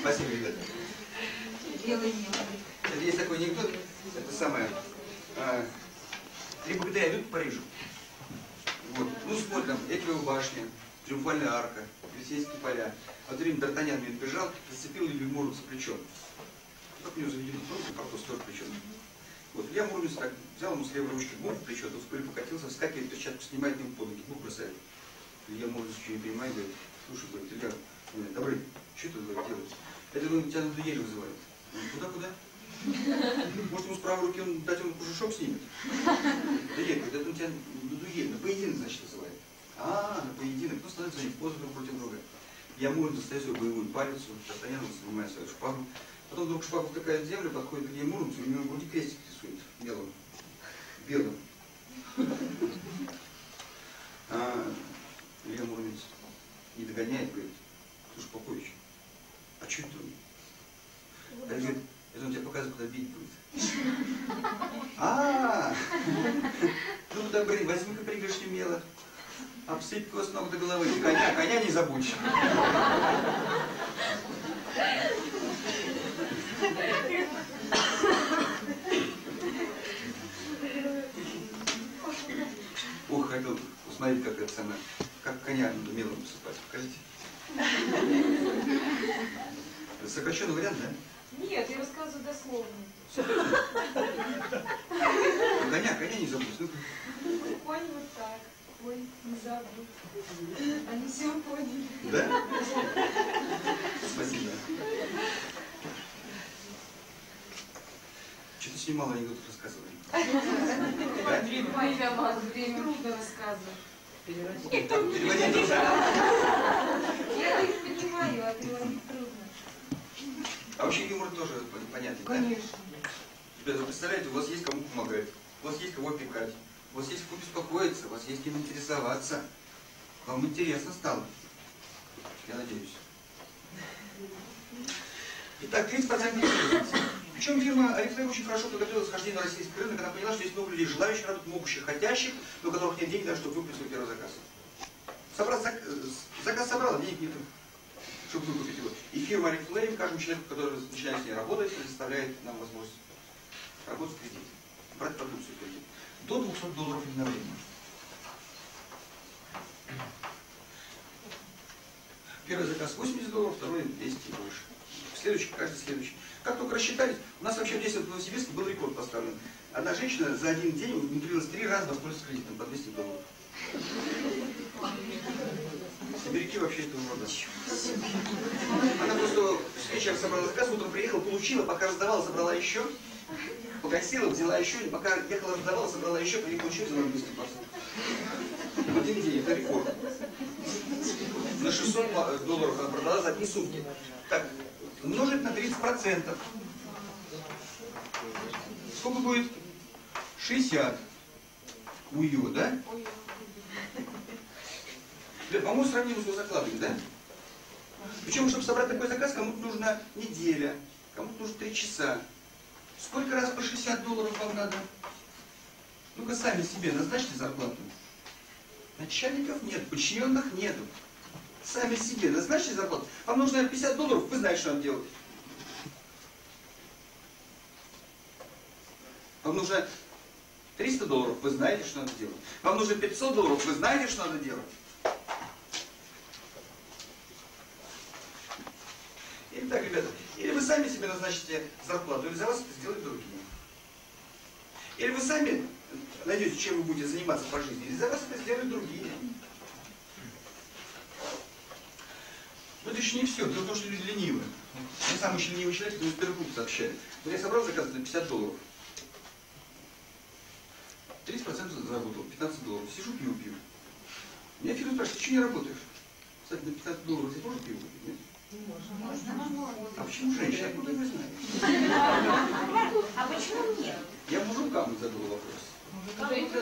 Спасибо, ребята. Это есть такой анекдот. Это самое. 3 богатыря идут по Парижу. Вот. Ну, смотрим, Эйфелева башня, Триумфальная арка, Елисейские поля. А вот время Д'Артаньян мне бежал, зацепил Лилю Муромца плечом. Как мне заведено, просто стер плечом. Вот, я Муромец так взял ему с левой ручки губ в плечо, тут в пыль покатился, вскакивает, перчатку снимает, ему под ноги, губ бросает. Я Муромец еще не понимаю, говорит, слушай, говорит, Илья, Добрый, что ты говорит, делаешь? Это, думаю, тебя надо еле вызывает. Куда-куда? Может, ему с правой руки он, дать ему пушишок снимет? Да нет, говорит, это он тебя надует, на поединок, значит, называет. А, на поединок, ну, становится за ним позу против друга. Я Муромец достаю свою боевую палицу, Д'Артаньян снимает свою шпагу. Потом вдруг шпагу втыкает в землю, подходит к ней Муромцу, и у него груди крестик рисует белым. Белым. Илья Муромец не догоняет, говорит, слушай, Попович, а что это он? Она говорит, это он тебе показывает, куда бить будет. Ну, Добрый, возьми-ка пригоршню мела, обсыпь его с ног до головы, коня не забудь. Ох, хотел посмотреть, как это самое, как коня надо мелом посыпать. Покажите. Это сокращенный вариант, да? Нет, я рассказываю дословно. Коня не забудь. Конь вот так. Конь не забудь. Они все поняли. Да? Спасибо. Что-то снимала, анекдотов рассказывали. Время трудно рассказывать. Никто не понимает. Я их понимаю, а переводить трудно. А вообще юмор тоже понятен, да? Конечно. Ребята, представляете, у вас есть кому помогать, у вас есть кого опекать, у вас есть кому беспокоиться, у вас есть кем интересоваться. Вам интересно стало. Я надеюсь. Итак, 30%. Причем фирма «Орифлэйм» очень хорошо подготовилась к схождению на российский рынок, она поняла, что есть много людей, желающих работать, могущих, хотящих, но у которых нет денег, даже чтобы выплатить свой первый заказ. Заказ собрал, а денег нет, чтобы выкупить его. И фирма «Орифлэйм» каждому человеку, который начинает с ней работать, предоставляет нам возможность работать в кредит, брать продукцию в кредит. До $200 единовременно. Первый заказ $80, второй $10 и больше. Следующий, каждый следующий. Как только рассчитались, у нас вообще здесь в Новосибирске был рекорд поставлен. Одна женщина за один день умудрилась 3 раза воспользоваться кредитом по $200. Сибиряки вообще этого рода. Она просто с вечера собрала заказ, утром приехала, получила, пока раздавала, собрала еще, погасила, взяла еще, и пока ехала, раздавала, собрала еще, приехала еще, взяла $200. В один день, это рекорд. На $600 она продала за 1 сутки. Так. Умножить на 30%. Сколько будет? 60. Уйо, да? Да, по-моему, сравним с его закладами, да? Причем, чтобы собрать такой заказ, кому-то нужна неделя, кому-то нужно 3 часа. Сколько раз по $60 вам надо? Ну-ка, сами себе назначьте зарплату. Начальников нет, подчиненных нету. Сами себе назначьте зарплату. Вам нужно $50, вы знаете, что надо делать. Вам нужно $300, вы знаете, что надо делать. Вам нужно $500, вы знаете, что надо делать. Или так, ребята, или вы сами себе назначите зарплату, или за вас это сделают другие. Или вы сами найдете, чем вы будете заниматься по жизни, или за вас это сделают другие. Но это еще не все. Дело в том, что люди ленивые. Я сам очень ленивый человек, но Сбергрупп сообщает. Вот я собрал заказ на $50. 30% заработал, $15. Сижу, пиво. Меня фирма спрашивает, ты что не работаешь? Кстати, на $15 здесь можно пиво купить, нет? Можно. А почему женщина? Откуда вы знаете? А почему нет? Я мужикам задал вопрос.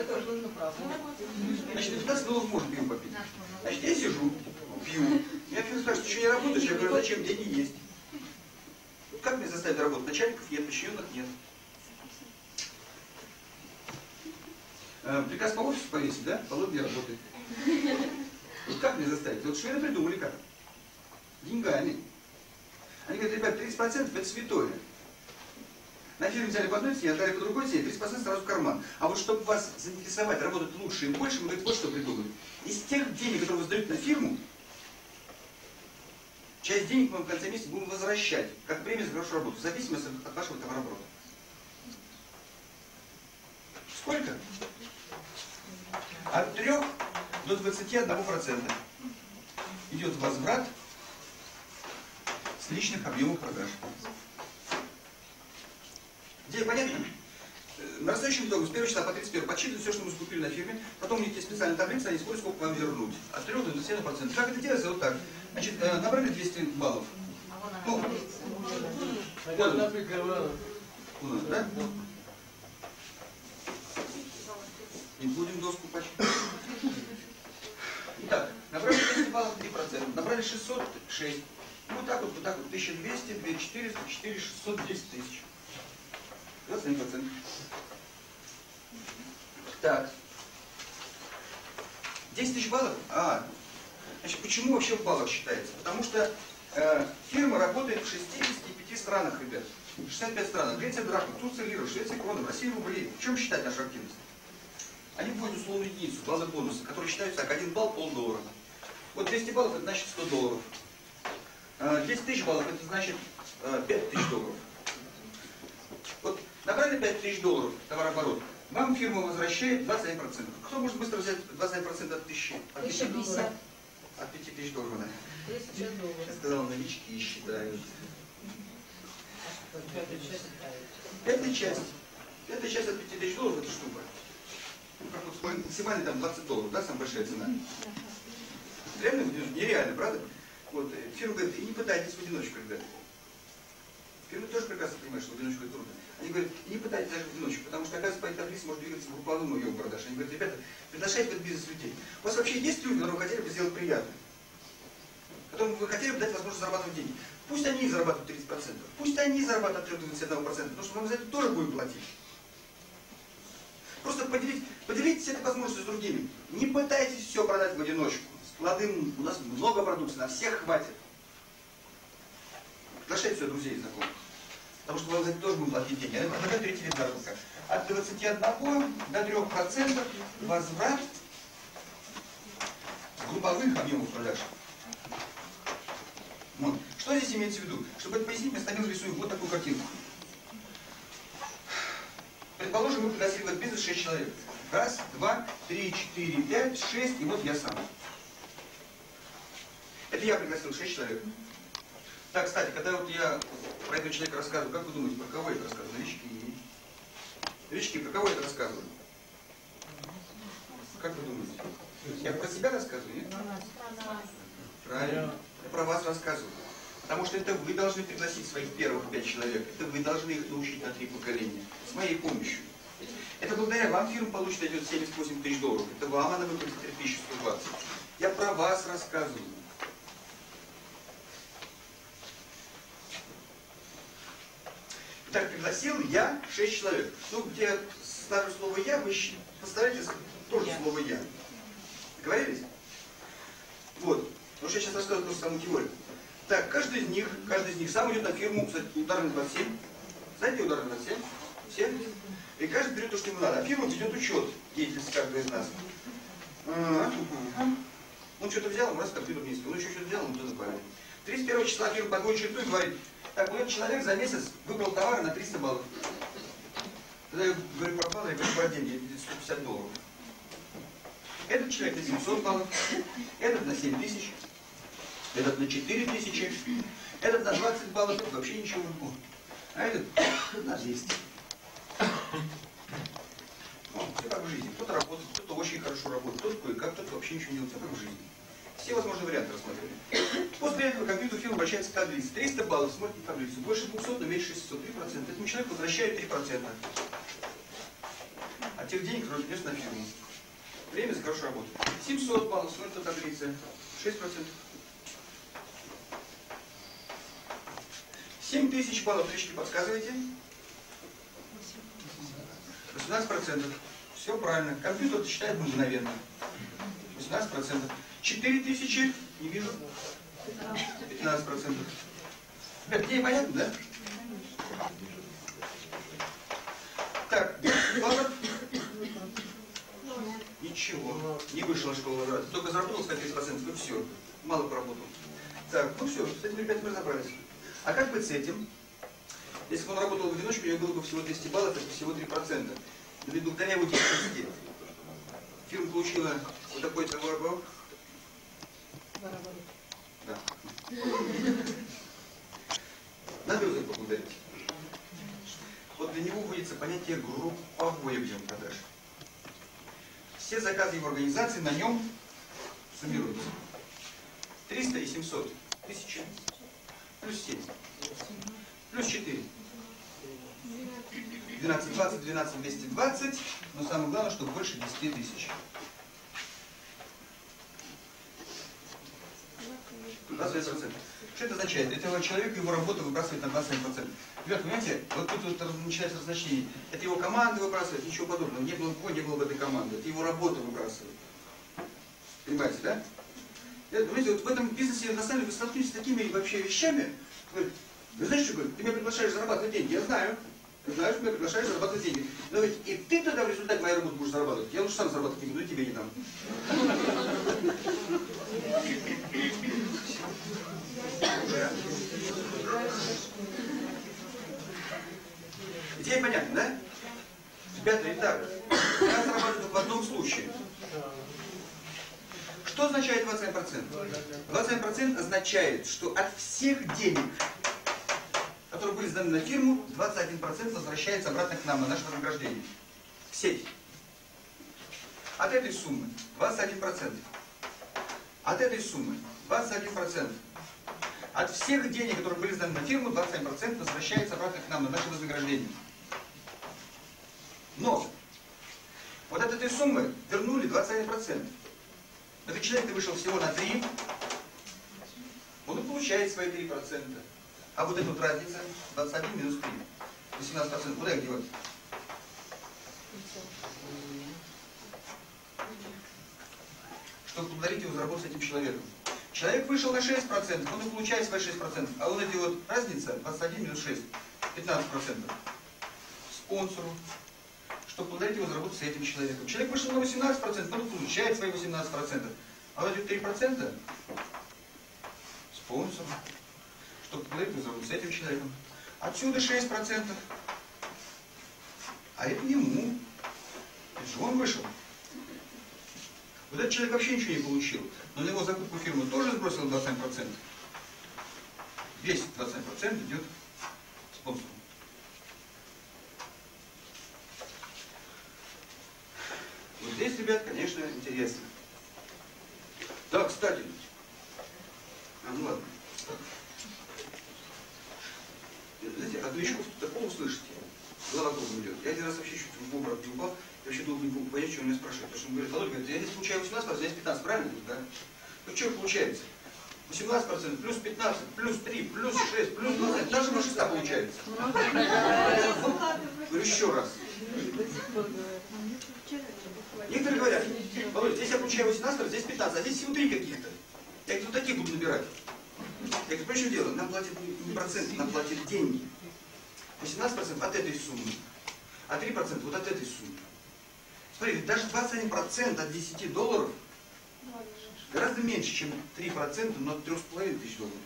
Значит, на $15 можно пиво попить. Значит, я сижу, пью. Меня фирма спрашивает, ты что не работаешь? Я говорю, зачем? Деньги есть. Ну, как мне заставить работать? Начальников нет, подчиненных нет. Приказ по офису повесить, да? Полон не работает. Вот как мне заставить? Вот шведы придумали как? Деньгами. Они говорят, ребят, 30% это святое. На фирме взяли по одной цене, отдали по другой цене, 30% сразу в карман. А вот чтобы вас заинтересовать, работать лучше и больше, мы говорим, вот что придумали. Из тех денег, которые вы сдаете на фирму, часть денег мы в конце месяца будем возвращать, как премию за хорошую работу, в зависимости от вашего товарооборота. Сколько? От 3 до 21% идет возврат с личных объемов продаж. Идея понятна? На растущем итоге с 1 числа по 31 подсчитывают все, что мы скупили на фирме, потом у них есть специальные таблицы, они смотрят, сколько вам вернуть. От 3 до 27%. Как это делается? Вот так. Значит, набрали 200 баллов. Ну, у нас, да? Не будем доску пачкать. Итак, набрали 200 баллов 3%, набрали 606. Вот так вот, 1200, 2400, 4600, 10 тысяч. 21%. Так. 10 тысяч баллов? Значит, почему вообще в баллах считается? Потому что фирма работает в 65 странах, ребят. 65 стран. Греция, драхма, Турция, лира, Швеция, крона, Россия, рублей. В чем считать нашу активность? Они вводят условную единицу, баллы бонуса, которые считаются как 1 балл $0.50. Вот 200 баллов это значит $100. 10 тысяч баллов это значит $5000. Вот набрали $5000 товарооборот, вам фирма возвращает 21%. Кто может быстро взять 21% от 1000? От 50. От $5000, да. Я сказал, новички считают. Пятая часть от $5000 это штука. Максимально там $20, да, самая большая цена. Реально, нереально, правда? Вот, фирма говорит, и не пытайтесь в одиночку, ребята. Фирмы тоже прекрасно понимают, что в одиночку это трудно. Они говорят, и не пытайтесь даже в одиночку, потому что, оказывается, по этой таблице может двигаться в групповому объему продаж. Они говорят, ребята, приглашайте в этот бизнес людей. У вас вообще есть люди, которым вы хотели бы сделать приятно? Которым вы хотели бы дать возможность зарабатывать деньги. Пусть они зарабатывают 30%, пусть они зарабатывают от 3 до 21%, потому что вам за это тоже будем платить. Просто поделитесь этой возможностью с другими. Не пытайтесь все продать в одиночку. Склады, у нас много продукции, на всех хватит. Приглашайте все друзей и знакомых. Потому что вам за это тоже будем платить деньги. Это такой третий вид заработка. От 21 до 3% возврат групповых объемов продаж. Вот. Что здесь имеется в виду? Чтобы это пояснить, мы с Тамилой рисуем вот такую картинку. Предположим, мы пригласили в этот бизнес 6 человек. 1, 2, 3, 4, 5, 6, и вот я сам. Это я пригласил 6 человек. Так, кстати, когда вот я про этого человека рассказываю, как вы думаете, про кого я это рассказываю? Новички. Новички, про кого я это рассказываю? Как вы думаете? Я про себя рассказываю, нет? Правильно. Я про вас рассказываю. Потому что это вы должны пригласить своих первых 5 человек. Это вы должны их научить на 3 поколения. С моей помощью. Это благодаря вам фирма получит идет $78 тысяч. Это вам она выплатит 3120. Я про вас рассказываю. Итак, пригласил я 6 человек. Ну, где ставлю слово «я», вы поставляете тоже слово «я». Договорились? Вот. Потому что я сейчас рассказываю просто саму теорию. Так, каждый из них сам идет на фирму, кстати, ударный 27. Знаете, ударный 27? Все? И каждый берет то, что ему надо. А фирма ведет учет деятельности каждого из нас. Он что-то взял, он раз компьютер не искал. Он еще что-то взял, он туда добавил. 31 числа фирма подводит черту и говорит: так, вот этот человек за месяц выбрал товар на 300 баллов. Тогда я говорю про баллы, я говорю про деньги, $150. Этот человек на 700 баллов, этот на 7000, этот на 4000, этот на 20 баллов, этот вообще ничего. А этот на 200. Ну, все как в жизни. Кто-то работает, кто-то очень хорошо работает, кто-то кое-как, кто-то вообще ничего не делает, все как в жизни. Все возможные варианты рассмотрели. После этого компьютер фирмы обращается к таблице. 300 баллов, смотрит на таблицу. Больше 200, но меньше 600, 3%. Этому человеку возвращают 3% от тех денег, которые принес на фирму. Время за хорошую работу. 700 баллов, смотрит на таблице. 6%. 7000 баллов, трички подсказываете. 18%. Все правильно. Компьютер считает мгновенно. 18%. 4000, не вижу. 15%. Ребят, идея понятна, да? Так, 10 баллов. Ничего. Не вышел из школы. Только заработал 130%. И все. Мало поработал. Так, ну все. С этим, ребята, мы разобрались. А как быть с этим? Если бы он работал в одиночку, у него было бы всего 200 баллов, это всего 3%. Но ведь благодаря его деятельности фирма получила вот такой товар. Да. Надо его поблагодарить. Вот для него вводится понятие групповой объем продаж. Все заказы его организации на нем суммируются. 300 и 700. 1000. Плюс 7. Плюс 4. 12, 20, 12, 220. Но самое главное, что больше 10 тысяч. Что это означает? Этого человека его работа выбрасывает на 20%. Ребята, понимаете, вот тут вот начинается разночтение. Это его команда выбрасывает, ничего подобного. Не было бы, не было бы этой команды. Это его работа выбрасывает. Понимаете, да? Это, понимаете, вот в этом бизнесе на самом деле вы столкнетесь с такими вообще вещами. Вы знаешь, что говорит? Ты меня приглашаешь зарабатывать деньги. Я знаю. Ты знаешь, что меня приглашаешь зарабатывать деньги. Но ведь и ты тогда в результате моей работы будешь зарабатывать. Я лучше сам зарабатывать не буду, и тебе не дам. Идея понятна, да? Ребята, итак, я зарабатываю в одном случае. Что означает 21%? 21% означает, что от всех денег, которые были сданы на фирму, 21% возвращается обратно к нам, на наше вознаграждение. В сеть. От этой суммы 21%. От этой суммы 21%. От всех денег, которые были сданы на фирму, 21% возвращается обратно к нам, на наше вознаграждение. Но вот от этой суммы вернули 21%. Этот человек вышел всего на 3, он и получает свои 3%. А вот эта вот разница 21 минус 3. 18%. Куда их девать? Чтобы поблагодарить его за работу с этим человеком. Человек вышел на 6%, он и получает свои 6%. А вот эта вот разница 21 минус 6. 15%. Спонсору. Чтобы поблагодарить его за работу с этим человеком. Человек вышел на 18%, он получает свои 18%. А вот эти 3% спонсору. Чтобы поблагодарить его за работу с этим человеком. Отсюда 6%. А это ему. Это же он вышел. Вот этот человек вообще ничего не получил. Но на его закупку фирмы тоже сбросил 20%. Весь 20% идет спонсору. Вот здесь, ребят, конечно, интересно. Да, кстати. Ну ладно. Знаете, от новичков такого слышите. Голова долго идет. Я один раз вообще чуть в обморок не упал. Я вообще долго не могу понять, что он меня спрашивает. Потому что он говорит: Володя, я здесь получаю 18%, здесь 15%, правильно? Да? Ну что получается? 18% плюс 15%, плюс 3%, плюс 6%, плюс 20%. Даже на 6% получается. Говорю еще раз. Некоторые говорят: Володя, здесь я получаю 18%, здесь 15%, а здесь всего 3 каких-то. Я говорю, такие буду набирать. Я говорю, что дело? Нам платят не процент, нам платят деньги. 18% от этой суммы. а 3% вот от этой суммы. Смотри, даже 21% от 10 долларов гораздо меньше, чем 3%, но от 3,5 тысяч долларов.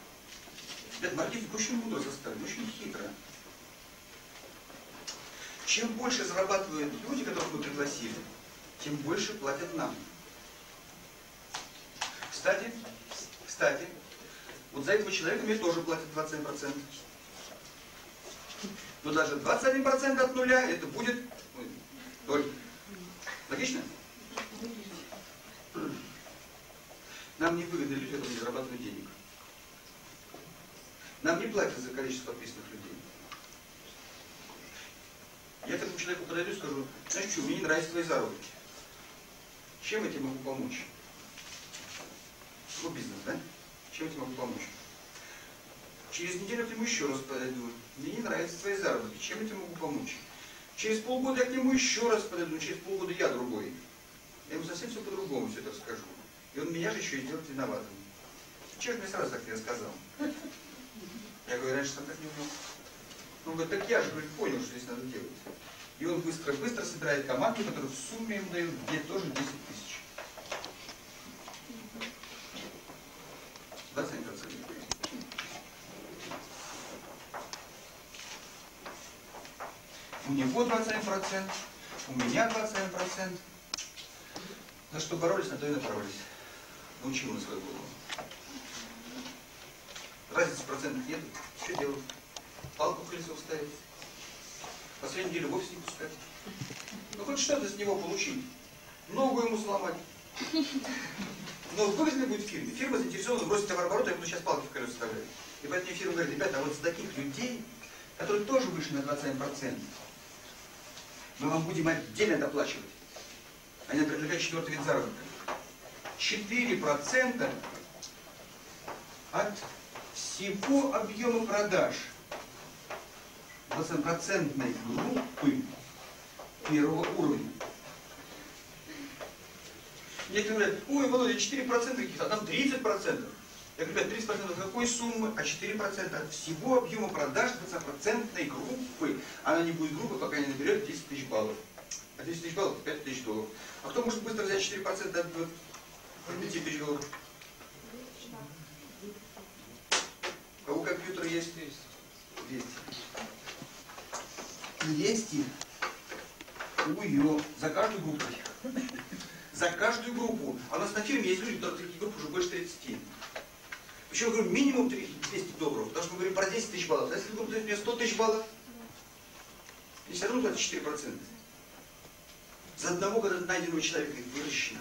Ребята, маркетинг очень мудро заставили, очень хитро. Чем больше зарабатывают люди, которых мы пригласили, тем больше платят нам. Кстати, вот за этого человека мне тоже платят 21%. Но даже 21% от нуля это будет только. Логично? Нам не выгодно людям зарабатывать денег. Нам не платят за количество подписанных людей. Я к этому человеку подойду и скажу: знаешь что, мне не нравятся твои заработки. Чем я тебе могу помочь? Ну, бизнес, да? Чем я тебе могу помочь? Через неделю к нему еще раз подойду. Мне не нравятся твои заработки. Чем я тебе могу помочь? Через полгода я к нему еще раз подойду, но через полгода я другой. Я ему совсем все по-другому все это расскажу. И он меня же еще и делает виноватым. Человек мне сразу так не рассказал. Я говорю, раньше сам так не умел. Он говорит, так я же говорит, понял, что здесь надо делать. И он быстро-быстро собирает команду, которую в сумме им дают где тоже 10 тысяч. 20%. У него 21%, у меня 21%. За что боролись, на то и направились. Научил на свою голову. Разницы в процентах нет. Что делать? Палку в колесо вставить. Последнюю неделю вовсе не пускать. Ну хоть что-то с него получить. Ногу ему сломать. Но выгодно будет фирме. Фирма заинтересована бросить товарооборот, а ему сейчас палки в колеса вставляют. И поэтому фирма говорит, ребята, а вот за таких людей, которые тоже вышли на 20%, мы вам будем отдельно доплачивать. Они предлагают четвертый вид заработка. 4% от всего объема продаж 20-процентной группы первого уровня. Некоторые говорят, ой, Володя, 4% каких-то, а там 30%. Я говорю, ребят, 30% какой суммы, а 4% от всего объема продаж 20-процентной группы. Она не будет группы, пока не наберет 10 тысяч баллов. А 10 тысяч баллов – 5 тысяч долларов. А кто может быстро взять 4% от 5 тысяч долларов? У кого компьютер есть? 200. 200. Уё. За каждую группу. За каждую группу. А у нас на фирме есть люди, которые таких групп уже больше 30. Причем, я говорю, минимум 200 долларов. Потому что мы говорим про 10 тысяч баллов. А если группа дает мне 100 тысяч баллов, и все равно платят 4%. За одного, когда найденного человека их выращено.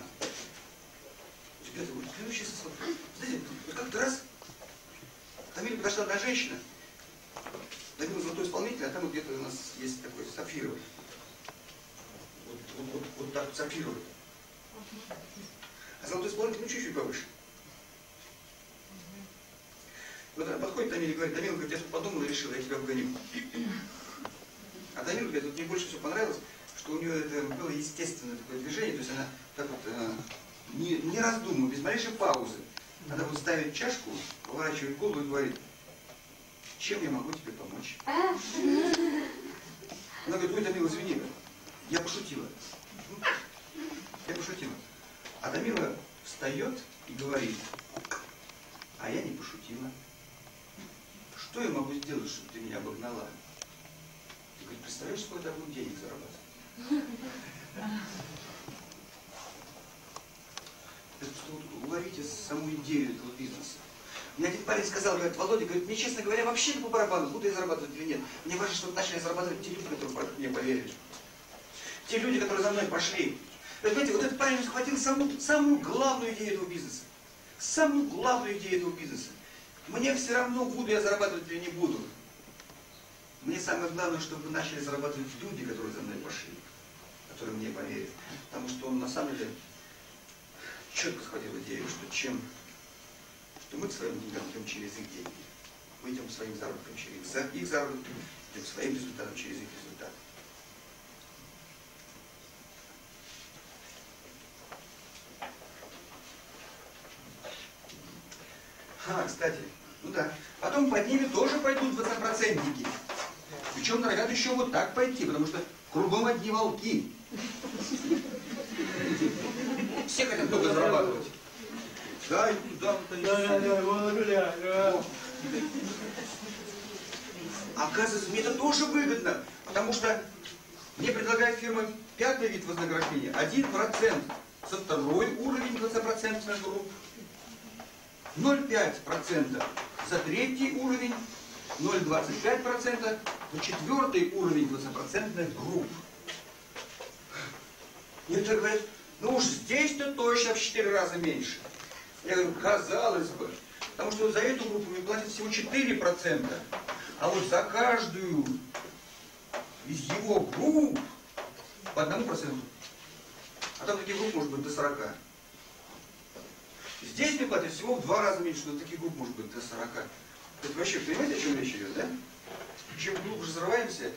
Ребята, вы вообще сосуды. Знаете, вот как-то раз Тамила подошла одна женщина, Тамила золотой исполнитель, а там вот где-то у нас есть такой сапфировый. Вот так, сапфировый. А золотой исполнитель, ну чуть-чуть повыше. Вот она подходит Тамиле и говорит, Тамила, говорит, я тут подумала и решила, я тебя вгоню. А Тамила говорит, вот мне больше всего понравилось, что у нее это было естественное такое движение, то есть она так вот не раздумывая, без малейшей паузы. Она вот ставит чашку, поворачивает голову и говорит, чем я могу тебе помочь? Она говорит, ой, Тамила, извини, я пошутила. Я пошутила. А Тамила встает и говорит, а я не пошутила. Что я могу сделать, чтобы ты меня обогнала? Ты говорит, представляешь, сколько я буду денег зарабатывать? Уловите саму идею этого бизнеса. Мне один парень сказал, говорит, Володя, говорит, мне, честно говоря, вообще по барабану, буду я зарабатывать или нет. Мне важно, чтобы начали зарабатывать те люди, которые мне поверили. Те люди, которые за мной пошли. Понимаете, вот этот парень схватил самую главную идею этого бизнеса. Самую главную идею этого бизнеса. Мне все равно, буду я зарабатывать или не буду. Мне самое главное, чтобы начали зарабатывать люди, которые за мной пошли, которые мне поверят. Потому что он на самом деле четко схватил идею, что мы к своим деньгам идем через их деньги. Мы идем к своим заработкам через их заработки, идем к своим результатам через их результаты. А, кстати, ну да. Потом под ними тоже пойдут 20%. Причем, дорогая, еще вот так пойти, потому что Кругом одни волки. Все хотят только зарабатывать. Да, и туда-то не. Оказывается, мне это тоже выгодно, потому что мне предлагает фирма пятый вид вознаграждения, 1% со второй уровень 20% групп, 0,5% за третий уровень, 0,25% за четвертый уровень 20% групп. Мне так говорят, ну уж здесь-то точно в 4 раза меньше. Я говорю, казалось бы, потому что за эту группу мне платят всего 4%, а вот за каждую из его групп по 1%. А там таких групп может быть до 40. Здесь мне платят всего в 2 раза меньше, но таких групп может быть до 40. Это вообще, понимаете, о чем речь идет, да? Чем глубже взрываемся,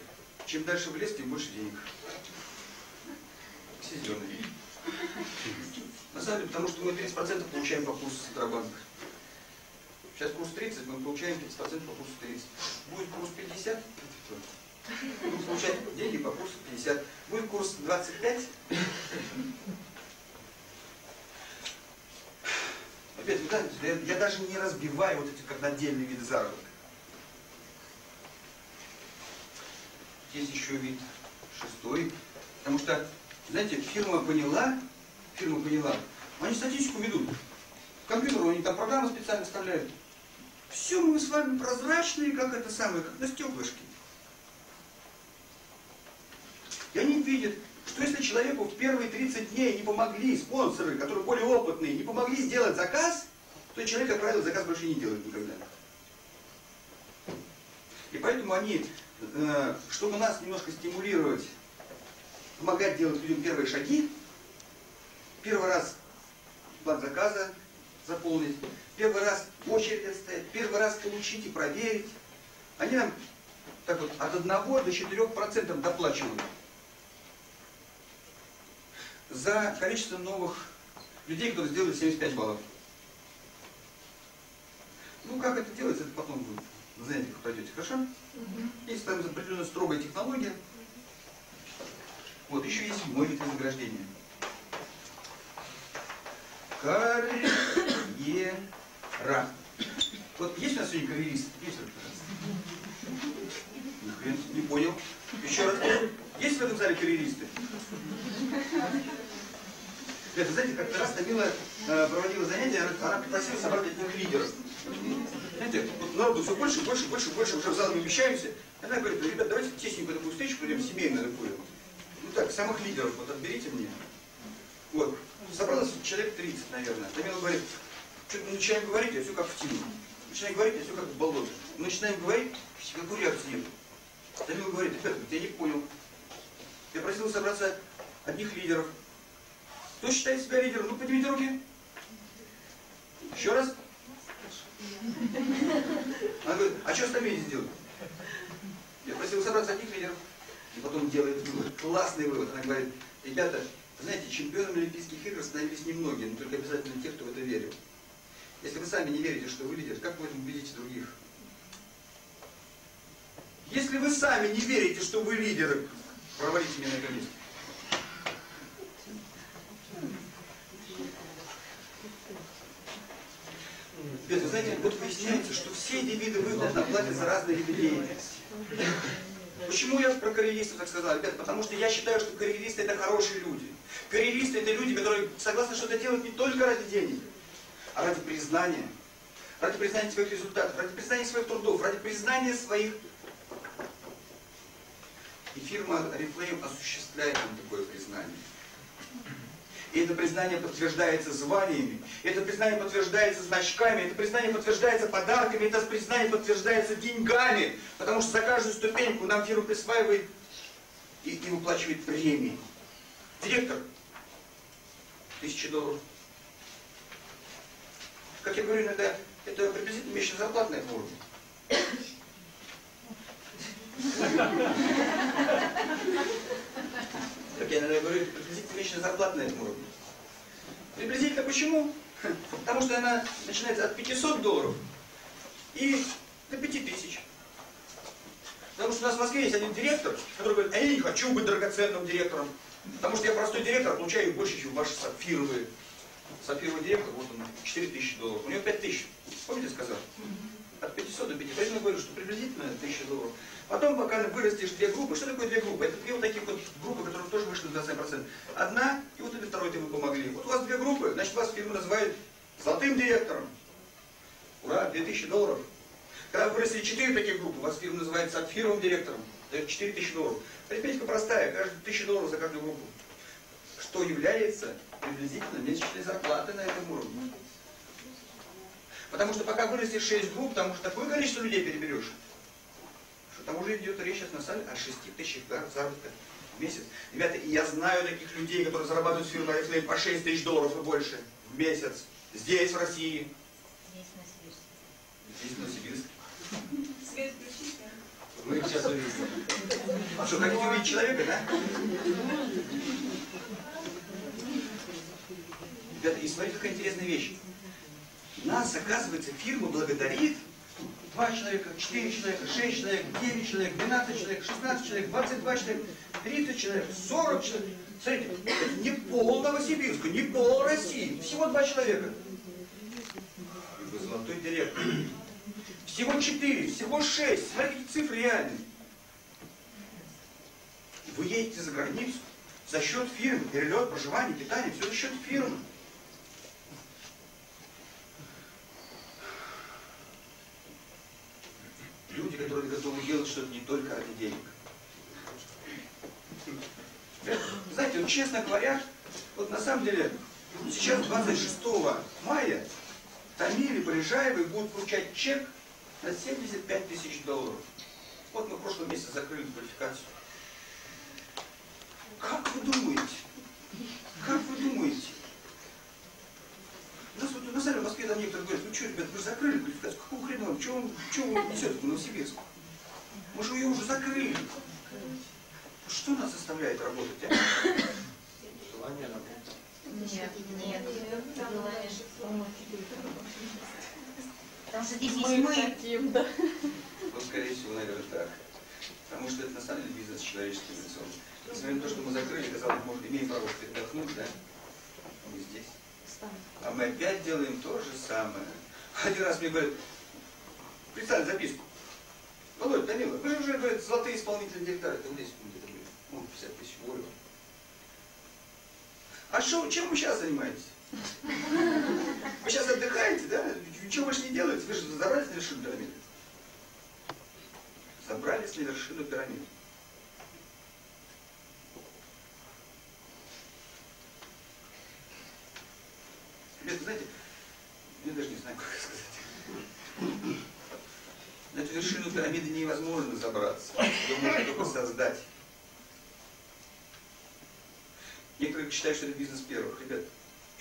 чем дальше в лес, тем больше денег. Все зеленые. На самом деле, потому что мы 30% получаем по курсу Центробанка. Сейчас курс 30, мы получаем 30% по курсу 30. Будет курс 50, будем получать деньги по курсу 50. Будет курс 25. Опять, я даже не разбиваю вот эти как отдельные виды заработка. Есть еще вид шестой. Потому что, знаете, фирма поняла, они статистику ведут. Компьютеру они там программы специально вставляют. Все мы с вами прозрачные, как это самое, как на стеклышке. И они видят, что если человеку в первые 30 дней не помогли спонсоры, которые более опытные, не помогли сделать заказ, то человек, как правило, заказ больше не делает никогда. И поэтому они, чтобы нас немножко стимулировать, помогать делать людям первые шаги, первый раз план заказа заполнить, первый раз в очередь отстоять, первый раз получить и проверить, они нам так вот от 1 до 4% доплачивают. За количество новых людей, которые сделали 75 баллов. Ну, как это делается, это потом вы на занятиях пройдете, хорошо? Есть там определенная строгая технология. Вот, еще есть мой вид вознаграждения. Карьера. Вот есть у нас сегодня карьерист? Есть у нас? Не понял. Еще раз. Есть в этом зале карьеристы? Это, знаете, как-то раз Тамила проводила занятия, она попросила собрать одних лидеров. Знаете, вот народу все больше, уже в зал не вмещаемся. Она говорит, ребят, давайте тесненькую такую встречу придем, семейную такую. Ну так, самых лидеров вот отберите мне. Вот. Собралось человек 30, наверное. Тамила говорит, что-то начинаем говорить, а все как в тину. Начинаем говорить, а все как в болото. Начинаем говорить, никакой реакции нет. Тамила говорит, ребят, я не понял. Я просил собраться одних лидеров. Кто считает себя лидером? Ну, поднимите руки. Еще раз. Она говорит, а что остальные сделают? Я просил собраться одних лидеров. И потом делает вывод. Классный вывод. Она говорит, ребята, знаете, чемпионами Олимпийских игр становились немногие, но только обязательно те, кто в это верил. Если вы сами не верите, что вы лидер, как вы в этом убедите других? Если вы сами не верите, что вы лидеры, провалите меня на комиссию. Вы знаете, вот выясняется, что все эти виды выплат платят за разные виды деятельности. Почему я про карьеристов так сказал, ребят? Потому что я считаю, что карьеристы — это хорошие люди. Карьеристы — это люди, которые согласны что-то делать не только ради денег, а ради признания. Ради признания своих результатов, ради признания своих трудов, ради признания своих... И фирма Орифлэйм осуществляет нам такое признание. И это признание подтверждается званиями, это признание подтверждается значками, это признание подтверждается подарками, это признание подтверждается деньгами, потому что за каждую ступеньку нам фирма присваивает и выплачивает премии. Директор – $1000. Как я говорю иногда, это приблизительно месячная зарплата на этом уровне. Как я иногда говорю, приблизительно месячная зарплата на этом уровне. Приблизительно почему? Потому что она начинается от $500 и до 5000. Потому что у нас в Москве есть один директор, который говорит, а я не хочу быть драгоценным директором, потому что я простой директор, получаю больше, чем ваши сапфировые. Сапфировый директор, вот он, 4000 долларов, у него 5000, помните, сказал? От 500 до 500, поэтому я говорю, что приблизительно 1000 долларов. Потом, пока вырастешь две группы, что такое две группы? Это две вот такие вот группы, которые тоже вышли на 20%. Одна, и вот этой второй вы помогли. Вот у вас две группы, значит вас фирму называют золотым директором. Ура, 2000 долларов. Когда выросли 4 таких группы, у вас фирма называется сапфировым директором, дает 4000 долларов. Арифметика простая, каждый 1000 долларов за каждую группу. Что является приблизительно месячной зарплатой на этом уровне. Потому что пока вырастешь 6 групп, там уже такое количество людей переберешь, что там уже идет речь на самом деле о 6000 заработка в месяц. Ребята, я знаю таких людей, которые зарабатывают в фирме Орифлэйм по 6000 долларов и больше в месяц. Здесь, в России. Здесь, в Новосибирске. Свет включите. Мы их сейчас увидим. Что, хотите увидеть человека, да? Ребята, и смотрите, какая интересная вещь. Нас, оказывается, фирма благодарит 2 человека, 4 человека, 6 человек, 9 человек, 12 человек, 16 человек, 22 человек, 30 человек, 40 человек. Смотрите, это не пол Новосибирска, не пол России, всего 2 человека. И вы золотой директор. Всего 4, всего 6, смотрите, цифры реальные. Вы едете за границу за счет фирмы, перелет, проживание, питание, все за счет фирмы. Люди, которые готовы делать что-то не только ради денег. Знаете, вот честно говоря, вот на самом деле, сейчас 26 мая Тамиле, Полежаевой будут вручать чек на 75 000 долларов. Вот мы в прошлом месяце закрыли квалификацию. Как вы думаете? Как вы думаете? На самом деле в Москве там некоторые говорят, ну что, ребят, вы же закрыли квалификацию, какого хрена вам? Чего вы несете в Новосибирск? Мы же ее уже закрыли. Что нас заставляет работать? Желание работать. Нет. Потому что здесь мы хотим, да. Ну, скорее всего, наверное, так. Потому что это на самом деле бизнес с человеческим лицом. Несмотря на то, что мы закрыли, казалось, мы имеем право отдохнуть, да? Мы здесь. А мы опять делаем то же самое. Один раз мне говорят, представь записку. Володя, Тамила, вы же уже, говорит, золотые исполнители директора. Там 10 секунд, это, ну, 50 000, говорю. А шо, чем вы сейчас занимаетесь? Вы сейчас отдыхаете, да? Ничего больше не делаете? Вы же забрались на вершину пирамиды. Забрались на вершину пирамиды. Ребята, знаете, я даже не знаю, как сказать. На эту вершину пирамиды невозможно забраться. Ее можно только создать. Некоторые считают, что это бизнес первых. Ребят,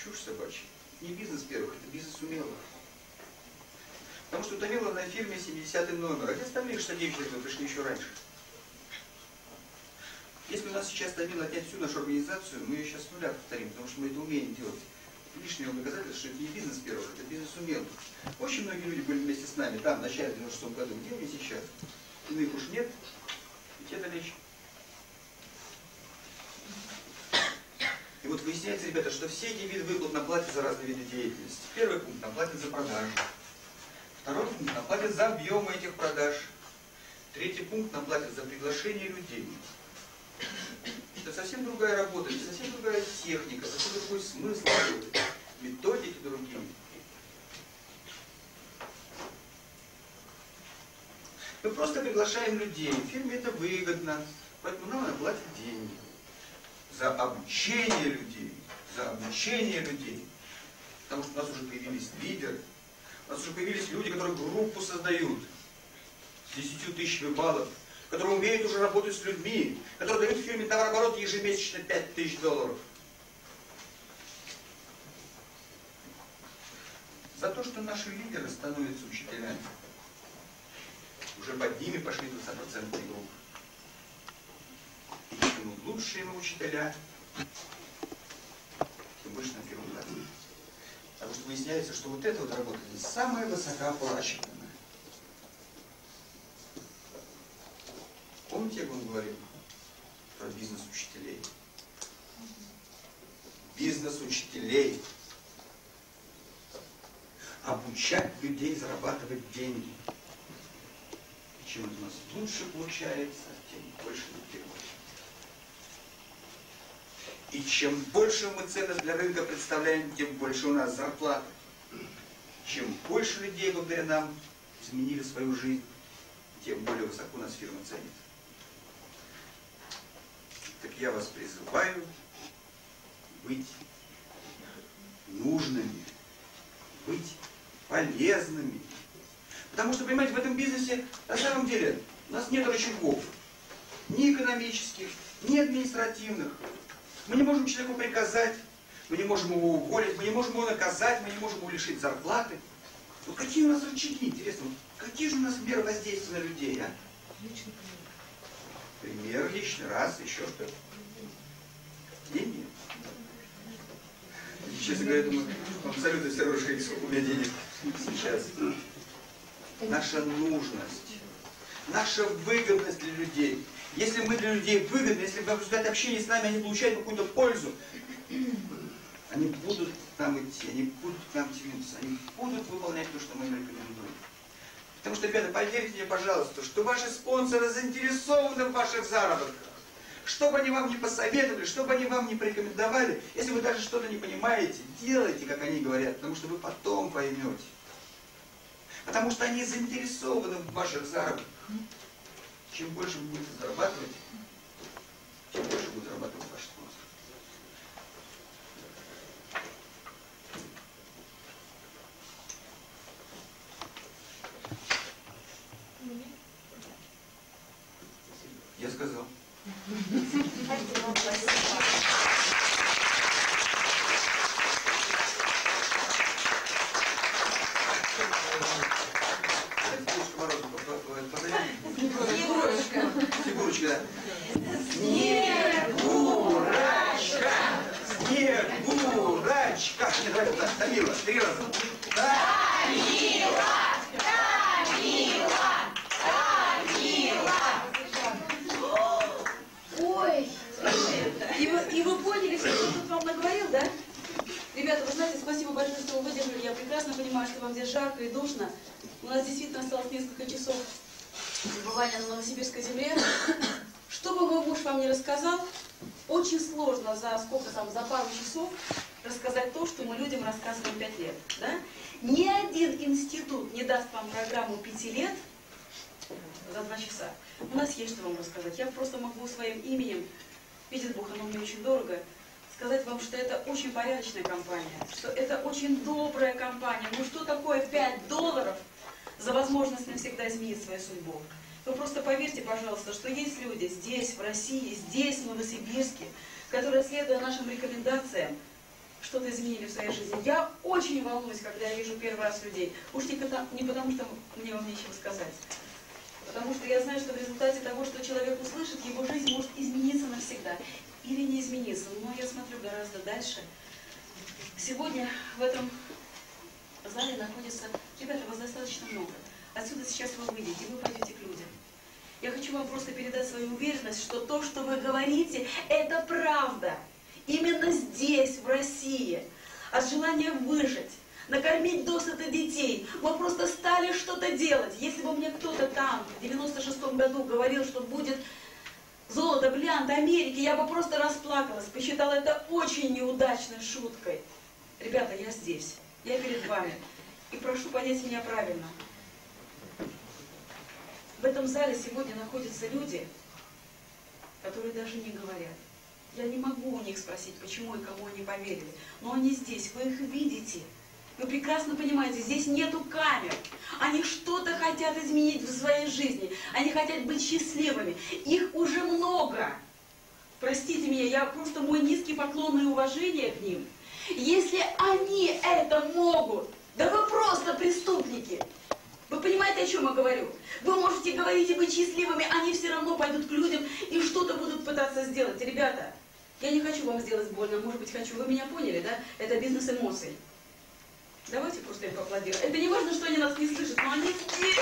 чушь собачья. Не бизнес первых, это бизнес умелых. Потому что Тамила на фирме 70-й номер, а те остальные 69 человек пришли еще раньше. Если у нас сейчас Тамила отнять всю нашу организацию, мы ее сейчас с нуля повторим, потому что мы это умеем делать. Лишнее доказательство, что это не бизнес первых, это бизнес умелых. Очень многие люди были вместе с нами там, в начале 96-м году, где они сейчас? Иных уж нет, ведь это лечит. И вот выясняется, ребята, что все эти виды выплат нам платят за разные виды деятельности. Первый пункт нам платят за продажи. Второй пункт нам платят за объемы этих продаж. Третий пункт нам платят за приглашение людей. Это совсем другая работа, это совсем другая техника, совсем другой смысл работы, методики другие. Мы просто приглашаем людей, фирме это выгодно, поэтому нам надо платить деньги. За обучение людей, за обучение людей. Потому что у нас уже появились лидеры, у нас уже появились люди, которые группу создают с 10 000 баллов, которые умеют уже работать с людьми, которые дают фирме товарооборот ежемесячно 5000 долларов. За то, что наши лидеры становятся учителями. Уже под ними пошли 20% группы. И чем лучше ему учителя, тем больше на первом году. Потому что выясняется, что вот эта вот работа здесь самая высокооплачиваемая. Помните, как он говорил про бизнес-учителей? Бизнес-учителей. Обучать людей зарабатывать деньги. И чем у нас лучше получается, тем больше людей платят. И чем больше мы ценность для рынка представляем, тем больше у нас зарплаты. Чем больше людей благодаря нам изменили свою жизнь, тем более высоко у нас фирма ценит. Так я вас призываю быть нужными, быть полезными. Потому что, понимаете, в этом бизнесе на самом деле у нас нет рычагов. Ни экономических, ни административных. Мы не можем человеку приказать, мы не можем его уволить, мы не можем его наказать, мы не можем его лишить зарплаты. Ну какие у нас рычаги, интересно, какие же у нас меры воздействия на людей, а? Пример личный, раз, еще что-то. Деньги. Честно говоря, я думаю, абсолютно все равно, сколько у меня денег сейчас. Наша нужность, наша выгодность для людей. Если мы для людей выгодны, если в результате общения с нами они получают какую-то пользу, они будут к нам идти, они будут к нам тянуться, они будут выполнять то, что мы им рекомендуем. Потому что, ребята, поверьте мне, пожалуйста, что ваши спонсоры заинтересованы в ваших заработках. Что бы они вам не посоветовали, что бы они вам не порекомендовали, если вы даже что-то не понимаете, делайте, как они говорят, потому что вы потом поймете. Потому что они заинтересованы в ваших заработках. Чем больше вы будете зарабатывать, тем больше будет зарабатывать ваш спонсор. Я сказал. Снегурочка. Снегурочка. Снегурочка. Снегурочка. Тамила, три раза. Тамила. Ребята, вы знаете, спасибо большое, что вы выдержали. Я прекрасно понимаю, что вам здесь жарко и душно. У нас действительно осталось несколько часов пребывания на новосибирской земле. Что бы мой муж вам не рассказал, очень сложно за пару часов рассказать то, что мы людям рассказываем 5 лет. Да? Ни один институт не даст вам программу 5 лет за 2 часа. У нас есть что вам рассказать. Я просто могу своим именем, видит Бог, оно мне очень дорого, сказать вам, что это очень порядочная компания, что это очень добрая компания. Ну что такое $5 за возможность навсегда изменить свою судьбу? Вы просто поверьте, пожалуйста, что есть люди здесь, в России, здесь, в Новосибирске, которые, следуя нашим рекомендациям, что-то изменили в своей жизни. Я очень волнуюсь, когда я вижу первый раз людей. Уж не потому, что мне вам нечего сказать. Потому что я знаю, что в результате того, что человек услышит, его жизнь может измениться навсегда. Или не измениться. Но я смотрю гораздо дальше. Сегодня в этом зале находится... Ребята, вас достаточно много. Отсюда сейчас вы выйдете, вы пойдете к людям. Я хочу вам просто передать свою уверенность, что то, что вы говорите, это правда. Именно здесь, в России, от желания выжить, накормить досыта детей. Мы просто стали что-то делать. Если бы мне кто-то там в 96-м году говорил, что будет золото, бриллианты Америки, я бы просто расплакалась, посчитала это очень неудачной шуткой. Ребята, я здесь, я перед вами. И прошу понять меня правильно. В этом зале сегодня находятся люди, которые даже не говорят. Я не могу у них спросить, почему и кому они поверили. Но они здесь, вы их видите. Вы прекрасно понимаете, здесь нету камер. Они что-то хотят изменить в своей жизни. Они хотят быть счастливыми. Их уже много. Простите меня, я просто мой низкий поклон и уважение к ним. Если они это могут, да вы просто преступники. Вы понимаете, о чем я говорю? Вы можете говорить и быть счастливыми, они все равно пойдут к людям и что-то будут пытаться сделать. Ребята, я не хочу вам сделать больно, может быть, хочу. Вы меня поняли, да? Это бизнес эмоций. Давайте просто им поаплодируем. Это не важно, что они нас не слышат, но они здесь.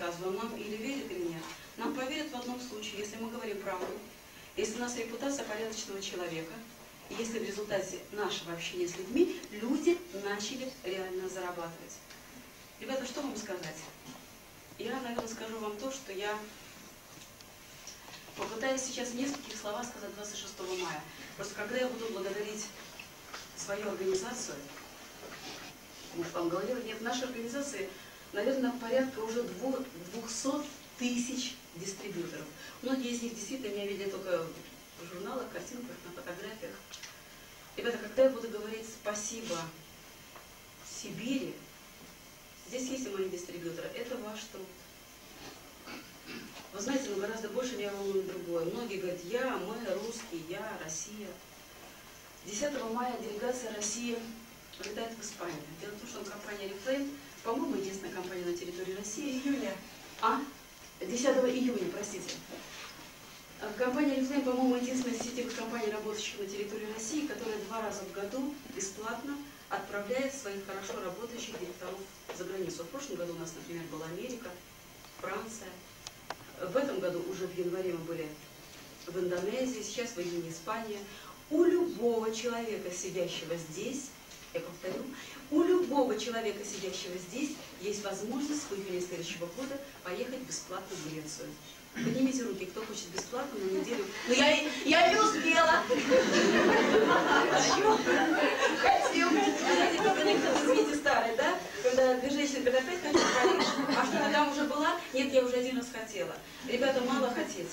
рассказываем, нам или верят, или нет. Нам поверят в одном случае, если мы говорим правду, если у нас репутация порядочного человека, если в результате нашего общения с людьми люди начали реально зарабатывать. Ребята, что вам сказать? Я, наверное, скажу вам то, что я попытаюсь сейчас в нескольких словах сказать 26 мая. Просто когда я буду благодарить свою организацию, может, вам говорила, нет, в нашей организации, наверное, порядка уже 200 тысяч дистрибьюторов. Многие из них действительно меня видели только в журналах, картинках, на фотографиях. Ребята, когда я буду говорить спасибо Сибири, здесь есть и мои дистрибьюторы, это ваш труд. Вы знаете, но гораздо больше меня волнует другое. Многие говорят, я, мы, русские, я, Россия. 10 мая делегация России летает в Испанию. Дело в том, что компания «Орифлэйм», по-моему, единственная компания на территории России. Июня. 10 июня, простите. Компания «Орифлэйм», по-моему, единственная из сетевых компаний, работающих на территории России, которая 2 раза в году бесплатно отправляет своих хорошо работающих директоров за границу. В прошлом году у нас, например, была Америка, Франция. В этом году уже в январе мы были в Индонезии, сейчас в июне Испания. У любого человека, сидящего здесь, я повторю, у любого человека, сидящего здесь, есть возможность в июне следующего года поехать бесплатно в Грецию. Поднимите руки, кто хочет бесплатно на неделю. Но я не успела! Хочу! Знаете, когда некоторые извините старые, да? Когда две женщины говорят, опять хочу в Париж. А что, ты там уже была? Нет, я уже 1 раз хотела. Ребята, мало хотеть.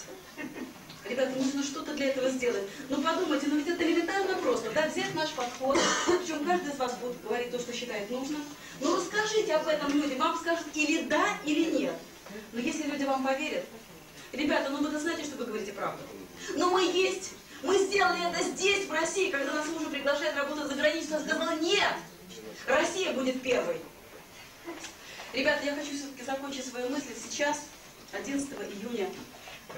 Ребята, нужно что-то для этого сделать. Ну подумайте, ну ведь это элементарно просто, да, взять наш подход, причем каждый из вас будет говорить то, что считает нужно. Но расскажите об этом людям, вам скажут или да, или нет. Но если люди вам поверят, ребята, ну вы-то знаете, что вы говорите правду. Но мы есть, мы сделали это здесь, в России, когда нас мужа приглашает работать за границу, я сказала нет, Россия будет первой. Ребята, я хочу все-таки закончить свои мысли сейчас, 11 июня.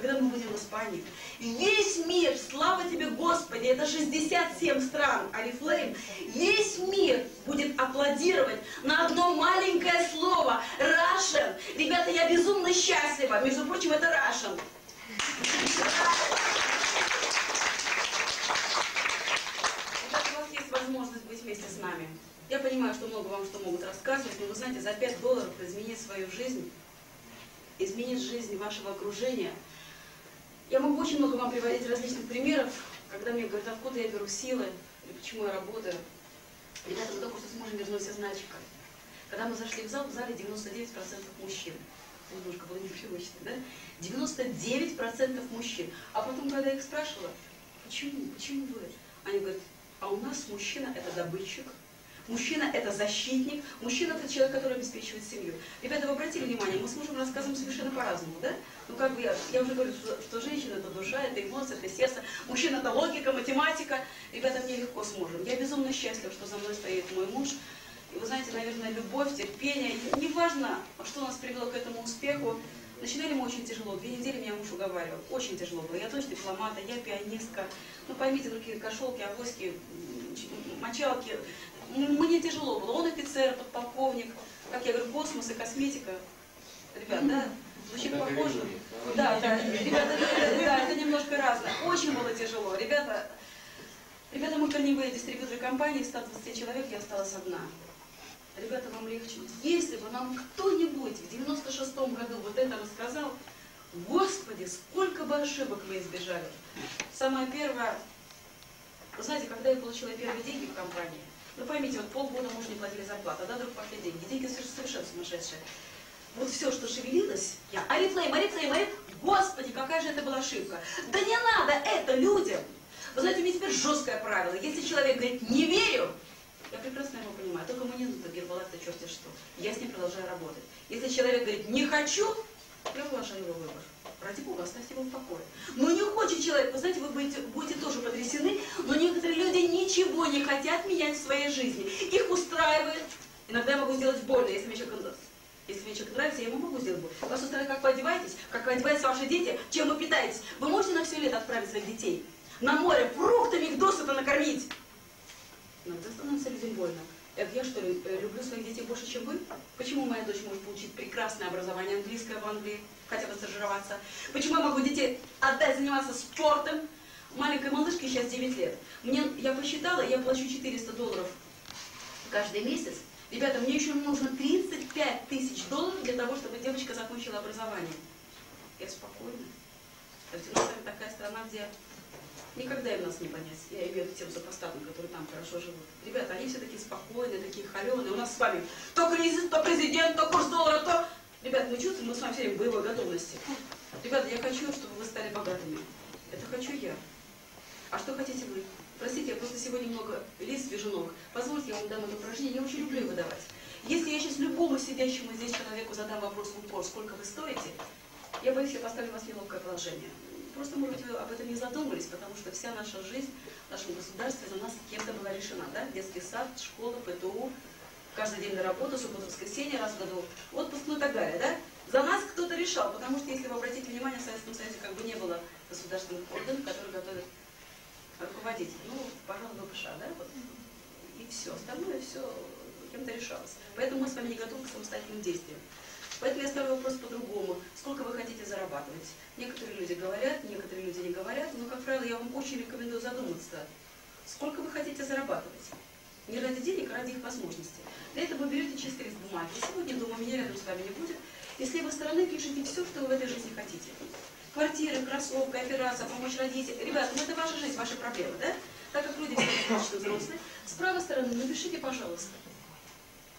Когда мы будем в Испании, весь мир, слава тебе, Господи, это 67 стран, Орифлэйм, весь мир будет аплодировать на одно маленькое слово «Russian». Ребята, я безумно счастлива, между прочим, это «Russian». Ребята, у вас есть возможность быть вместе с нами. Я понимаю, что много вам что могут рассказывать, но вы знаете, за $5 изменить свою жизнь, изменить жизнь вашего окружения. Я могу очень много вам приводить различных примеров, когда мне говорят, откуда я беру силы, и почему я работаю. Ребята, мы только что с мужем вернулись из Нальчика. Когда мы зашли в зале 99% мужчин. Это немножко было непривычно, да? 99% мужчин. А потом, когда я их спрашивала, почему вы? Они говорят, а у нас мужчина – это добытчик, мужчина – это защитник, мужчина – это человек, который обеспечивает семью. Ребята, вы обратили внимание, мы с мужем рассказываем совершенно по-разному, да? Ну, как бы я уже говорю, что женщина – это душа, это эмоции, это сердце, мужчина – это логика, математика. Ребята, мне легко с мужем. Я безумно счастлива, что за мной стоит мой муж. И вы знаете, наверное, любовь, терпение, неважно, что нас привело к этому успеху. Начинали мы очень тяжело, 2 недели меня муж уговаривал, очень тяжело было. Я дочь дипломата, я пианистка, ну, поймите, руки кошелки, авоськи, мочалки. Мне тяжело было. Он офицер, подполковник, как я говорю, космос и косметика. Ребят, да? Звучит похоже. Да, ребята, да, это немножко разное. Очень было тяжело. Ребята, мы корневые дистрибьюторы компании, 120 человек, я осталась одна. Ребята, вам легче. Если бы нам кто-нибудь в 96-м году вот это рассказал, Господи, сколько бы ошибок мы избежали. Самое первое, вы знаете, когда я получила первые деньги в компании, ну поймите, вот полгода муж не платили зарплату, а да, вдруг пошли деньги. Деньги совершенно сумасшедшие. Вот все, что шевелилось, я Орифлэйм, Господи, какая же это была ошибка. Да не надо это людям. Вы знаете, у меня теперь жесткое правило. Если человек говорит, не верю, я прекрасно его понимаю, только мне нужно Гербалайф-то черти что. Я с ним продолжаю работать. Если человек говорит, не хочу, я уважаю его выбор. Ради Бога, оставьте его в покое. Но не хочет человек, вы знаете, вы будете тоже потрясены, но некоторые люди ничего не хотят менять в своей жизни. Их устраивает. Иногда я могу сделать больно, если мне человек нравится, я ему могу сделать больно. Вас устраивает, как вы одеваетесь ваши дети, чем вы питаетесь. Вы можете на все лето отправить своих детей на море, фруктами их досыта накормить. Иногда становится людям больно. Это я, что ли, люблю своих детей больше, чем вы? Почему моя дочь может получить прекрасное образование английское в Англии, хотя бы стажироваться? Почему я могу детей отдать заниматься спортом? Маленькой малышке сейчас 9 лет. Я посчитала, я плачу $400 каждый месяц. Ребята, мне еще нужно $35 000 для того, чтобы девочка закончила образование. Я спокойна. У нас такая страна, где никогда им нас не понять. Я имею в виду тем сопоставным, которые там хорошо живут. Ребята, они все такие спокойные, такие холеные. У нас с вами то кризис, то президент, то курс доллара, то... Ребята, мы чувствуем, мы с вами все время в боевой готовности. Ребята, я хочу, чтобы вы стали богатыми. Это хочу я. А что хотите вы? Простите, я просто сегодня много лист свеженок. Позвольте, я вам дам это упражнение, я очень люблю его давать. Если я сейчас любому сидящему здесь человеку задам вопрос в упор, сколько вы стоите, я боюсь, я поставлю вас в неловкое положение. Просто, может быть, вы об этом не задумывались, потому что вся наша жизнь в нашем государстве за нас кем-то была решена. Да? Детский сад, школа, ПТУ, каждый день на работу, суббота, воскресенье, раз в году, отпуск, ну и так далее. Да? За нас кто-то решал, потому что, если вы обратите внимание, в Советском Союзе как бы не было государственных органов, которые готовят руководителей. Ну, пожалуй, ВПШ, да? Вот. И все. Остальное все кем-то решалось. Поэтому мы с вами не готовы к самостоятельным действиям. Поэтому я ставлю вопрос по-другому. Сколько вы хотите зарабатывать? Некоторые люди говорят, некоторые люди не говорят. Но, как правило, я вам очень рекомендую задуматься. Сколько вы хотите зарабатывать? Не ради денег, а ради их возможностей. Для этого вы берете чистый лист бумаги. Сегодня, думаю, меня рядом с вами не будет. И с левой стороны пишите все, что вы в этой жизни хотите. Квартира, кроссовка, операция, помочь родителям. Ребята, ну это ваша жизнь, ваши проблемы, да? Так как люди достаточно взрослые. С правой стороны напишите, пожалуйста,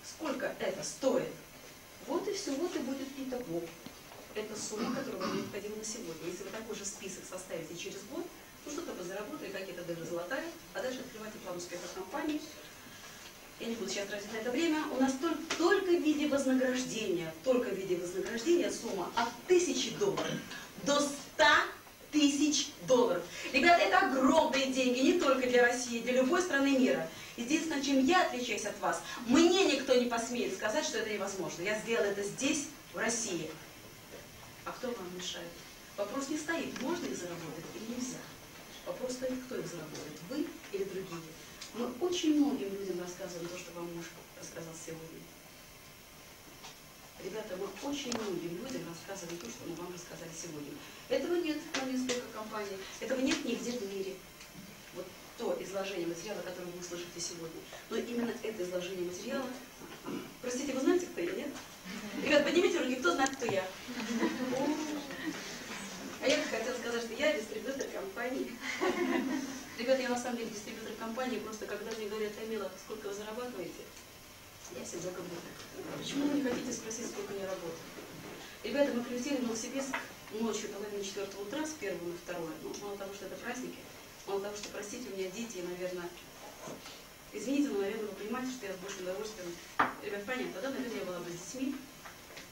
сколько это стоит. Вот и все, вот и будет итого. Это сумма, которую вам необходима на сегодня. Если вы такой же список составите через год, ну что-то вы заработали, какие-то дыры залатали, а дальше открывайте план успехов компании. Я не буду сейчас тратить на это время. У нас только в виде вознаграждения, сумма от $1000 до $100 000. Ребята, это огромные деньги, не только для России, для любой страны мира. Единственное, чем я отличаюсь от вас, мне никто не посмеет сказать, что это невозможно. Я сделала это здесь, в России. А кто вам мешает? Вопрос не стоит, можно их заработать или нельзя. Вопрос стоит, кто их заработает, вы или другие. Мы очень многим людям рассказываем то, что вам муж рассказал сегодня. Ребята, мы очень многим людям рассказываем то, что мы вам рассказали сегодня. Этого нет в нескольких компаний, этого нет нигде в мире. Вот то изложение материала, которое вы услышите сегодня. Но именно это изложение материала... Простите, вы знаете, кто я, нет? Ребят, поднимите руки, кто знает, кто я. А я хотела сказать, что я дистрибьютор компании. Ребята, я на самом деле дистрибьютор компании, просто когда мне говорят: Тамила, сколько вы зарабатываете, я всегда говорю: почему вы не хотите спросить, сколько я работаю? Ребята, мы прилетели в Новосибирск ночью, половине 4 утра, с 1 на 2. Ну, мало того, что это праздники, мало того, что, простите, у меня дети, и, наверное, извините, но, наверное, вы понимаете, что я с большим удовольствием... Ребят, понятно, да, наверное, я была бы с детьми.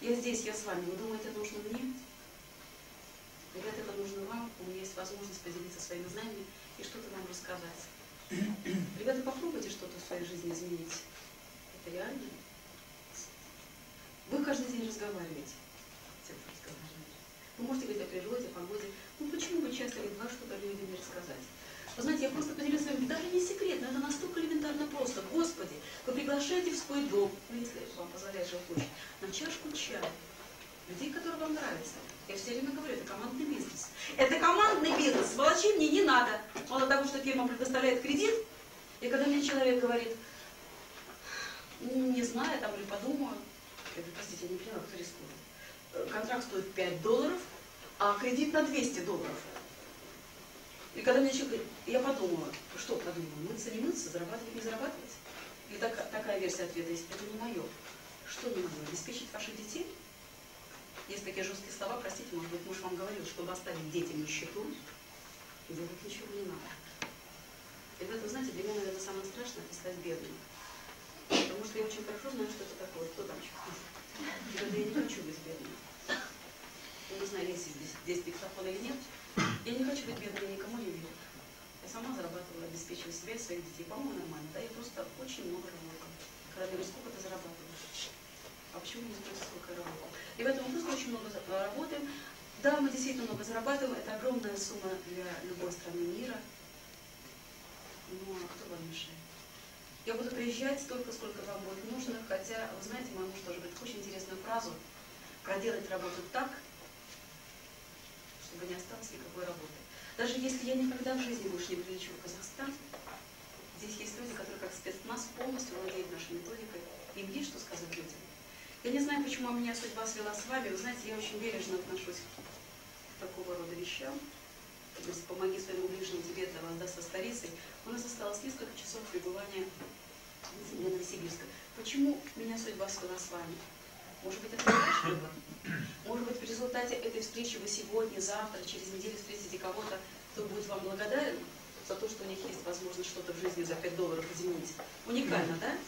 Я здесь, я с вами. Вы думаете, это нужно мне? Ребят, это нужно вам, у меня есть возможность поделиться своими знаниями и что-то нам рассказать. Ребята, попробуйте что-то в своей жизни изменить. Это реально. Вы каждый день разговариваете. Вы можете говорить о природе, о погоде. Ну почему бы часто или два что-то людям не рассказать? Вы знаете, я просто поделюсь с вами, даже не секретно, это настолько элементарно просто. Господи, вы приглашаете в свой дом, ну если вам позволяет жилплощадь, на чашку чая. Людей, которые вам нравятся. Я все время говорю, это командный бизнес. Это командный бизнес, сволочи мне не надо. Мало того, что фирма предоставляет кредит, и когда мне человек говорит: не знаю, там, или подумаю, я говорю: простите, я не поняла, кто рискует. Контракт стоит $5, а кредит на $200. И когда мне человек говорит: я подумала, что подумала, мыться, не мыться, зарабатывать, не зарабатывать? И такая версия ответа есть: это не мое. Что нужно? Обеспечить ваших детей? Есть такие жесткие слова, простите, может быть, муж вам говорил, чтобы оставить детям на счету, делать ничего не надо. Ребята, вы знаете, для меня, наверное, самое страшное — это стать бедным. Потому что я очень хорошо знаю, что это такое, кто там что. Ребята, я не хочу быть бедным. Я не знаю, есть здесь диктофон или нет. Я не хочу быть бедным, я никому не верю. Я сама зарабатывала, обеспечивала себя и своих детей. По-моему, нормально, да? Я просто очень много работала. Когда я говорю: сколько ты зарабатываешь? А почему не спросить, сколько я работаю? И в этом мы очень много работаем. Да, мы действительно много зарабатываем. Это огромная сумма для любой страны мира. Но кто вам мешает? Я буду приезжать столько, сколько вам будет нужно, хотя, вы знаете, мой муж тоже говорит очень интересную фразу: проделать работу так, чтобы не осталось никакой работы. Даже если я никогда в жизни больше не прилечу в Казахстан, здесь есть люди, которые как спецназ полностью владеют нашей методикой, им есть что сказать людям. Я не знаю, почему меня судьба свела с вами. Вы знаете, я очень бережно отношусь к такого рода вещам. То есть помоги своему ближнему, тебе для вас даст со старицей. У нас осталось несколько часов пребывания в Новосибирске. Почему меня судьба свела с вами? Может быть, это ваш выбор? Может быть, в результате этой встречи вы сегодня, завтра, через неделю встретите кого-то, кто будет вам благодарен за то, что у них есть возможность что-то в жизни за $5 изменить. Уникально, да?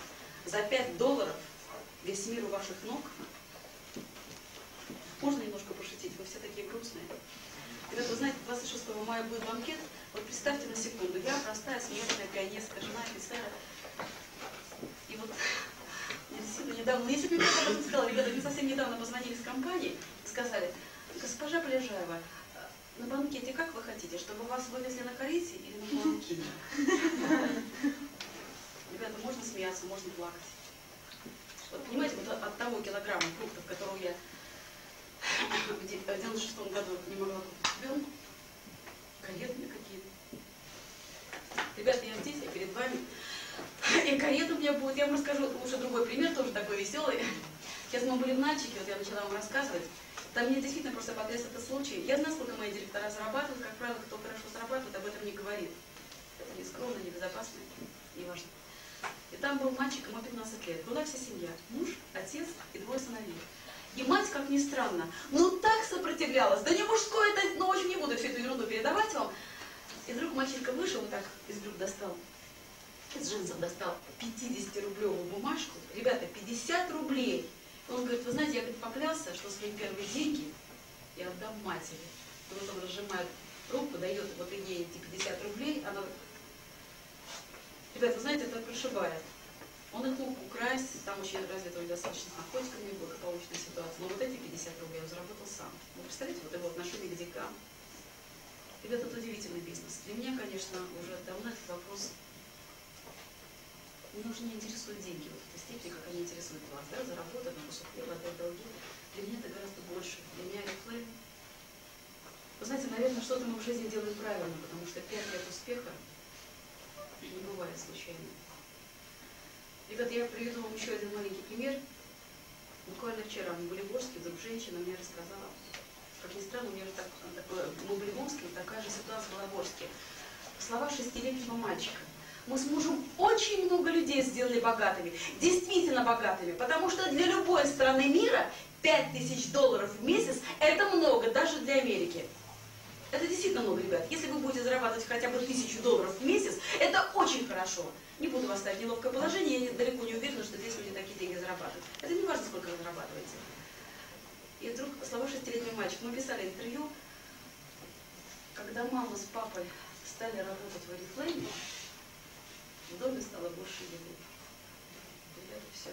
За $5 весь мир у ваших ног. Можно немножко пошутить? Вы все такие грустные. Ребята, вы знаете, 26 мая будет банкет. Вот представьте на секунду, я простая, смертная, пионерская, жена офицера. И вот недавно, если бы я об этом сказала, ребята, мне совсем недавно позвонили с компанией и сказали: госпожа Полежаева, на банкете как вы хотите, чтобы вас вывезли на карете или на манекене? Ребята, можно смеяться, можно плакать. Вот понимаете, вот от того килограмма фруктов, которого я в 96 году не могла купить ребенку, каретные какие-то. Ребята, я здесь, я перед вами. И карета у меня будет. Я вам расскажу лучше другой пример, тоже такой веселый. Сейчас мы были в Нальчике, вот я начала вам рассказывать. Там меня действительно просто потряс этот случай. Я знаю, сколько мои директора зарабатывают. Как правило, кто хорошо зарабатывает, об этом не говорит. Это не скромно, не безопасно, не важно. И там был мальчик, ему 15 лет. Была вся семья. Муж, отец и двое сыновей. И мать, как ни странно, ну так сопротивлялась. Да не мужское, это, ну очень не буду всю эту ерунду передавать вам. И вдруг мальчишка вышел, вот так из брюк достал. Из джинсов достал 50-рублевую бумажку. Ребята, 50 рублей. Он говорит: вы знаете, я поклялся, что свои первые деньги я отдам матери. И вот он разжимает руку, дает вот ей эти 50 рублей. Она... Ребята, вы знаете, это прошибает. Он их мог украсть, там очень развитого достаточно с наркотиками была полученная ситуация. Но вот эти 50 рублей он заработал сам. Вы представляете, вот его отношение к деньгам. Ребята, это удивительный бизнес. Для меня, конечно, уже давно этот вопрос... Меня уже не интересуют деньги вот в той степени, как они интересуют вас, да, заработать на кусок хлеба, отдать долги. Для меня это гораздо больше. Для меня Орифлэйм. Вы знаете, наверное, что-то мы в жизни делаем правильно, потому что 5 лет успеха не бывает случайно. Ребята, я приведу вам еще один маленький пример. Буквально вчера мы были в Орске, вдруг женщина мне рассказала. Как ни странно, у меня так, мы были в Омске, такая же ситуация была в Орске. Слова 6-летнего мальчика. Мы с мужем очень много людей сделали богатыми, действительно богатыми, потому что для любой страны мира $5000 в месяц – это много, даже для Америки. Это действительно много, ребят. Если вы будете зарабатывать хотя бы $1000 в месяц, это очень хорошо. Не буду вас ставить в неловкое положение, я далеко не уверена, что здесь люди такие деньги зарабатывают. Это не важно, сколько вы зарабатываете. И вдруг слова 6-летнего мальчика. Мы писали интервью, когда мама с папой стали работать в Орифлэйме, в доме стало больше еды. Ребята, все.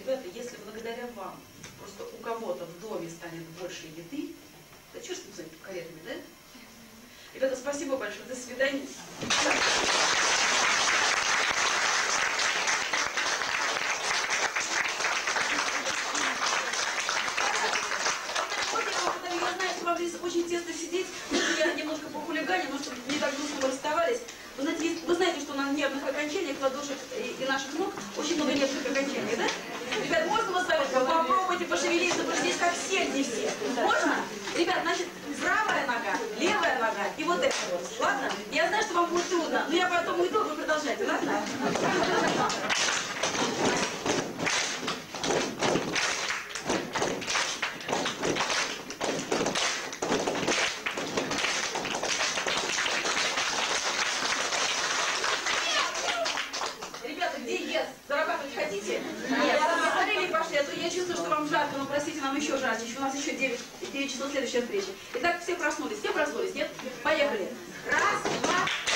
Ребята, если благодаря вам просто у кого-то в доме станет больше еды, да что ж ты за каретами, да? Ребята, спасибо большое. До свидания. Очень тесно сидеть, но я немножко похулиганила, но чтобы не так грустно мы расставались. Вы знаете, что на нервных окончаниях, ладошек и наших ног очень много нервных окончаний, да? Ребят, можно вас зовут? Попробуйте пошевелиться, потому что здесь как все, не все. Можно? Ребят, значит, правая нога, левая нога и вот это вот. Ладно? Я знаю, что вам будет трудно, но я потом уйду, вы продолжайте, ладно? Еще 9 часов следующая встреча. Итак, все проснулись? Нет? Поехали. Раз, два,